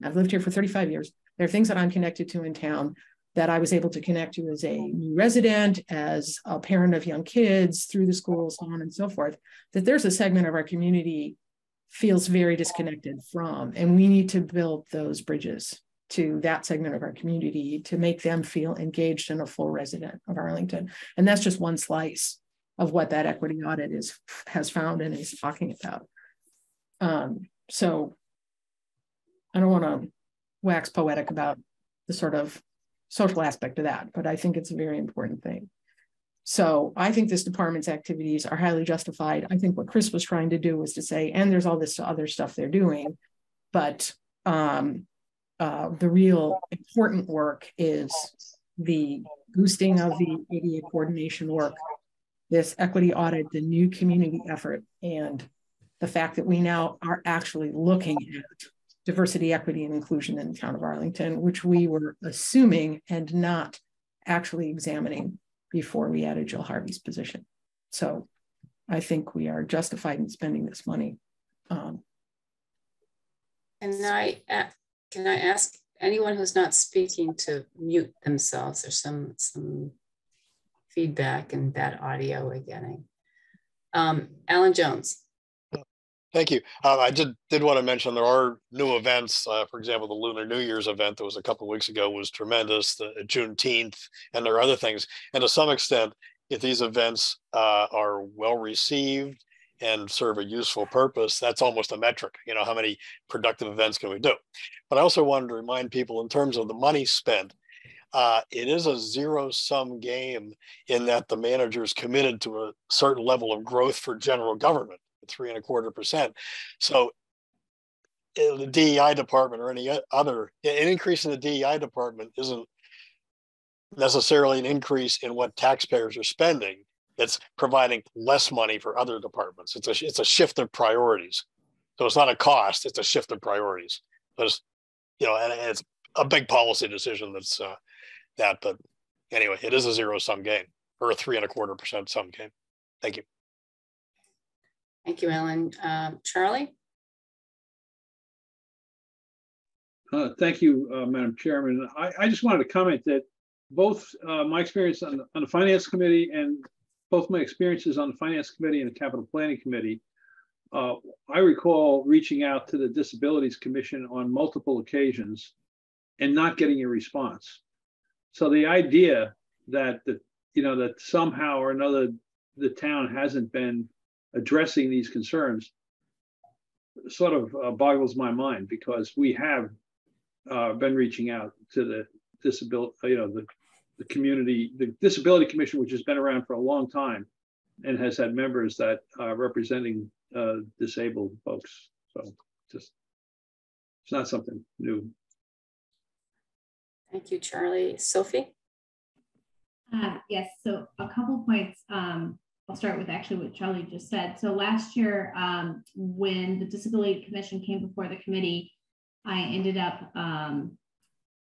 I've lived here for thirty-five years. There are things that I'm connected to in town that I was able to connect to as a new resident, as a parent of young kids, through the schools, so on and so forth, that there's a segment of our community feels very disconnected from, and we need to build those bridges to that segment of our community to make them feel engaged and a full resident of Arlington. And that's just one slice of what that equity audit is has found and is talking about. Um, so I don't want to wax poetic about the sort of social aspect of that, but I think it's a very important thing. So I think this department's activities are highly justified. I think what Chris was trying to do was to say, and there's all this other stuff they're doing, but um, uh, the real important work is the boosting of the A D A coordination work, this equity audit, the new community effort, and the fact that we now are actually looking at diversity, equity, and inclusion in the town of Arlington, which we were assuming and not actually examining before we added Jill Harvey's position. So I think we are justified in spending this money. Um, and I, can I ask anyone who's not speaking to mute themselves? There's some, some feedback and bad audio we're getting. Um, Alan Jones. Thank you. Uh, I did, did want to mention there are new events. Uh, for example, the Lunar New Year's event that was a couple of weeks ago was tremendous, the Juneteenth, and there are other things. And to some extent, if these events uh, are well received and serve a useful purpose, that's almost a metric. You know, how many productive events can we do? But I also wanted to remind people in terms of the money spent, uh, it is a zero-sum game in that the manager is committed to a certain level of growth for general government. Three and a quarter percent. So the D E I department or any other, an increase in the D E I department isn't necessarily an increase in what taxpayers are spending. It's providing less money for other departments. It's a, it's a shift of priorities. So it's not a cost, it's a shift of priorities. But it's, you know, and it's a big policy decision that's uh, that, but anyway, it is a zero sum game or a three and a quarter percent sum game. Thank you. Thank you, Ellen. Uh, Charlie? Uh, thank you, uh, Madam Chairman. I, I just wanted to comment that both uh, my experience on, on the Finance Committee and both my experiences on the Finance Committee and the Capital Planning Committee, uh, I recall reaching out to the Disabilities Commission on multiple occasions and not getting a response. So the idea that, the, you know, that somehow or another the town hasn't been addressing these concerns sort of uh, boggles my mind, because we have uh, been reaching out to the disability, you know, the, the community, the Disability Commission, which has been around for a long time and has had members that are representing uh, disabled folks. So just, it's not something new. Thank you, Charlie. Sophie? Uh, yes, so a couple points. Um, I'll start with actually what Charlie just said. So last year, um, when the Disability Commission came before the committee, I ended up um,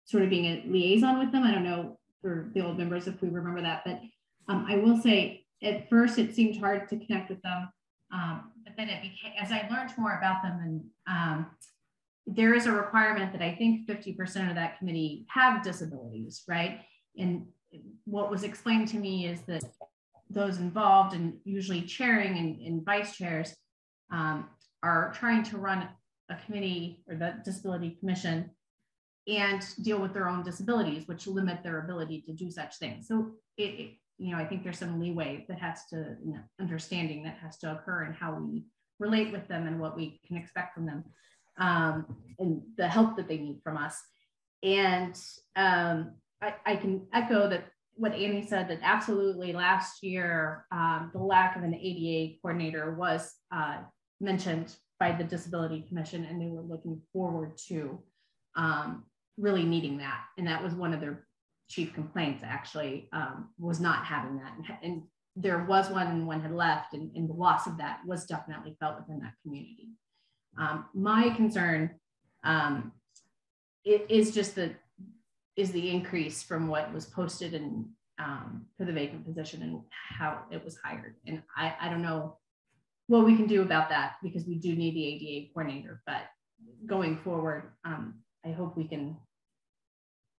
sort of being a liaison with them. I don't know for the old members if we remember that, but um, I will say at first it seemed hard to connect with them, um, but then it became, as I learned more about them, and um, there is a requirement that I think fifty percent of that committee have disabilities, right? And what was explained to me is that those involved, and usually chairing and, and vice chairs, um, are trying to run a committee or the Disability Commission and deal with their own disabilities, which limit their ability to do such things. So, it, it, you know, I think there's some leeway that has to, you know, understanding that has to occur in how we relate with them and what we can expect from them. um, and the help that they need from us. And um, I, I can echo that what Annie said, that absolutely last year, um, the lack of an A D A coordinator was uh, mentioned by the Disability Commission, and they were looking forward to um, really needing that. And that was one of their chief complaints, actually, um, was not having that. And, and there was one, and one had left, and, and the loss of that was definitely felt within that community. Um, my concern um, it is just the, is the increase from what was posted and um, for the vacant position and how it was hired. And I, I don't know what we can do about that, because we do need the A D A coordinator, but going forward, um, I hope we can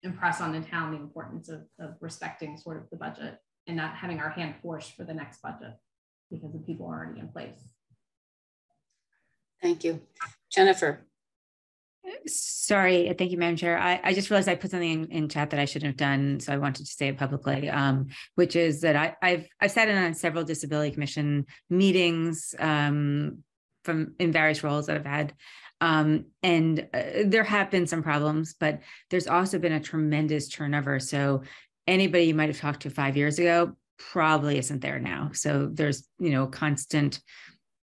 impress on the town the importance of, of respecting sort of the budget and not having our hand forced for the next budget because the people are already in place. Thank you. Jennifer. Sorry, thank you, Madam Chair. I, I just realized I put something in, in chat that I shouldn't have done, so I wanted to say it publicly, um, which is that I, I've I've sat in on several Disability Commission meetings um, from in various roles that I've had, um, and uh, there have been some problems, but there's also been a tremendous turnover. So anybody you might have talked to five years ago probably isn't there now. So there's you know constant.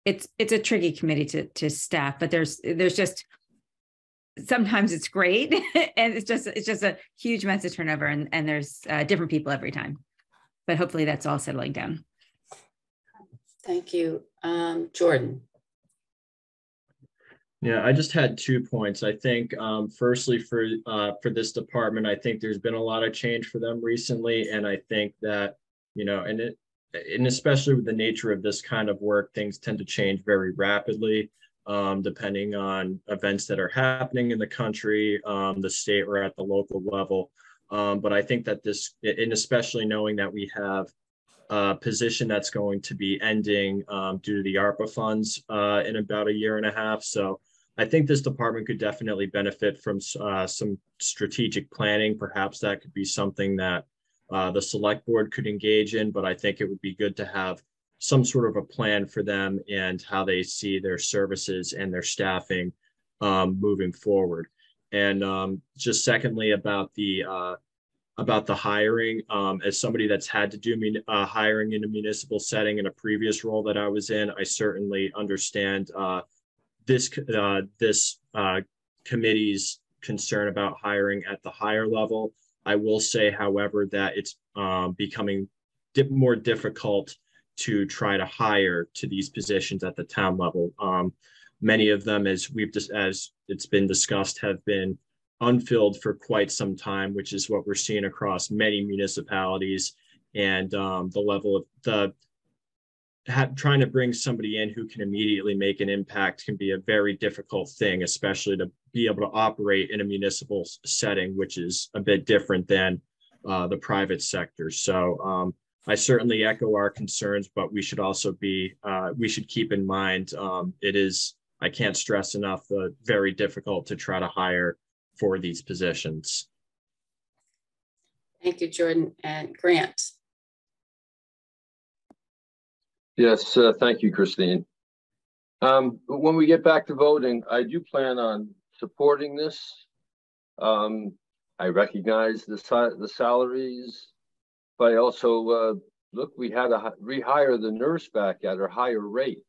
It's it's a tricky committee to to staff, but there's there's just. Sometimes it's great, and it's just it's just a huge mess of turnover, and, and there's uh, different people every time. But hopefully that's all settling down. Thank you. Um, Jordan. Yeah, I just had two points. I think um, firstly for uh, for this department, I think there's been a lot of change for them recently. And I think that, you know, and it and especially with the nature of this kind of work, things tend to change very rapidly. Um, depending on events that are happening in the country, um, the state, or at the local level. Um, but I think that this, and especially knowing that we have a position that's going to be ending um, due to the ARPA funds uh, in about a year and a half. So I think this department could definitely benefit from uh, some strategic planning. Perhaps that could be something that uh, the select board could engage in, but I think it would be good to have some sort of a plan for them and how they see their services and their staffing um, moving forward. And um, just secondly, about the uh, about the hiring, um, as somebody that's had to do uh, hiring in a municipal setting in a previous role that I was in, I certainly understand uh, this uh, this uh, committee's concern about hiring at the higher level. I will say, however, that it's um, becoming dip more difficult to try to hire to these positions at the town level. Um, many of them, as we've just, as it's been discussed, have been unfilled for quite some time, which is what we're seeing across many municipalities. And um, the level of the have, trying to bring somebody in who can immediately make an impact can be a very difficult thing, especially to be able to operate in a municipal setting, which is a bit different than uh, the private sector. So. Um, I certainly echo our concerns, but we should also be, uh, we should keep in mind, um, it is, I can't stress enough, the very difficult to try to hire for these positions. Thank you, Jordan. And Grant. Yes, uh, thank you, Christine. Um, when we get back to voting, I do plan on supporting this. Um, I recognize the, the salaries. But I also, uh, look, we had to rehire the nurse back at a higher rate.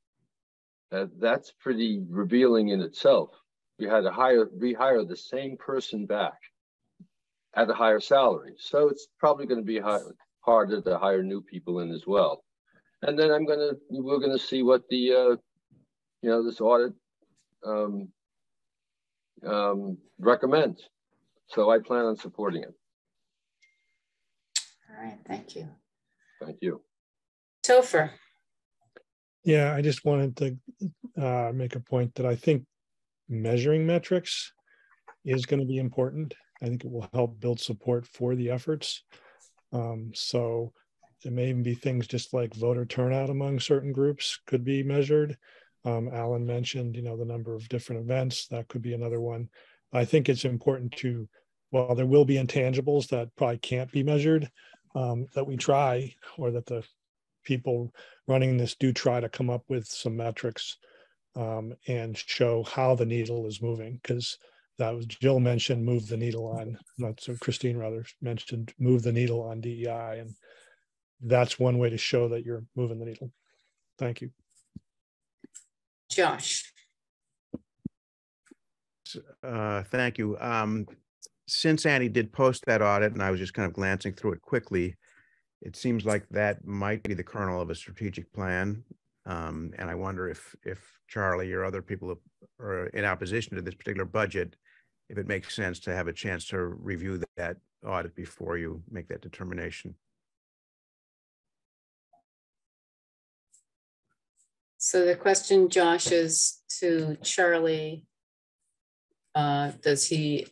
Uh, that's pretty revealing in itself. We had to hire, rehire the same person back at a higher salary. So it's probably going to be high, harder to hire new people in as well. And then I'm going to, we're going to see what the, uh, you know, this audit um, um, recommends. So I plan on supporting it. All right, thank you. Thank you. Topher. Yeah, I just wanted to uh, make a point that I think measuring metrics is going to be important. I think it will help build support for the efforts. Um, so there may even be things just like voter turnout among certain groups could be measured. Um, Alan mentioned, you know, the number of different events. That could be another one. I think it's important to, well, there will be intangibles that probably can't be measured. Um, that we try, or that the people running this do try to come up with some metrics um, and show how the needle is moving, because that was, Jill mentioned move the needle on, not so Christine rather mentioned move the needle on D E I, and that's one way to show that you're moving the needle. Thank you. Josh. Uh, thank you. Um, since Annie did post that audit and I was just kind of glancing through it quickly, it seems like that might be the kernel of a strategic plan. Um, and I wonder if, if Charlie or other people are in opposition to this particular budget, if it makes sense to have a chance to review that audit before you make that determination. So the question, Josh, is to Charlie. Uh, does he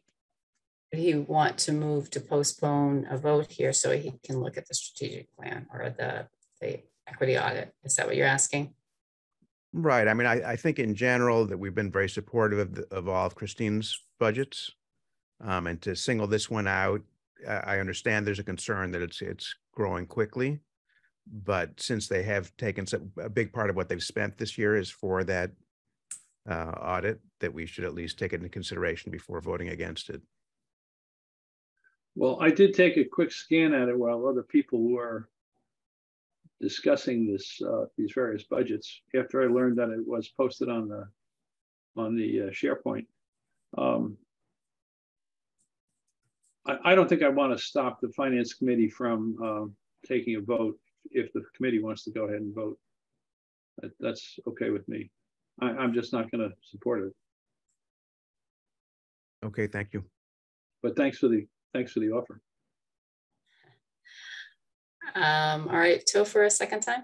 he want to move to postpone a vote here so he can look at the strategic plan or the, the equity audit? Is that what you're asking? Right. I mean, I, I think in general that we've been very supportive of, the, of all of Christine's budgets, um, and to single this one out, I understand there's a concern that it's it's growing quickly, but since they have taken some, a big part of what they've spent this year is for that Uh, audit, that we should at least take it into consideration before voting against it. Well, I did take a quick scan at it while other people were discussing this, uh, these various budgets, after I learned that it was posted on the on the uh, SharePoint. Um, I, I don't think I want to stop the Finance Committee from um, taking a vote if the committee wants to go ahead and vote. That, that's okay with me. I, I'm just not going to support it. Okay, thank you. But thanks for the thanks for the offer. Um, all right, Till, for a second time.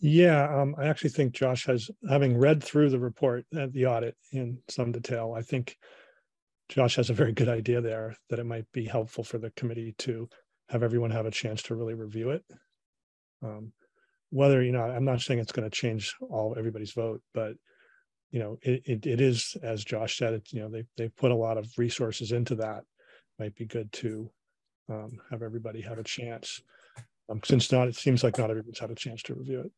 Yeah, um, I actually think Josh has, having read through the report at the audit in some detail, I think Josh has a very good idea there that it might be helpful for the committee to have everyone have a chance to really review it. Um, Whether, you know, I'm not saying it's going to change all everybody's vote, but, you know, it, it, it is, as Josh said, it, you know, they, they put a lot of resources into that. Might be good to um, have everybody have a chance. Um, since not, it seems like not everybody's had a chance to review it.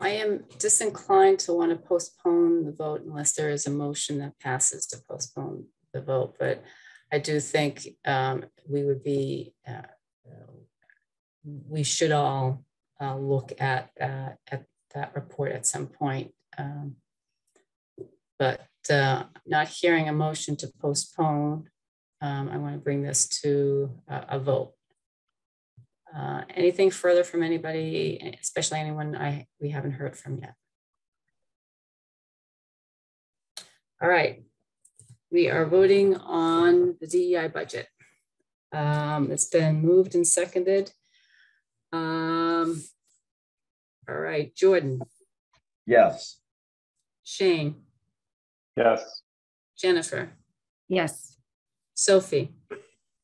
I am disinclined to want to postpone the vote unless there is a motion that passes to postpone the vote. But I do think um, we would be... Uh, we should all uh, look at, uh, at that report at some point. Um, but uh, not hearing a motion to postpone, um, I want to bring this to a, a vote. Uh, anything further from anybody, especially anyone I we haven't heard from yet? All right, we are voting on the D E I budget. Um, it's been moved and seconded. Um, all right, Jordan. Yes. Shane. Yes. Jennifer. Yes. Sophie.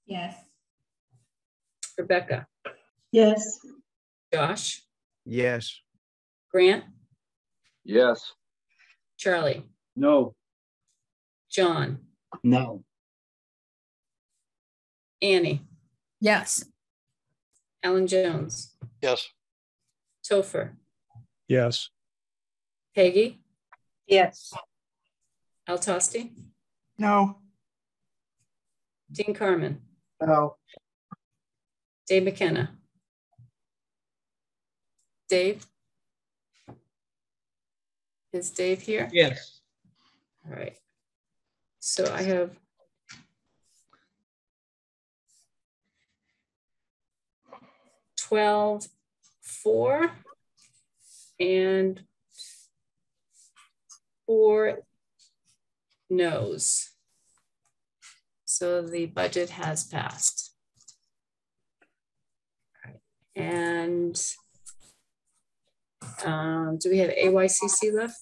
Yes. Rebecca. Yes. Josh. Yes. Grant. Yes. Charlie. No. John. No. Annie. Yes. Alan Jones. Yes. Topher. Yes. Peggy. Yes. Altosti. No. Dean Carman. No. Dave McKenna. Dave. Is Dave here? Yes. All right. So I have. twelve, four, and four no's. So the budget has passed. And um, do we have A Y C C left?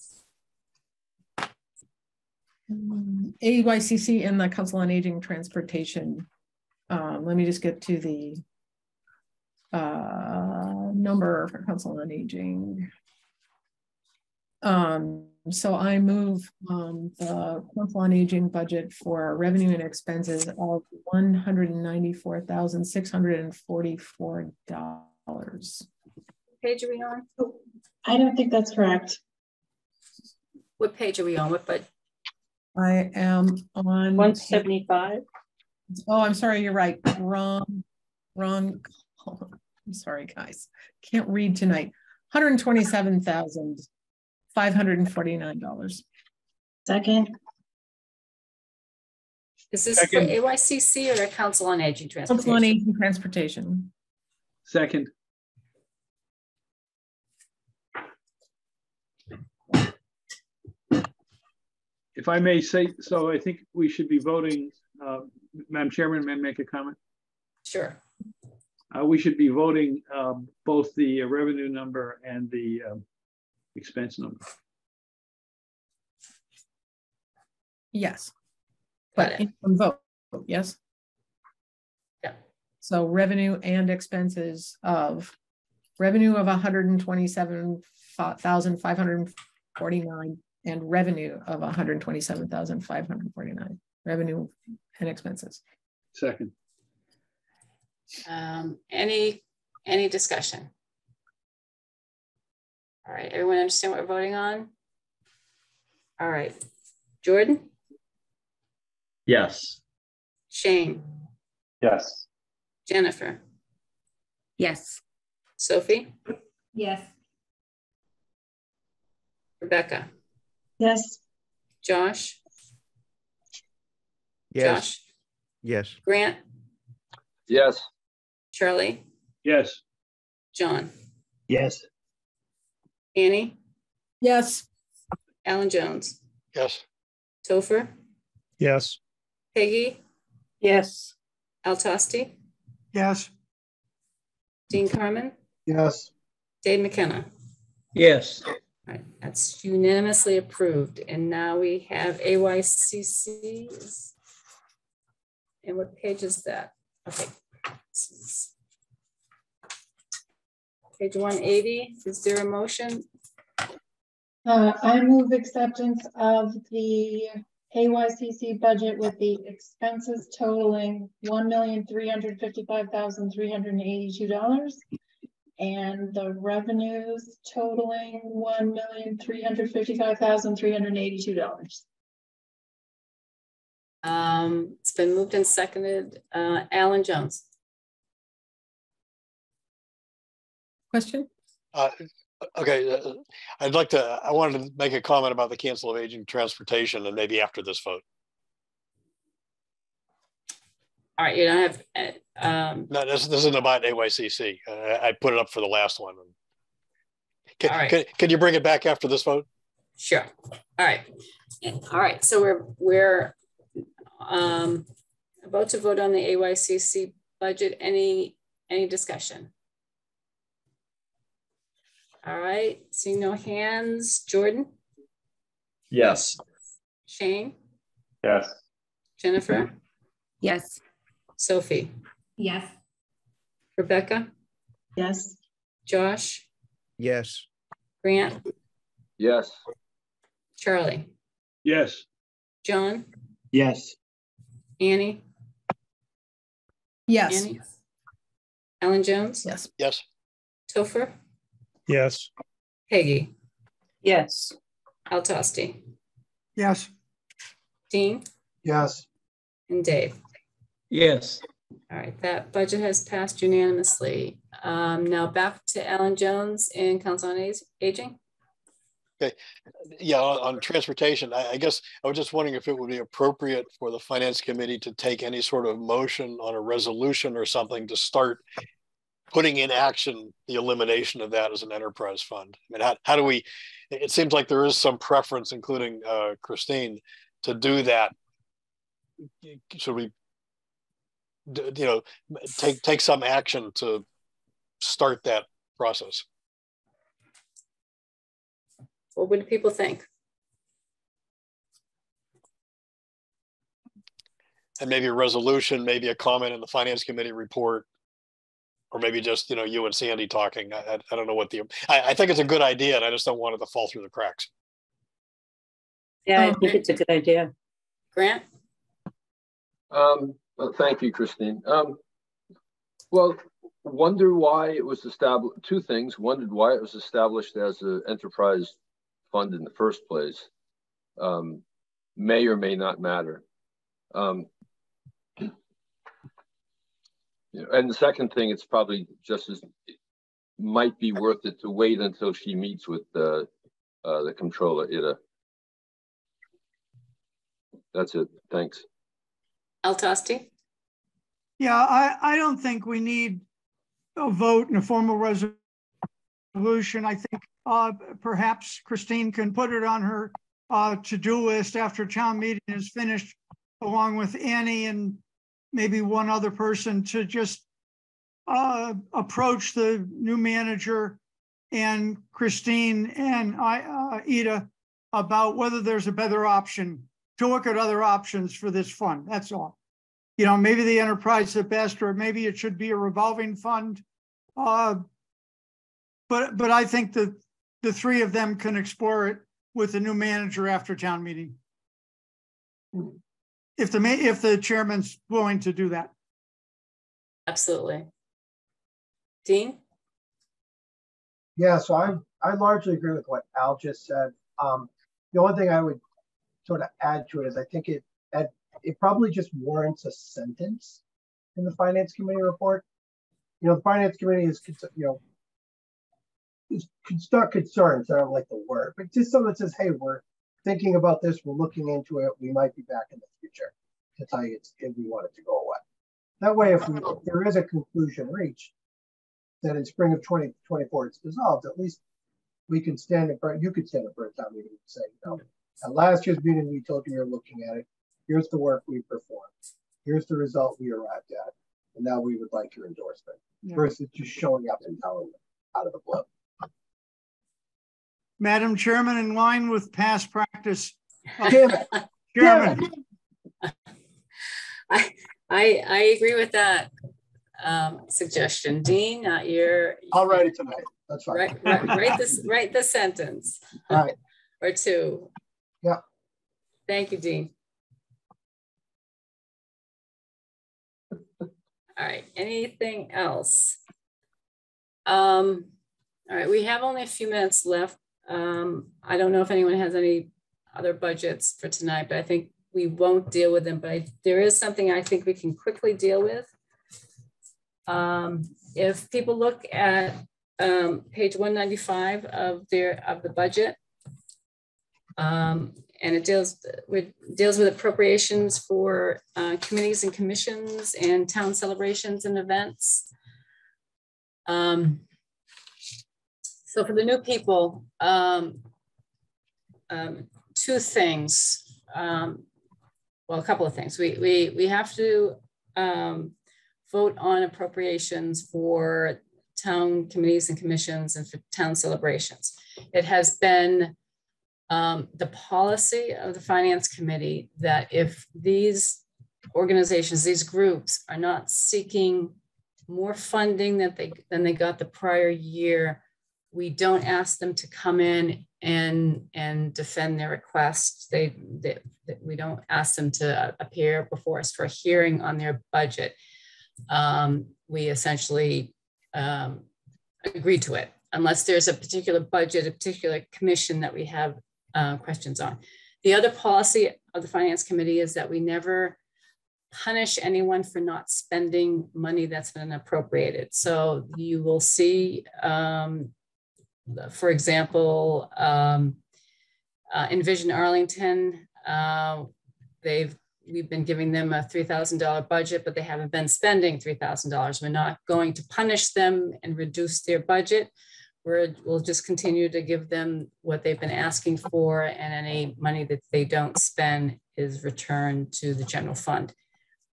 Um, A Y C C and the Council on Aging Transportation. Um, let me just get to the uh number for Council on Aging. Um so I move um the Council on Aging budget for revenue and expenses of one hundred and ninety-four thousand six hundred and forty-four dollars. Page are we on? I don't think that's correct. What page are we on? What page? I am on one seventy-five. Oh, I'm sorry. You're right. Wrong. Wrong. Oh, I'm sorry, guys. Can't read tonight. one hundred twenty-seven thousand five hundred forty-nine dollars. Second. Is this Second. for A Y C C or a Council on Aging Transportation? Council on Aging Transportation. Second. If I may say so, I think we should be voting. Uh, Madam Chairman, may I make a comment? Sure. Uh, we should be voting um, both the uh, revenue number and the um, expense number. Yes. But in one vote, yes? Yeah. So revenue and expenses of revenue of one hundred twenty-seven thousand five hundred forty-nine and revenue of one hundred twenty-seven thousand five hundred forty-nine. Revenue and expenses. Second. Um, any, any discussion? All right, everyone understand what we're voting on? All right, Jordan? Yes. Shane? Yes. Jennifer? Yes. Sophie? Yes. Rebecca? Yes. Josh? Yes. Josh? Yes. Grant? Yes. Charlie? Yes. John? Yes. Annie? Yes. Alan Jones? Yes. Topher? Yes. Peggy? Yes. Altasti? Yes. Dean Carman? Yes. Dave McKenna? Yes. All right, that's unanimously approved. And now we have A Y C C's. And what page is that? Okay. Page one eighty. Is there a motion? Uh, I move acceptance of the A Y C C budget with the expenses totaling one million three hundred fifty-five thousand three hundred eighty-two dollars and the revenues totaling one million three hundred fifty-five thousand three hundred eighty-two dollars. Um, it's been moved and seconded. Uh, Alan Jones. Question? Uh, okay, uh, I'd like to, I wanted to make a comment about the Council of Aging Transportation and maybe after this vote. All right, you don't have. Uh, um, no, this, this isn't about A Y C C. Uh, I put it up for the last one. Can, all right. can, can you bring it back after this vote? Sure. All right. All right, so we're, we're um, about to vote on the A Y C C budget. Any, any discussion? All right, seeing no hands. Jordan? Yes. Shane? Yes. Jennifer? Yes. Sophie? Yes. Rebecca? Yes. Josh? Yes. Grant? Yes. Charlie? Yes. John? Yes. Annie? Yes. Annie? Alan Jones? Yes. Yes. Topher? Yes. Peggy? Yes. Altasti? Yes. Dean? Yes. And Dave? Yes. All right, that budget has passed unanimously. Um, now back to Alan Jones and Council on Aging. Okay, yeah, on, on transportation, I, I guess I was just wondering if it would be appropriate for the Finance Committee to take any sort of motion on a resolution or something to start putting in action the elimination of that as an enterprise fund. I mean, how, how do we, it seems like there is some preference, including uh, Christine, to do that. Should we, you know, take, take some action to start that process? What would people think? And maybe a resolution, maybe a comment in the Finance Committee report, or maybe just, you know, you and Sandy talking. I, I don't know what the, I, I think it's a good idea and I just don't want it to fall through the cracks. Yeah, I think it's a good idea. Grant? Um, well, thank you, Christine. Um, well, wonder why it was established, two things. Wondered why it was established as an enterprise fund in the first place. um, may or may not matter. Um, you know, and the second thing, it's probably just as it might be worth it to wait until she meets with the uh, the controller, Ida. That's it. Thanks. Altasti? Yeah, I, I don't think we need a vote and a formal resolution. I think uh, perhaps Christine can put it on her uh, to-do list after town meeting is finished, along with Annie and maybe one other person, to just uh, approach the new manager and Christine and I, uh, Ida about whether there's a better option, to look at other options for this fund. That's all. You know, maybe the enterprise is the best, or maybe it should be a revolving fund. Uh, but but I think that the three of them can explore it with the new manager after town meeting, if the if the chairman's willing to do that. Absolutely. Dean? Yeah, so I I largely agree with what Al just said. Um, the only thing I would sort of add to it is I think it at it probably just warrants a sentence in the Finance Committee report. You know, the Finance Committee is, you know, is start concerns. I don't like the word, but just something that says, hey, we're thinking about this, we're looking into it, we might be back in the future to tell you it's, if we want it to go away. That way, if, we, if there is a conclusion reached that in spring of twenty twenty-four it's dissolved, at least we can stand in front, you could stand in front of town meeting and say, you know, at last year's meeting, we told you we were looking at it. Here's the work we performed. Here's the result we arrived at. And now we would like your endorsement, yeah, versus just showing up and telling them out of the blue. Madam Chairman, in line with past practice. Damn it. Chairman. Damn it. I, I, I agree with that um, suggestion. Dean, not your. I'll write it tonight. That's fine. Write, write, write, this, write this sentence. All right. Or two. Yeah. Thank you, Dean. All right, anything else? Um, all right, we have only a few minutes left. Um, I don't know if anyone has any other budgets for tonight, but I think we won't deal with them, but I, there is something I think we can quickly deal with. Um, if people look at um, page one ninety-five of their of the budget, um, and it deals with, deals with appropriations for uh, committees and commissions and town celebrations and events. Um, so for the new people, um, um, two things, um, well, a couple of things. We, we, we have to um, vote on appropriations for town committees and commissions and for town celebrations. It has been Um, the policy of the Finance Committee that if these organizations, these groups are not seeking more funding than they, than they got the prior year, we don't ask them to come in and, and defend their requests. They, they, we don't ask them to appear before us for a hearing on their budget. Um, we essentially um, agree to it, unless there's a particular budget, a particular commission that we have Uh, questions on. The other policy of the Finance Committee is that we never punish anyone for not spending money that's been appropriated. So you will see, um, for example, um, uh, Envision Arlington, uh, they've we've been giving them a three thousand dollar budget, but they haven't been spending three thousand dollars. We're not going to punish them and reduce their budget. We're, we'll just continue to give them what they've been asking for, and any money that they don't spend is returned to the general fund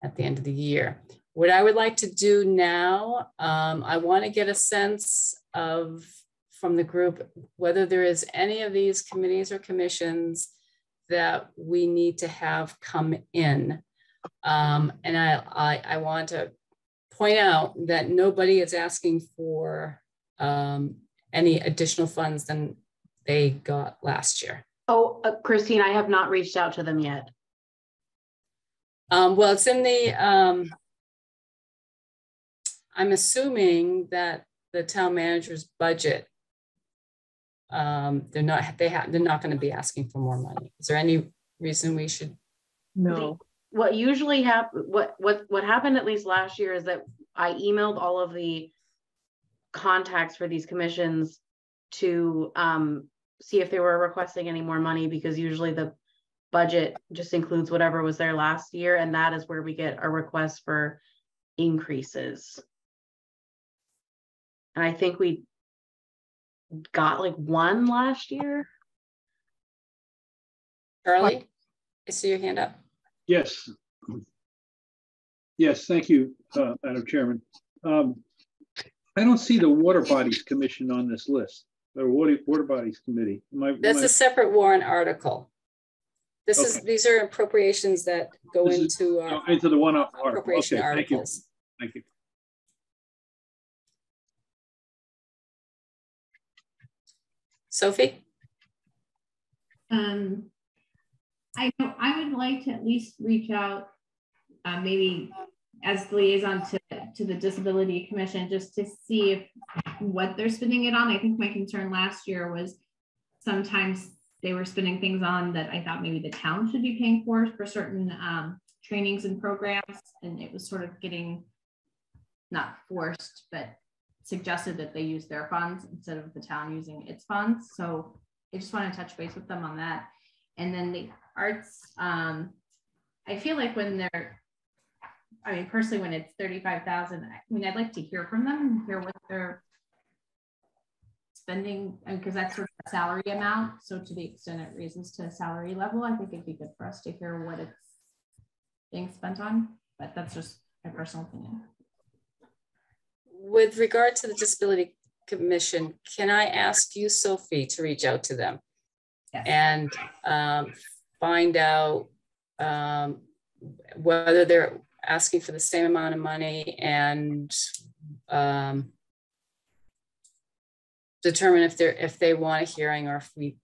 at the end of the year. What I would like to do now, um, I want to get a sense of from the group whether there is any of these committees or commissions that we need to have come in. Um, and I, I, I want to point out that nobody is asking for um, any additional funds than they got last year. Oh, uh, Christine, I have not reached out to them yet. Um, well, it's in the, um, I'm assuming that the town manager's budget um, they're not they have they're not going to be asking for more money. Is there any reason we should? No. What usually happened, what what what happened at least last year, is that I emailed all of the contacts for these commissions to um, see if they were requesting any more money, because usually the budget just includes whatever was there last year, and that is where we get our requests for increases. And I think we got like one last year. Charlie, I see your hand up. Yes. Yes, thank you, uh, Madam Chairman. Um, I don't see the Water Bodies Commission on this list, the Water, Water Bodies Committee. Am I, That's am I... a separate warrant article. This okay. is these are appropriations that go this into is, our, into the one-off appropriation okay, articles. Thank you. Thank you. Sophie? Um, I know I would like to at least reach out, uh, maybe as the liaison to, to the Disability Commission, just to see if, what they're spending it on. I think my concern last year was sometimes they were spending things on that I thought maybe the town should be paying for, for certain um, trainings and programs. And it was sort of getting, not forced, but suggested that they use their funds instead of the town using its funds. So I just want to touch base with them on that. And then the arts, um, I feel like when they're, I mean, personally, when it's thirty-five thousand, I mean, I'd like to hear from them and hear what they're spending, because that's sort of a salary amount. So to the extent it raises to a salary level, I think it'd be good for us to hear what it's being spent on, but that's just my personal opinion. With regard to the Disability Commission, can I ask you, Sophie, to reach out to them? Yes. And um, find out um, whether they're asking for the same amount of money, and um, determine if they're if they want a hearing, or if we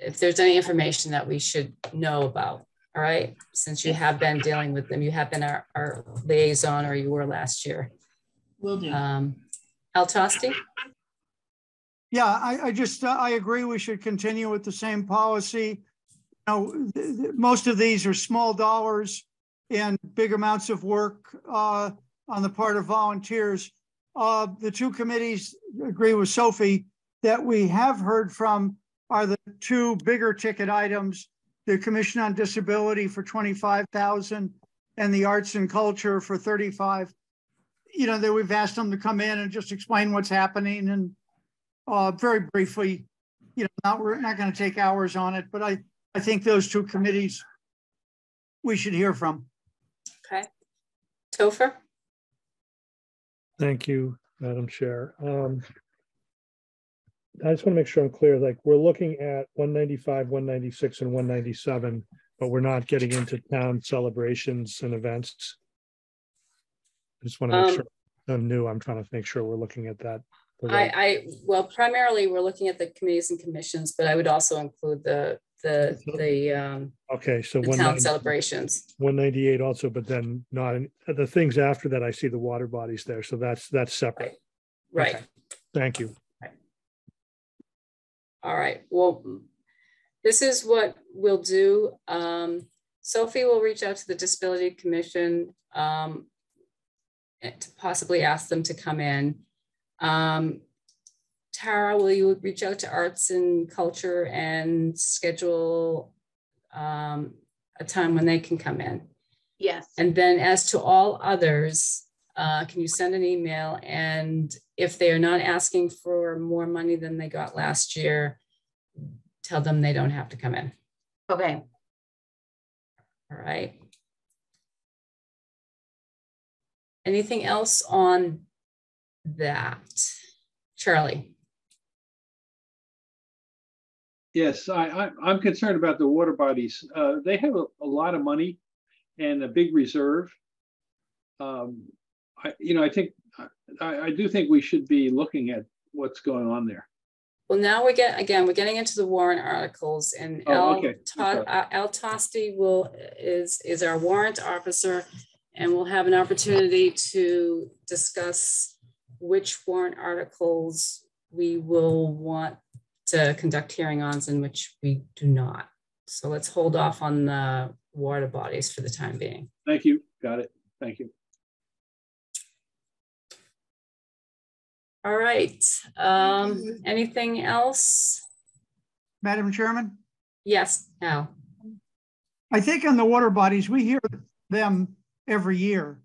if there's any information that we should know about. All right, since you have been dealing with them, you have been our, our liaison, or you were last year. Will do. Um, Al Tosti? Yeah, I, I just, uh, I agree we should continue with the same policy. You know, th th most of these are small dollars and big amounts of work uh, on the part of volunteers. Uh, the two committees, agree with Sophie, that we have heard from are the two bigger ticket items, the Commission on Disability for twenty-five thousand dollars and the Arts and Culture for thirty-five thousand dollars. You know, that we've asked them to come in and just explain what's happening, and uh, very briefly, you know, not, we're not going to take hours on it, but I, I think those two committees we should hear from. Okay. Topher? Thank you, Madam Chair. Um, I just want to make sure I'm clear, like we're looking at one ninety-five, one ninety-six, and one ninety-seven, but we're not getting into town celebrations and events. I just want to make um, sure I'm new. I'm trying to make sure we're looking at that. Right. I, I well, primarily we're looking at the committees and commissions, but I would also include the the the um, okay. So the town celebrations. one ninety-eight also, but then not in, the things after that. I see the water bodies there, so that's that's separate. Right. Okay. Thank you. Right. All right. Well, this is what we'll do. Um, Sophie will reach out to the Disability Commission. Um, to possibly ask them to come in. Um, Tara, will you reach out to Arts and Culture and schedule um, a time when they can come in? Yes. And then as to all others, uh, can you send an email? And if they are not asking for more money than they got last year, tell them they don't have to come in. Okay. All right. Anything else on that? Charlie? Yes, I, I, I'm concerned about the water bodies. Uh, they have a, a lot of money and a big reserve. Um, I, you know, I think, I, I do think we should be looking at what's going on there. Well, now we get, again, we're getting into the warrant articles, and oh, Al, okay. uh, Al Tosti will, is, is our warrant officer. And we'll have an opportunity to discuss which warrant articles we will want to conduct hearings in which we do not. So let's hold off on the water bodies for the time being. Thank you. Got it. Thank you. All right. Um, anything else? Madam Chairman? Yes, Al. I think on the water bodies, we hear them every year.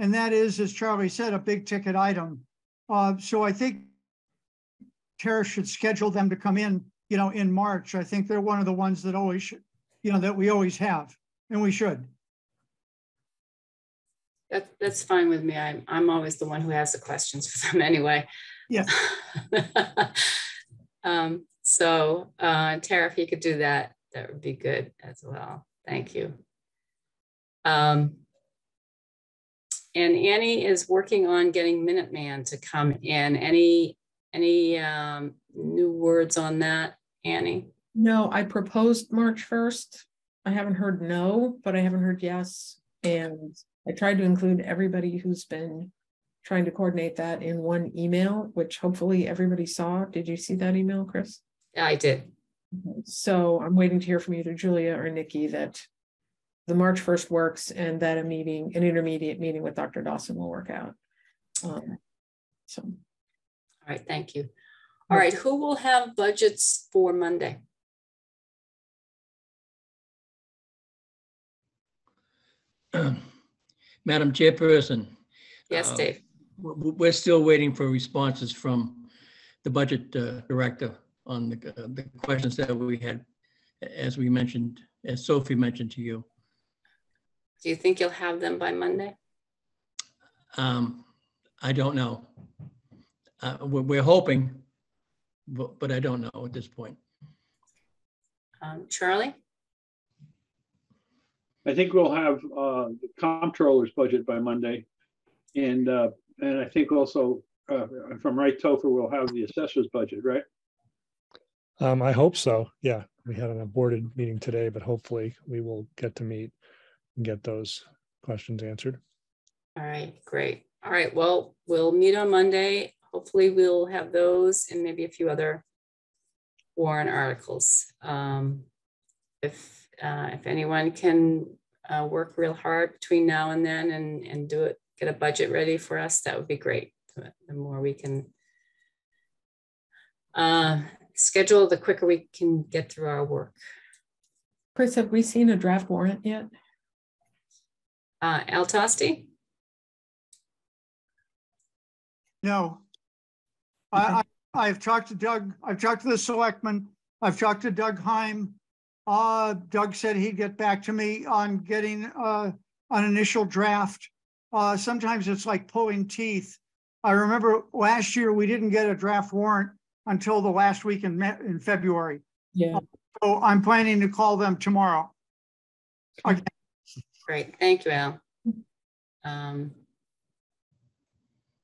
And that is, as Charlie said, a big ticket item. Uh, so I think Tara should schedule them to come in, you know, in March. I think they're one of the ones that always should, you know, that we always have, and we should. That, that's fine with me. I'm, I'm always the one who has the questions for them anyway. Yeah. um, so uh, Tara, if you could do that, that would be good as well. Thank you. Um, and Annie is working on getting Minuteman to come in. Any, any um, new words on that, Annie? No, I proposed March first. I haven't heard no, but I haven't heard yes. And I tried to include everybody who's been trying to coordinate that in one email, which hopefully everybody saw. Did you see that email, Chris? Yeah, I did. So I'm waiting to hear from either Julia or Nikki that the March first works and that a meeting, an intermediate meeting with Doctor Dawson will work out. Um, so. All right, thank you. All right, who will have budgets for Monday? Madam Chairperson. Yes, uh, Dave. We're still waiting for responses from the budget uh, director on the, uh, the questions that we had, as we mentioned, as Sophie mentioned to you. Do you think you'll have them by Monday? Um, I don't know. Uh, we're hoping, but, but I don't know at this point. Um, Charlie? I think we'll have uh, the comptroller's budget by Monday, and uh, and I think also uh, from Wright Topher we'll have the assessor's budget, right? Um, I hope so. Yeah, we had an aborted meeting today, but hopefully we will get to meet and get those questions answered. All right, great. All right, well, we'll meet on Monday. Hopefully we'll have those and maybe a few other warrant articles. Um, if Uh, if anyone can uh, work real hard between now and then and, and do it, get a budget ready for us, that would be great. The more we can uh, schedule, the quicker we can get through our work. Chris, have we seen a draft warrant yet? Uh, Al Tosti? No. I, I, I've talked to Doug. I've talked to the selectman. I've talked to Doug Heim. Uh, Doug said he'd get back to me on getting uh, an initial draft. Uh, sometimes it's like pulling teeth. I remember last year we didn't get a draft warrant until the last week in, in February. Yeah. Uh, so I'm planning to call them tomorrow. Okay. Great. Thank you, Al. Um,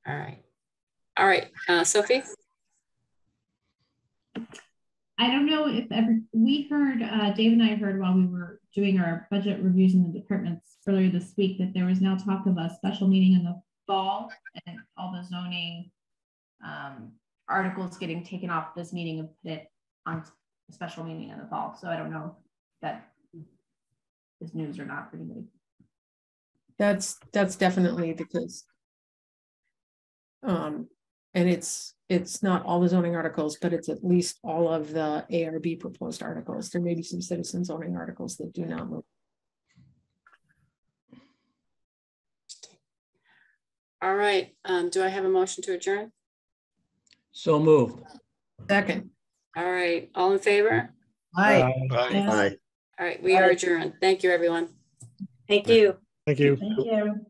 all right. All right. Uh, Sophie? I don't know if every, we heard, uh, Dave and I heard while we were doing our budget reviews in the departments earlier this week that there was now talk of a special meeting in the fall and all the zoning um, articles getting taken off this meeting and put it on a special meeting in the fall. So I don't know if that is news or not for anybody. That's, that's definitely the case. Um, and it's, It's not all the zoning articles, but it's at least all of the A R B proposed articles. There may be some citizen zoning articles that do not move. All right. Um, do I have a motion to adjourn? So moved. Second. All right. All in favor? Aye. Aye. Aye. Yes. Aye. All right. We Aye. Are adjourned. Thank you, everyone. Thank you. Thank you. Thank you.